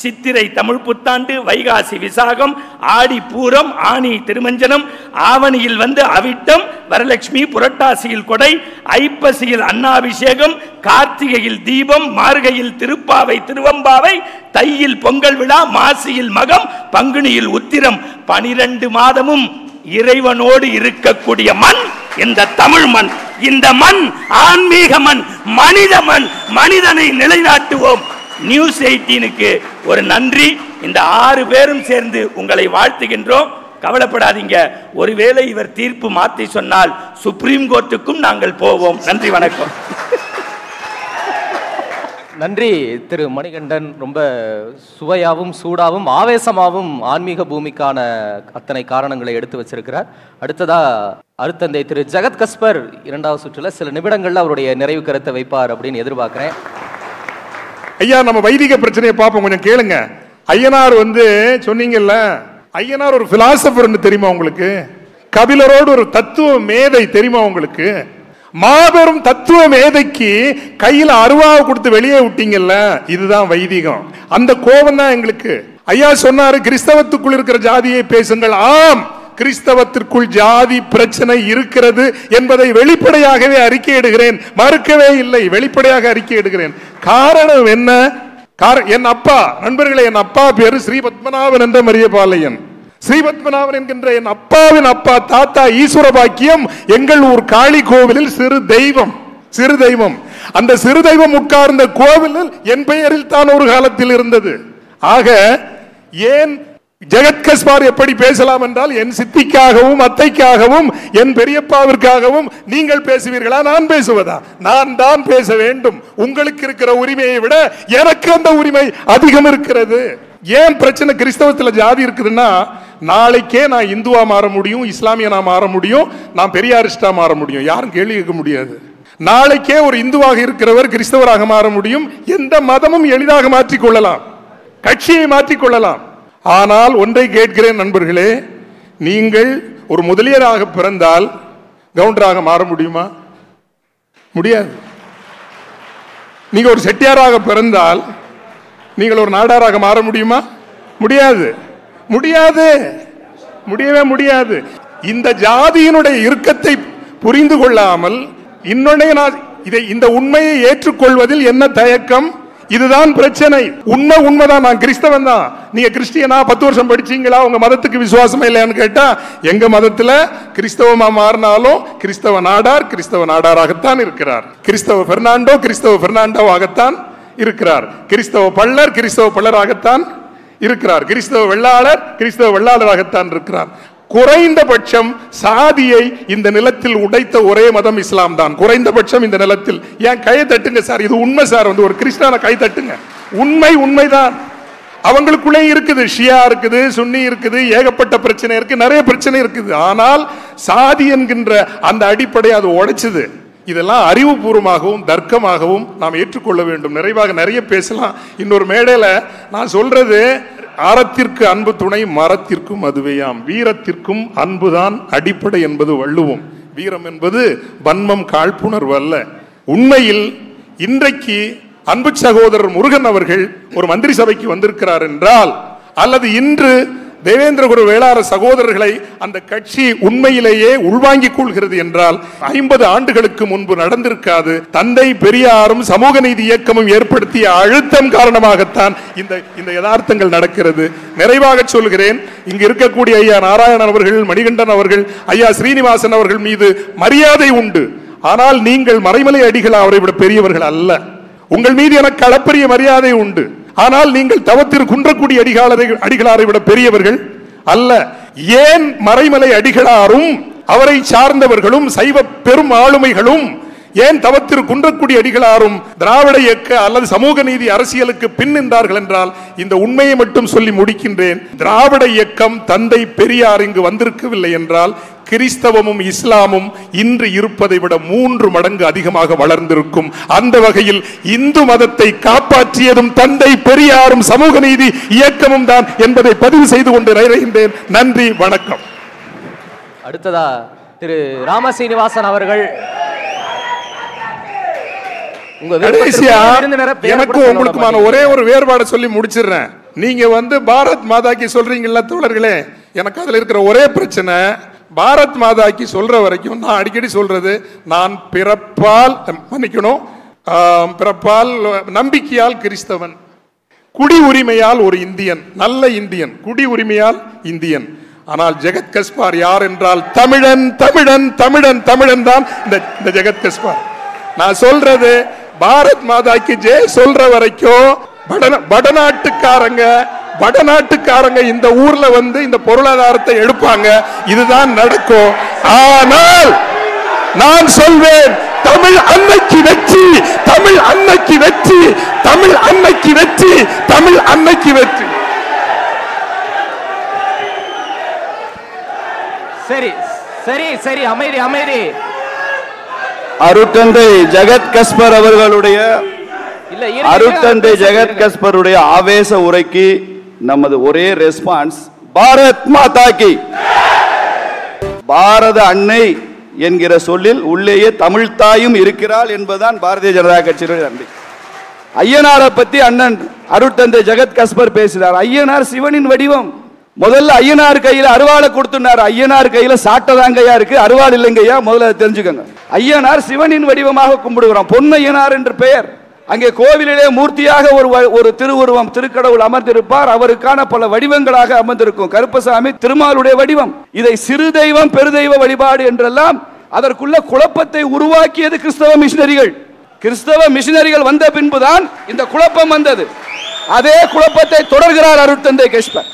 சித்திரை தமிழ் புத்தாண்டு, வைகாசி விசாகம், ஆடி பூரம், ஆனி திருமஞ்சனம், ஆவணியில் வந்து அவிட்டம், வரலட்சுமி, புரட்டாசியில் கொடை, ஐப்பசியில் அன்னாபிஷேகம், கார்த்திகையில் தீபம், மார்கையில் திருப்பாவை திருவம்பாவை, தையில் பொங்கல் விழா, மாசியில் மகம், பங்குனியில் உத்திரம், 12 மாதமும் இறைவனோடு இருக்கக்கூடிய மண் இந்த தமிழ் மண். இந்த மண் ஆன்மீக மண், மனித மண். மனிதனை நிலைநாட்டுவோம். நியூஸ் 18க்கு ஒரு நன்றி. இந்த 6 பேரும் சேர்ந்து உங்களை வாழ்த்துகின்றோம். கவலைப்படாதீங்க, ஒருவேளை இவர் தீர்ப்பு மாற்றி சொன்னால் சுப்ரீம் கோர்ட்டுக்கும் நாங்கள் போவோம். நன்றி, வணக்கம். நன்றி திரு மணிகண்டன். ரொம்ப சுவையாகவும் சூடாகவும் ஆவேசமாகவும் ஆன்மீக பூமிக்கான அத்தனை காரணங்களை எடுத்து வச்சிருக்கிறார். அடுத்ததா அருத்தந்தை திரு ஜெகத் கஸ்பர் 2வது சுற்றுல சில நிமிடங்கள்ல அவருடைய நிறைவு கருத்தை வைப்பார் அப்படின்னு எதிர்பார்க்கிறேன். ஐயா, நம்ம வைதிக பிரச்சனையை பார்ப்போம், கொஞ்சம் கேளுங்க. ஐயனார் வந்து சொன்னீங்கல்ல, ஐயனார் ஒரு பிலாசபர்னு தெரியுமா உங்களுக்கு? கபிலரோடு ஒரு தத்துவ மேதை தெரியுமா உங்களுக்கு? மாபெரும் தத்துவ மேதைக்கு கையில் அருவாவை கொடுத்து வெளியே விட்டீங்கல்ல, இதுதான் வைதிகம். அந்த கோபம் தான் எங்களுக்கு. ஐயா சொன்னாரு, கிறிஸ்தவத்துக்குள் இருக்கிற ஜாதியை பேசுங்கள். ஆம், கிறிஸ்தவத்திற்குள் ஜாதி பிரச்சனை இருக்கிறது என்பதை வெளிப்படையாகவே அறிக்கையிடுகிறேன், மறுக்கவே இல்லை, வெளிப்படையாக அறிக்கையிடுகிறேன். காரணம் என்ன? என் அப்பா, நண்பர்களே, என் அப்பா பேரு ஸ்ரீபத்மநாபன் என்ற மரியபாளையன். ஸ்ரீபத்மநாபன் என்கின்ற என் அப்பாவின் அப்பா தாத்தா ஈஸ்வர பாக்கியம் எங்கள் ஊர் காளி கோவிலில் சிறு தெய்வம். சிறு தெய்வம், அந்த சிறு தெய்வம் உட்கார்ந்த கோவிலில் என் பெயரில் தான் ஒரு காலத்தில் இருந்தது. ஆக ஏன் ஜெகத் கஸ்பார் எப்படி பேசலாம் என்றால், என் சித்திக்காகவும் அத்தைக்காகவும் என் பெரியப்பாவிற்காகவும் நீங்கள் பேசுவீர்களா, நான் பேசுவதா? நான் தான் பேச வேண்டும். உங்களுக்கு இருக்கிற உரிமையை விட எனக்கு அந்த உரிமை அதிகம் இருக்கிறது. ஏன் பிரச்சனை கிறிஸ்தவத்தில் ஜாதி இருக்குதுன்னா, நாளைக்கே நான் இந்துவா மாற முடியும், இஸ்லாமியனா மாற முடியும், நான் பெரியாரிஸ்டா மாற முடியும், யாரும் கேள்வி கேட்க முடியாது. நாளைக்கே ஒரு இந்துவாக இருக்கிறவர் கிறிஸ்தவராக மாற முடியும். எந்த மதமும் எளிதாக மாற்றிக்கொள்ளலாம், கட்சியை மாற்றிக்கொள்ளலாம். ஆனால் ஒன்றை கேட்கிறேன் நண்பர்களே, நீங்கள் ஒரு முதலியராக பிறந்தால் கவுண்டராக மாற முடியுமா? முடியாது. நீங்கள் ஒரு செட்டியாராக பிறந்தால் நீங்கள் ஒரு நாடாராக மாற முடியுமா? முடியாது, முடியாது, முடியவே முடியாது. இந்த ஜாதியினுடைய இறுக்கத்தை புரிந்து கொள்ளாமல் இன்னொன்னே நான் இதை, இந்த உண்மையை ஏற்றுக்கொள்வதில் என்ன தயக்கம், இதுதான் பிரச்சனை. உண்மை உண்மைதான். நான் கிறிஸ்தவன் தான், நீங்க கிறிஸ்டியனா 10 வருஷம் படிச்சீங்களா, உங்க மதத்துக்கு விசுவாசமே இல்லையான்னு கேட்டா, எங்க மதத்துல கிறிஸ்தவமா மாறினாலும் கிறிஸ்தவ நாடார் கிறிஸ்தவ நாடாராகத்தான் இருக்கிறார், கிறிஸ்தவ பெர்னாண்டோ கிறிஸ்தவ பெர்னாண்டோவாகத்தான் இருக்கிறார், கிறிஸ்தவ பள்ளர் கிறிஸ்தவ பள்ளராகத்தான் இருக்கிறார், கிறிஸ்தவ வெள்ளாளர் கிறிஸ்தவ வெள்ளாளராகத்தான் இருக்கிறார். குறைந்தபட்சம் சாதியை இந்த நிலத்தில் உடைத்த ஒரே மதம் இஸ்லாம் தான். குறைந்தபட்சம் இந்த நிலத்தில் ஏன் கை தட்டுங்க சார், இது உண்மை சார், வந்து ஒரு கிறிஸ்தான கை தட்டுங்க. உண்மை உண்மைதான். அவங்களுக்குள்ளே இருக்குது, ஷியா இருக்குது, சுன்னி இருக்குது, ஏகப்பட்ட பிரச்சனை இருக்கு, நிறைய பிரச்சனை இருக்குது. ஆனால் சாதி என்கின்ற அந்த அடிப்படையை அது உடைச்சது. இதெல்லாம் அறிவுபூர்வமாகவும் தர்க்கமாகவும் நாம் ஏற்றுக்கொள்ள வேண்டும். நிறைவாக நிறைய பேசலாம். இன்னொரு மேடையில் நான் சொல்றது, அறத்திற்கு அன்பு துணை, மரத்திற்கும் அதுவேயாம், வீரத்திற்கும் அன்புதான் அடிப்படை என்பது வள்ளுவம். வீரம் என்பது வன்மம் காழ்ப்புணர்வு அல்ல. உண்மையில் இன்றைக்கு அன்பு சகோதரர் முருகன் அவர்கள் ஒரு மந்திரி சபைக்கு வந்திருக்கிறார் என்றால், அல்லது இன்று தேவேந்திரகுரு வேளார சகோதரர்களை அந்த கட்சி உண்மையிலேயே உள்வாங்கிக் கொள்கிறது என்றால் 50 ஆண்டுகளுக்கு முன்பு நடந்திருக்காது. தந்தை பெரியாரும் சமூக நீதி இயக்கமும் ஏற்படுத்திய அழுத்தம் காரணமாகத்தான் இந்த யதார்த்தங்கள் நடக்கிறது. நிறைவாக சொல்கிறேன், இங்கு இருக்கக்கூடிய ஐயா நாராயணன் அவர்கள், மணிகண்டன் அவர்கள், ஐயா ஸ்ரீனிவாசன் அவர்கள் மீது மரியாதை உண்டு. ஆனால் நீங்கள் மறைமலை அடிகள் அவரை விட பெரியவர்கள் அல்ல. உங்கள் மீது எனக்கு அளப்பரிய மரியாதை உண்டு. ஆனால் நீங்கள் தவத்திரு குன்றக்குடி அடிகளாரை விட பெரியவர்கள் அல்ல. ஏன் மறைமலை அடிகளாரும் அவரை சார்ந்தவர்களும் சைவ பெரும் ஆளுமைகளும், ஏன் தவத்திரு குன்றக்குடி அடிகளாரும் திராவிட இயக்க அல்லது சமூக நீதி அரசியலுக்கு பின் நின்றார்கள் என்றால், இந்த உண்மையை மட்டும் சொல்லி முடிக்கின்றேன். திராவிட இயக்கம் தந்தை பெரியார் இங்கு வந்திருக்கவில்லை என்றால் கிறிஸ்தவமும் இஸ்லாமும் இன்று இருப்பதை விட 3 மடங்கு அதிகமாக வளர்ந்திருக்கும். அந்த வகையில் இந்து மதத்தை காப்பாற்றியதும் தந்தை பெரியாரும் சமூக நீதி இயக்கமும் தான் என்பதை பதிவு செய்து கொண்டு நிறைவேற்றேன். நன்றி, வணக்கம். அடுத்ததா திரு ராம சீனிவாசன் அவர்கள். எனக்கும் உங்களுக்குமான ஒரே ஒரு வேறுபாடு சொல்லி முடிச்சிடுறேன். நீங்க வந்து பாரத் மாதாக்கு சொல்றீங்களா தோழர்களே, எனக்கு அதுல இருக்கிற ஒரே பிரச்சனை, பாரத் மாதாக்கு சொல்ற வரைக்கும் நான் அடிக்கடி சொல்றது, நான் பிறப்பால் பிறப்பால் நம்பிக்கையால் கிறிஸ்தவன், குடி உரிமையால் ஒரு இந்தியன், நல்ல இந்தியன், குடி உரிமையால் இந்தியன். ஆனால் ஜெகத் கஸ்பார் யார் என்றால் தமிழன், தமிழன், தமிழன், தமிழன் தான் இந்த ஜெகத் கஸ்பார். நான் சொல்றது, பாரத் மாதாக்கு ஜெய சொல்ற வரைக்கும் வடநாட்டுக்காரங்க இந்த ஊர்ல வந்து இந்த பொருளாதாரத்தை எடுப்பாங்க, இதுதான் நடக்கும். ஆனால் நான் சொல்வேன், தமிழ் அன்னைக்கு வெற்றி, தமிழ் அன்னைக்கு வெற்றி, தமிழ் அன்னைக்கு வெற்றி, தமிழ் அன்னைக்கு வெற்றி. சரி சரி சரி, அமைதி அமைதி. அருட்தந்தை ஜெகத் கஸ்பர் அவர்களுடைய அருட்தந்தை ஜெகத் கஸ்பருடைய ஆவேச உரைக்கு நமது ஒரே ரெஸ்பான்ஸ், பாரத் மாதாகி. பாரத அன்னை என்கிற சொல்லில் உள்ளேயே தமிழ் தாயும் இருக்கிறாள் என்பதுதான் பாரதிய ஜனதா கட்சியினுடைய நன்றி. ஐயனாரை பத்தி அண்ணன் அருட்தந்தை ஜெகத் கஸ்பர் பேசினார். ஐயனார் சிவனின் வடிவம். முதல்ல ஐயனார் கையில அருவாளை கொடுத்துனார். ஐயனார் கையில சாட்டதாங்கையா இருக்கு, அருவாள் இல்லைங்கய்யா, முதல்ல தெரிஞ்சுக்கங்க. ஐயனார் சிவனின் வடிவமாக கும்பிடுகிறோம். பொன்னையனார் என்று பெயர். அங்கே கோவிலிலே மூர்த்தியாக ஒரு திருவுருவம், திருக்கடவுள் அமர்ந்திருப்பார். அவருக்கான பல வடிவங்களாக அமர்ந்திருக்கும். கருப்பசாமி திருமாலுடைய வடிவம். இதை சிறு தெய்வம் பெருதெய்வ வழிபாடு என்றெல்லாம் அதற்குள்ள குழப்பத்தை உருவாக்கியது கிறிஸ்தவ மிஷினரிகள். கிறிஸ்தவ மிஷினரிகள் வந்த பின்புதான் இந்த குழப்பம் வந்தது. அதே குழப்பத்தை தொடர்கிறார் அருட்தந்தை கஸ்பர்.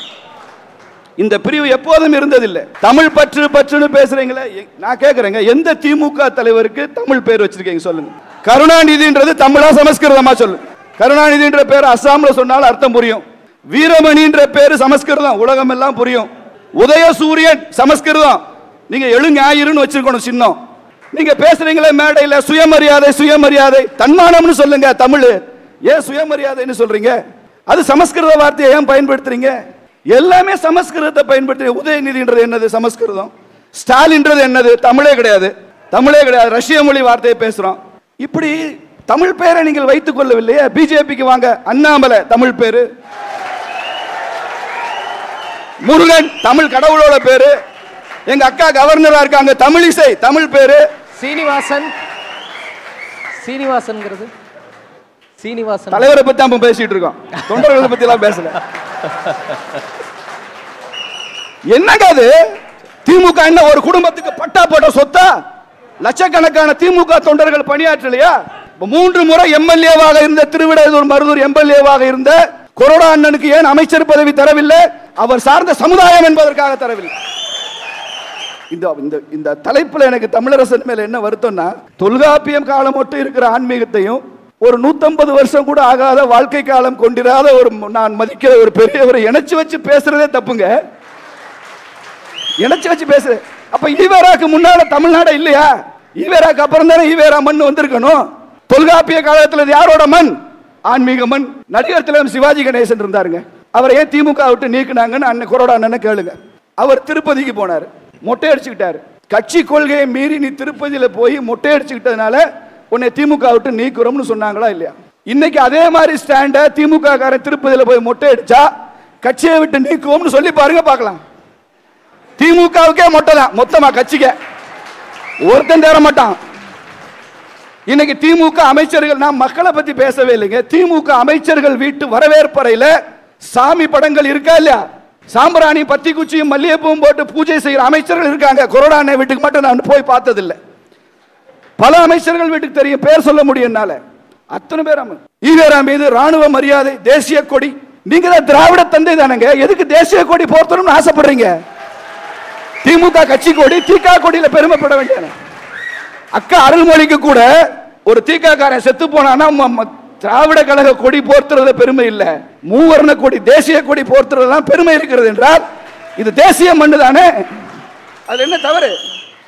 இந்த பிரிவு எப்போதும் இருந்ததில்லை. தமிழ் பற்று பற்றுன்னு பேசுறீங்களே, நான் கேட்கிறேங்க, எந்த திமுக தலைவருக்கு தமிழ் பேர் வச்சிருக்கீங்க சொல்லுங்க. கருணாநிதின்றது தமிழா சமஸ்கிருதமா சொல்லு. கருணாநிதின்ற பேர் அஸ்ஸாம்ல சொன்னாலும் அர்த்தம் புரியும். வீரமணின்ற பேர் சமஸ்கிருதம், உலகம் எல்லாம் புரியும். உதயசூரியன் சமஸ்கிருதம். நீங்க எழுஞாயிறுன்னு வச்சிருக்கணும் சின்னம். நீங்க பேசுறீங்களே மேடையில சுயமரியாதை சுயமரியாதை, தன்மானம்னு சொல்லுங்க. தமிழ் ஏன் சுயமரியாதைன்னு சொல்றீங்க? அது சமஸ்கிருத வார்த்தையை ஏன் பயன்படுத்துறீங்க? எல்லாமே சமஸ்கிருதத்தை பயன்படுத்தி. உதயநிதின்றது என்னது? சமஸ்கிருதம். ஸ்டாலின்றது என்னது? தமிழே கிடையாது, தமிழே கிடையாது, ரஷ்ய மொழி வார்த்தையை பேசுறோம். இப்படி தமிழ் பேரை நீங்கள் வைத்துக் கொள்ளவில்லையே. பிஜேபிக்கு வாங்க, அண்ணாமலை தமிழ் பேரு, முருகன் தமிழ் கடவுளோட பேரு, எங்க அக்கா கவர்னரா இருக்காங்க தமிழிசை தமிழ் பேரு, சீனிவாசன் சீனிவாசன் சீனிவாசன் தலைவரை பத்தி நம்ம பேசிட்டு இருக்கோம், தொண்டர்களை பத்தி எல்லாம் பேசல. என்னங்க அது திமுக என்ன ஒரு குடும்பத்துக்கு பட்டா போட்ட சொத்தா? லட்சக்கணக்கான திமுக தொண்டர்கள் பணியாற்றலையா? 3 முறை எம்எல்ஏவாக இருந்த திருவிடையூர் மருதூர் எம்எல்ஏவாக இருந்த கொரோனா அண்ணனுக்கு ஏன் அமைச்சர் பதவி தரவில்லை? அவர் சார்ந்த சமுதாயம் என்பதற்காக தரவில்லை. இந்த தலைப்புல எனக்கு தமிழரசன் மேல என்ன வருத்தம்னா, தொல்காப்பியம் காலம் மட்டும் இருக்கிற ஆன்மீகத்தையும் ஒரு 150 வருஷம் கூட ஆகாத வாழ்க்கை காலம் கொண்டிராத ஒரு நான் மதிக்கிற ஒரு பெரியவரை இணைச்சு வச்சு பேசுறதே தப்புங்க. இணைச்சு வச்சு பேசுற அப்ப ஈவேராக்கு முன்னால தமிழ்நாடு இல்லையா? ஈவேராக்கு அப்புறம் தானே ஈவேரா மண் வந்திருக்கணும். தொல்காப்பிய காலத்துல யாரோட மண்? ஆன்மீக மண். நடிகர் திலகம் சிவாஜி கணேசன் இருந்தாருங்க, அவர் ஏன் திமுக விட்டு நீக்குனாங்கன்னு அண்ணன் கொரோடா அண்ணன் கேளுங்க. அவர் திருப்பதிக்கு போனார், மொட்டை அடிச்சுக்கிட்டாரு. கட்சி கொள்கையை மீறி நீ திருப்பதியில போய் மொட்டை அடிச்சுக்கிட்டதுனால உன்னை திமுக விட்டு நீக்குறோம்னு சொன்னாங்களா இல்லையா? இன்னைக்கு அதே மாதிரி ஸ்டாண்ட திமுக காரன் திருப்பதியில போய் மொட்டை அடிச்சா கட்சியை விட்டு நீக்குவோம்னு சொல்லி பாருங்க பார்க்கலாம். திமுகவுக்கே மொட்டைதான், மொத்தமா கட்சிக்க ஒருத்தன் தேர மாட்டான். இன்னைக்கு திமுக அமைச்சர்கள், நான் மக்களை பத்தி பேசவே இல்லைங்க, திமுக அமைச்சர்கள் வீட்டு வரவேற்பறையில சாமி படங்கள் இருக்கா இல்லையா? சாம்பிராணி பத்தி குச்சியும் மல்லிகைப்பூவும் போட்டு பூஜை செய்யற அமைச்சர்கள் இருக்காங்க. கொரோனா வீட்டுக்கு மட்டும் நான் போய் பார்த்ததில்லை. பல அமைச்சர்கள் வீட்டுக்கு தெரியும், பேர் சொல்ல முடியும். அத்தனை பேர் ஈவேரா மீது ராணுவ மரியாதை, தேசிய கொடி. நீங்க தான் திராவிட தந்தை தானங்க, எதுக்கு தேசிய கொடி போர்த்தணும்னு ஆசைப்படுறீங்க? திமுக கட்சி கொடி தீகா கொடியில பெருமைப்பட வேண்டிய அக்கா அருள்மொழிக்கு கூட ஒரு தீக்காக்காரன் செத்து போனான்னா திராவிட கழக கொடி போர்த்துறதுல பெருமை இல்ல, மூவர்ண கொடி தேசிய கொடி போர்த்துறதுலாம் பெருமை இருக்கிறது என்றால் இது தேசிய மண்ணு தானே, அது என்ன தவறு?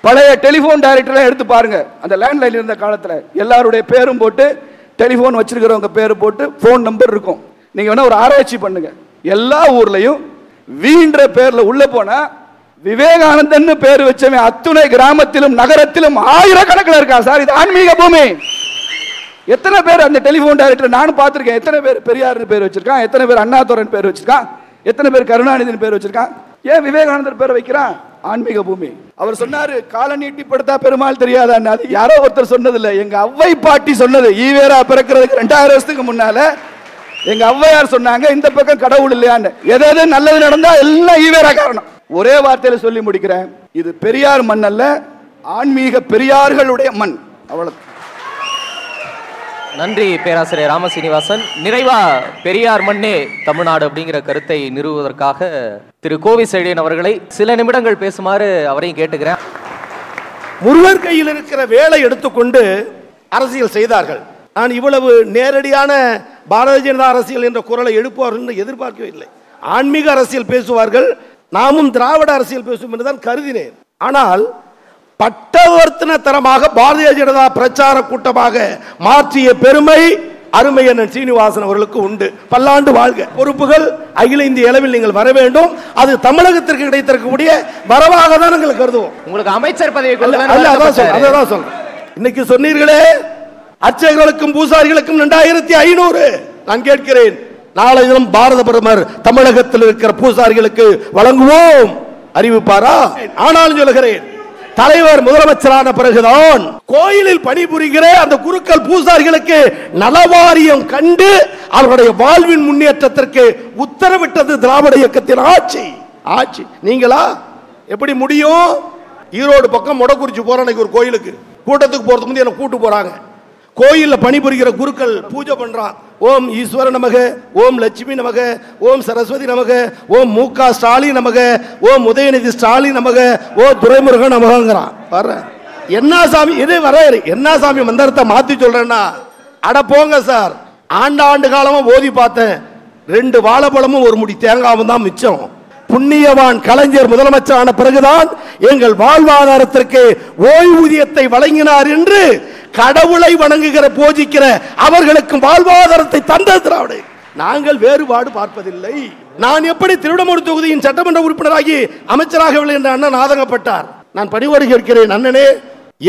பழைய டெலிபோன் டைரக்டர்லாம் எடுத்து பாருங்க, அந்த லேண்ட்லைன் இருந்த காலத்துல எல்லாருடைய பேரும் போட்டு டெலிபோன் வச்சிருக்கிறவங்க பேரு போட்டு போன் நம்பர் இருக்கும். நீங்க வேணா ஒரு ஆராய்ச்சி பண்ணுங்க, எல்லா ஊர்லயும் வீண்ற பேர்ல உள்ள போனா விவேகானந்தன் பேர் வச்சவன் அத்துணை கிராமத்திலும் நகரத்திலும் ஆயிரக்கணக்கில் இருக்கா சார். இது ஆன்மீக பூமி. எத்தனை பேர் அந்த டெலிபோன் டைரக்டர் நானும் பார்த்துருக்கேன், எத்தனை பேர் பெரியார்னு பேர் வச்சிருக்கான், எத்தனை பேர் அண்ணாதுரைன்னு பேர் வச்சிருக்கான், எத்தனை பேர் கருணாநிதினு பேர் வச்சிருக்கான், ஏன் விவேகானந்தர் பேர் வைக்கிறான்? ஆன்மீக பூமி. அவர் சொன்னாரு, கால நீட்டிப்படுத்தா பெருமாள் தெரியாதான்னு. அது யாரோ ஒருத்தர் சொன்னது இல்லை, எங்க அவ்வை பாட்டி சொன்னது. ஈவேரா பிறக்கிறதுக்கு 2000 வருஷத்துக்கு முன்னால எங்க அவ்வையார் சொன்னாங்க, இந்த பக்கம் கடவுள் இல்லையான்னு. எதாவது நல்லது நடந்தா எல்லாம் ஈவேரா காரணம். ஒரே வார்த்தையில சொல்லி முடிக்கிறேன், இது பெரியார் மண் அல்ல, ஆன்மீக பெரியார்களுடைய மண். அவ்வளவு. நன்றி பேராசிரியர் ராம சீனிவாசன். நிறைவா பெரியார் மண்ணே தமிழ்நாடு அப்படிங்கிற கருத்தை நிறுவுவதற்காக திரு கோவி செழியன் அவர்களை சில நிமிடங்கள் பேசுமாறு அவரையும் கேட்டுக்கிறேன். முருகர் கையில் இருக்கிற வேலை எடுத்துக்கொண்டு அரசியல் செய்தார்கள். நான் இவ்வளவு நேரடியான பாரதிய ஜனதா அரசியல் என்ற குரலை எழுப்புவார்கள் என்று எதிர்பார்க்கவில்லை. ஆன்மீக அரசியல் பேசுவார்கள், நாமும் திராவிட அரசியல் பேசும் என்றுதான் கருதினேன். ஆனால் பட்டவர்த்தன தரமாக பாரதிய ஜனதா பிரச்சார கூட்டமாக மாற்றிய பெருமை அருமை அண்ணன் சீனிவாசன் அவர்களுக்கு உண்டு. பல்லாண்டு வாழ்க. பொறுப்புகள் அகில இந்திய அளவில் நீங்கள் வர வேண்டும், அது தமிழகத்திற்கு கிடைத்திருக்கக்கூடிய வரவாக தான் நாங்கள் கருதுவோம். உங்களுக்கு அமைச்சர் பதவி அதான் சொல்றேன். இன்னைக்கு சொன்னீர்களே, அர்ச்சகர்களுக்கும் பூசாரிகளுக்கும் 2500. நான் கேட்கிறேன், நாளை தினம் பாரத பிரதமர் தமிழகத்தில் இருக்கிற பூசாரிகளுக்கு வழங்குவோம் அறிவிப்பாரா? ஆனாலும் சொல்கிறேன், தலைவர் முதலமைச்சரான பிறகுதான் கோயிலில் பணிபுரிகிற அந்த குருக்கள் பூசாரிகளுக்கு நலவாரியம் கண்டு அவருடைய வாழ்வின் முன்னேற்றத்திற்கு உத்தரவிட்டது திராவிட இயக்கத்தின் ஆட்சி. ஆட்சி நீங்களா? எப்படி முடியும்? ஈரோடு பக்கம் மொடக்குறிச்சி போற ஒரு கோயிலுக்கு கூட்டத்துக்கு போறதுக்கு முந்தைய என்ன கூட்டு போறாங்க, கோயிலில் பணிபுரிகிற குருக்கள் பூஜை பண்றான். ஓம் ஈஸ்வர நமக, ஓம் லட்சுமி நமக, ஓம் சரஸ்வதி நமக, ஓம் மூகா ஸ்டாலின் நமக, ஓம் உதயநிதி ஸ்டாலின் நமக, ஓ துரைமுருகன் நமகங்கிறான். வர்ற என்ன சாமி இது? வர என்ன சாமி மந்திரத்தை மாற்றி சொல்றேன்னா, அட போங்க சார், ஆண்டாண்டு காலமாக ஓதி பார்த்தேன், 2 வாழைப்பழமும் 1 முடி தேங்காவும் தான் மிச்சம். புண்ணியவான் கலைஞர் முதலமைச்சரான பிறகுதான் எங்கள் வாழ்வாதாரத்திற்கு ஓய்வூதியத்தை வழங்கினார் என்று கடவுளை வணங்குகிற போஜிக்கிற அவர்களுக்கு வாழ்வாதாரத்தை தந்த திராவிட. நாங்கள் வேறுபாடு பார்ப்பதில்லை. நான் எப்படி திருவிடமூர் தொகுதியின் சட்டமன்ற உறுப்பினராகி அமைச்சராகவில்லை என்ற அண்ணன் ஆதங்கப்பட்டார். நான் பணிவோடு கேட்கிறேன், அண்ணனே,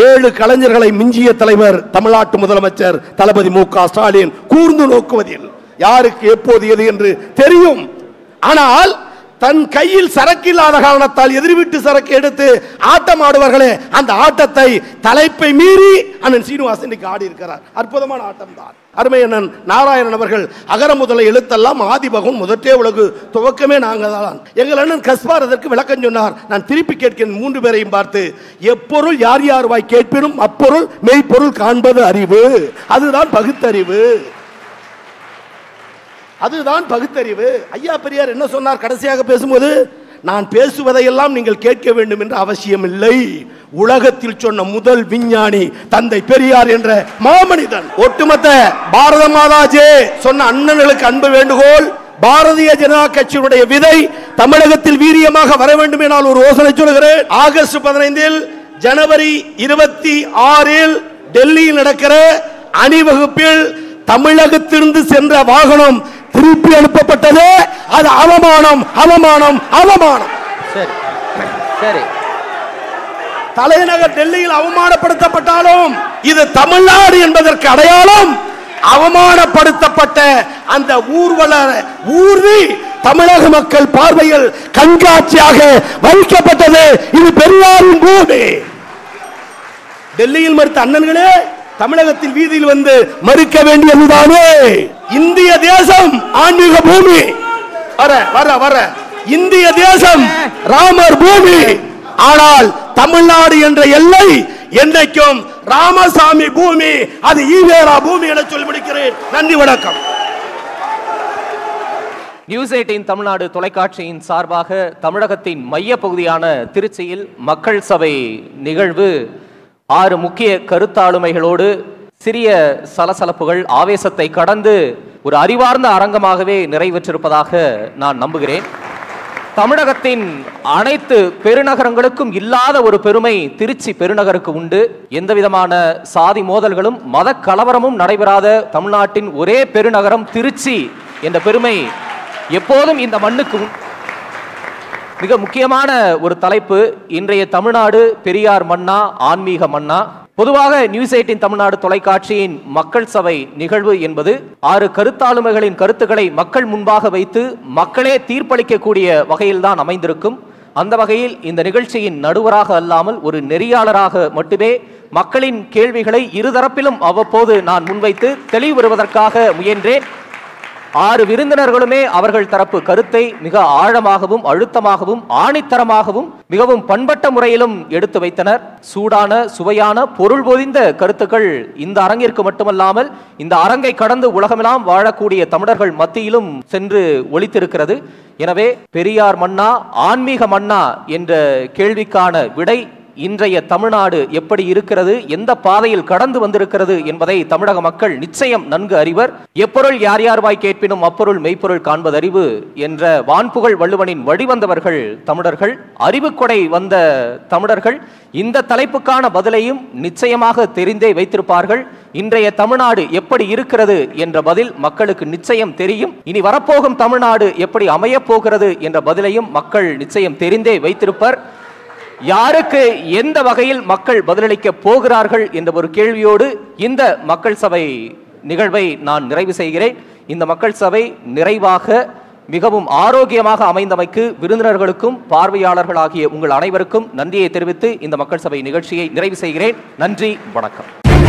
7 கலைஞர்களை மிஞ்சிய தலைவர் தமிழ்நாட்டு முதலமைச்சர் தளபதி மு க ஸ்டாலின். கூர்ந்து நோக்குவதில் யாருக்கு எப்போது எது என்று தெரியும். ஆனால் தன் கையில் சரக்கில்லாத காரணத்தால் எதிர்விட்டு சரக்கு எடுத்து ஆட்டம் ஆடுவார்களே அந்த ஆட்டத்தை தலைப்பை மீறி அண்ணன் சீனிவாசன் இன்னைக்கு ஆடி இருக்கிறார். அற்புதமான ஆட்டம் தான். அருமை அண்ணன் நாராயணன் அவர்கள் அகர முதல எழுத்தெல்லாம் ஆதிபகம் முதற்றே உலகு துவக்கமே நாங்கள் தான். எங்கள் அண்ணன் கஸ்பார் அதற்கு விளக்கம் சொன்னார். நான் திருப்பி கேட்கிறேன் மூன்று பேரையும் பார்த்து, எப்பொருள் யார் யார் வாய் கேட்பினும் அப்பொருள் மெய்ப்பொருள் காண்பது அறிவு, அதுதான் பகுத்தறிவு, அதுதான் பகுத்தறிவு. ஐயா பெரியார் என்ன சொன்னார் கடைசியாக பேசும்போது? நான் பேசுவதையெல்லாம் நீங்கள் கேட்க வேண்டும் என்ற அவசியம் இல்லை. உலகத்தில் சொன்ன முதல் விஞ்ஞானி தந்தை பெரியார் என்ற மாமனிதன். ஒட்டுமொத்த பாரத மாதாஜே சொன்ன அண்ணனுக்கு அன்பு வேண்டுகோள். பாரதிய ஜனதா கட்சியினுடைய விதை தமிழகத்தில் வீரியமாக வர வேண்டும் என்னால் ஒரு யோசனை சொல்கிறேன். ஆகஸ்ட் 15 ஜனவரி 26 டெல்லியில் நடக்கிற அணிவகுப்பில் தமிழகத்திலிருந்து சென்ற வாகனம் திருப்பி அனுப்பப்பட்டது. அது அவமானம், அவமானம், அவமானம். தலைநகர் டெல்லியில் அவமானப்படுத்தப்பட்டாலும் இது தமிழ்நாடு என்பதற்கு அடையாளம். அவமானப்படுத்தப்பட்ட அந்த ஊர்வல ஊர்தி தமிழக மக்கள் பார்வையில் கண்காட்சியாக வைக்கப்பட்டது. இது பெரியாரின் பூமி. டெல்லியில் மறுத்த அண்ணன்களே, தமிழகத்தில் வீதியில் வந்து மறுக்க வேண்டியதுதானே. இந்திய தேசம் ஆன்மீக பூமி, வர வர வர இந்திய தேசம் ராமர் பூமி. ஆனால் தமிழ்நாடு என்ற எல்லை என்றைக்கும் ராமசாமி பூமி, அது ஈவேரா பூமி என சொல்லி முடிக்கிறேன். நன்றி, வணக்கம். நியூஸ் 18 தமிழ்நாடு தொலைக்காட்சியின் சார்பாக தமிழகத்தின் மைய பகுதியான திருச்சியில் மக்கள் சபை நிகழ்வு 6 முக்கிய கருத்தாளுமைகளோடு சிறிய சலசலப்புகள் ஆவேசத்தை கடந்து ஒரு அறிவார்ந்த அரங்கமாகவே நிறைவேற்றிருப்பதாக நான் நம்புகிறேன். தமிழகத்தின் அனைத்து பெருநகரங்களுக்கும் இல்லாத ஒரு பெருமை திருச்சி பெருநகருக்கு உண்டு. எந்தவிதமான சாதி மோதல்களும் மத கலவரமும் நடைபெறாத தமிழ்நாட்டின் ஒரே பெருநகரம் திருச்சி என்ற பெருமை எப்போதும் இந்த மண்ணுக்கு. மிக முக்கியமான ஒரு தலைப்பு இன்றைய தமிழ்நாடு, பெரியார் மன்னா ஆன்மீக மன்னா. பொதுவாக நியூஸ் 18 தமிழ்நாடு தொலைக்காட்சியின் மக்கள் சபை நிகழ்வு என்பது 6 கருத்தாளுமைகளின் கருத்துக்களை மக்கள் முன்பாக வைத்து மக்களே தீர்ப்பளிக்கக்கூடிய வகையில்தான் அமைந்திருக்கும். அந்த வகையில் இந்த நிகழ்ச்சியின் நடுவராக அல்லாமல் ஒரு நெறியாளராக மட்டுமே மக்களின் கேள்விகளை இருதரப்பிலும் அவ்வப்போது நான் முன்வைத்து தெளிவு பெறுவதற்காக முயன்றேன். 6 விருந்தினர்களுமே அவர்கள் தரப்பு கருத்தை மிக ஆழமாகவும் அழுத்தமாகவும் ஆணித்தரமாகவும் மிகவும் பண்பட்ட முறையிலும் எடுத்து வைத்தனர். சூடான சுவையான பொருள் பொதிந்த கருத்துக்கள் இந்த அரங்கிற்கு மட்டுமல்லாமல் இந்த அரங்கை கடந்து உலகமெல்லாம் வாழக்கூடிய தமிழர்கள் மத்தியிலும் சென்று ஒலித்திருக்கிறது. எனவே பெரியார் மன்னா ஆன்மீக மன்னா என்ற கேள்விக்கான விடை இன்றைய தமிழ்நாடு எப்படி இருக்கிறது, எந்த பாதையில் கடந்து வந்திருக்கிறது என்பதை தமிழக மக்கள் நிச்சயம் நன்கு அறிவர். எப்பொருள் யார் யார் வாய் கேட்பினும் அப்பொருள் மெய்ப்பொருள் காண்பதறிவு என்ற வான்புகழ் வள்ளுவனின் வழிவந்தவர்கள் தமிழர்கள், அறிவு கொடை வந்த தமிழர்கள் இந்த தலைப்புக்கான பதிலையும் நிச்சயமாக தெரிந்தே வைத்திருப்பார்கள். இன்றைய தமிழ்நாடு எப்படி இருக்கிறது என்ற பதில் மக்களுக்கு நிச்சயம் தெரியும். இனி வரப்போகும் தமிழ்நாடு எப்படி அமையப்போகிறது என்ற பதிலையும் மக்கள் நிச்சயம் தெரிந்தே வைத்திருப்பர். யாருக்கு எந்த வகையில் மக்கள் பதிலளிக்க போகிறார்கள் என்ற ஒரு கேள்வியோடு இந்த மக்கள் சபை நிகழ்வை நான் நிறைவு செய்கிறேன். இந்த மக்கள் சபை நிறைவாக மிகவும் ஆரோக்கியமாக அமைந்தமைக்கு விருந்தினர்களுக்கும் பார்வையாளர்களாகிய உங்கள் அனைவருக்கும் நன்றியை தெரிவித்து இந்த மக்கள் சபை நிகழ்ச்சியை நிறைவு செய்கிறேன். நன்றி, வணக்கம்.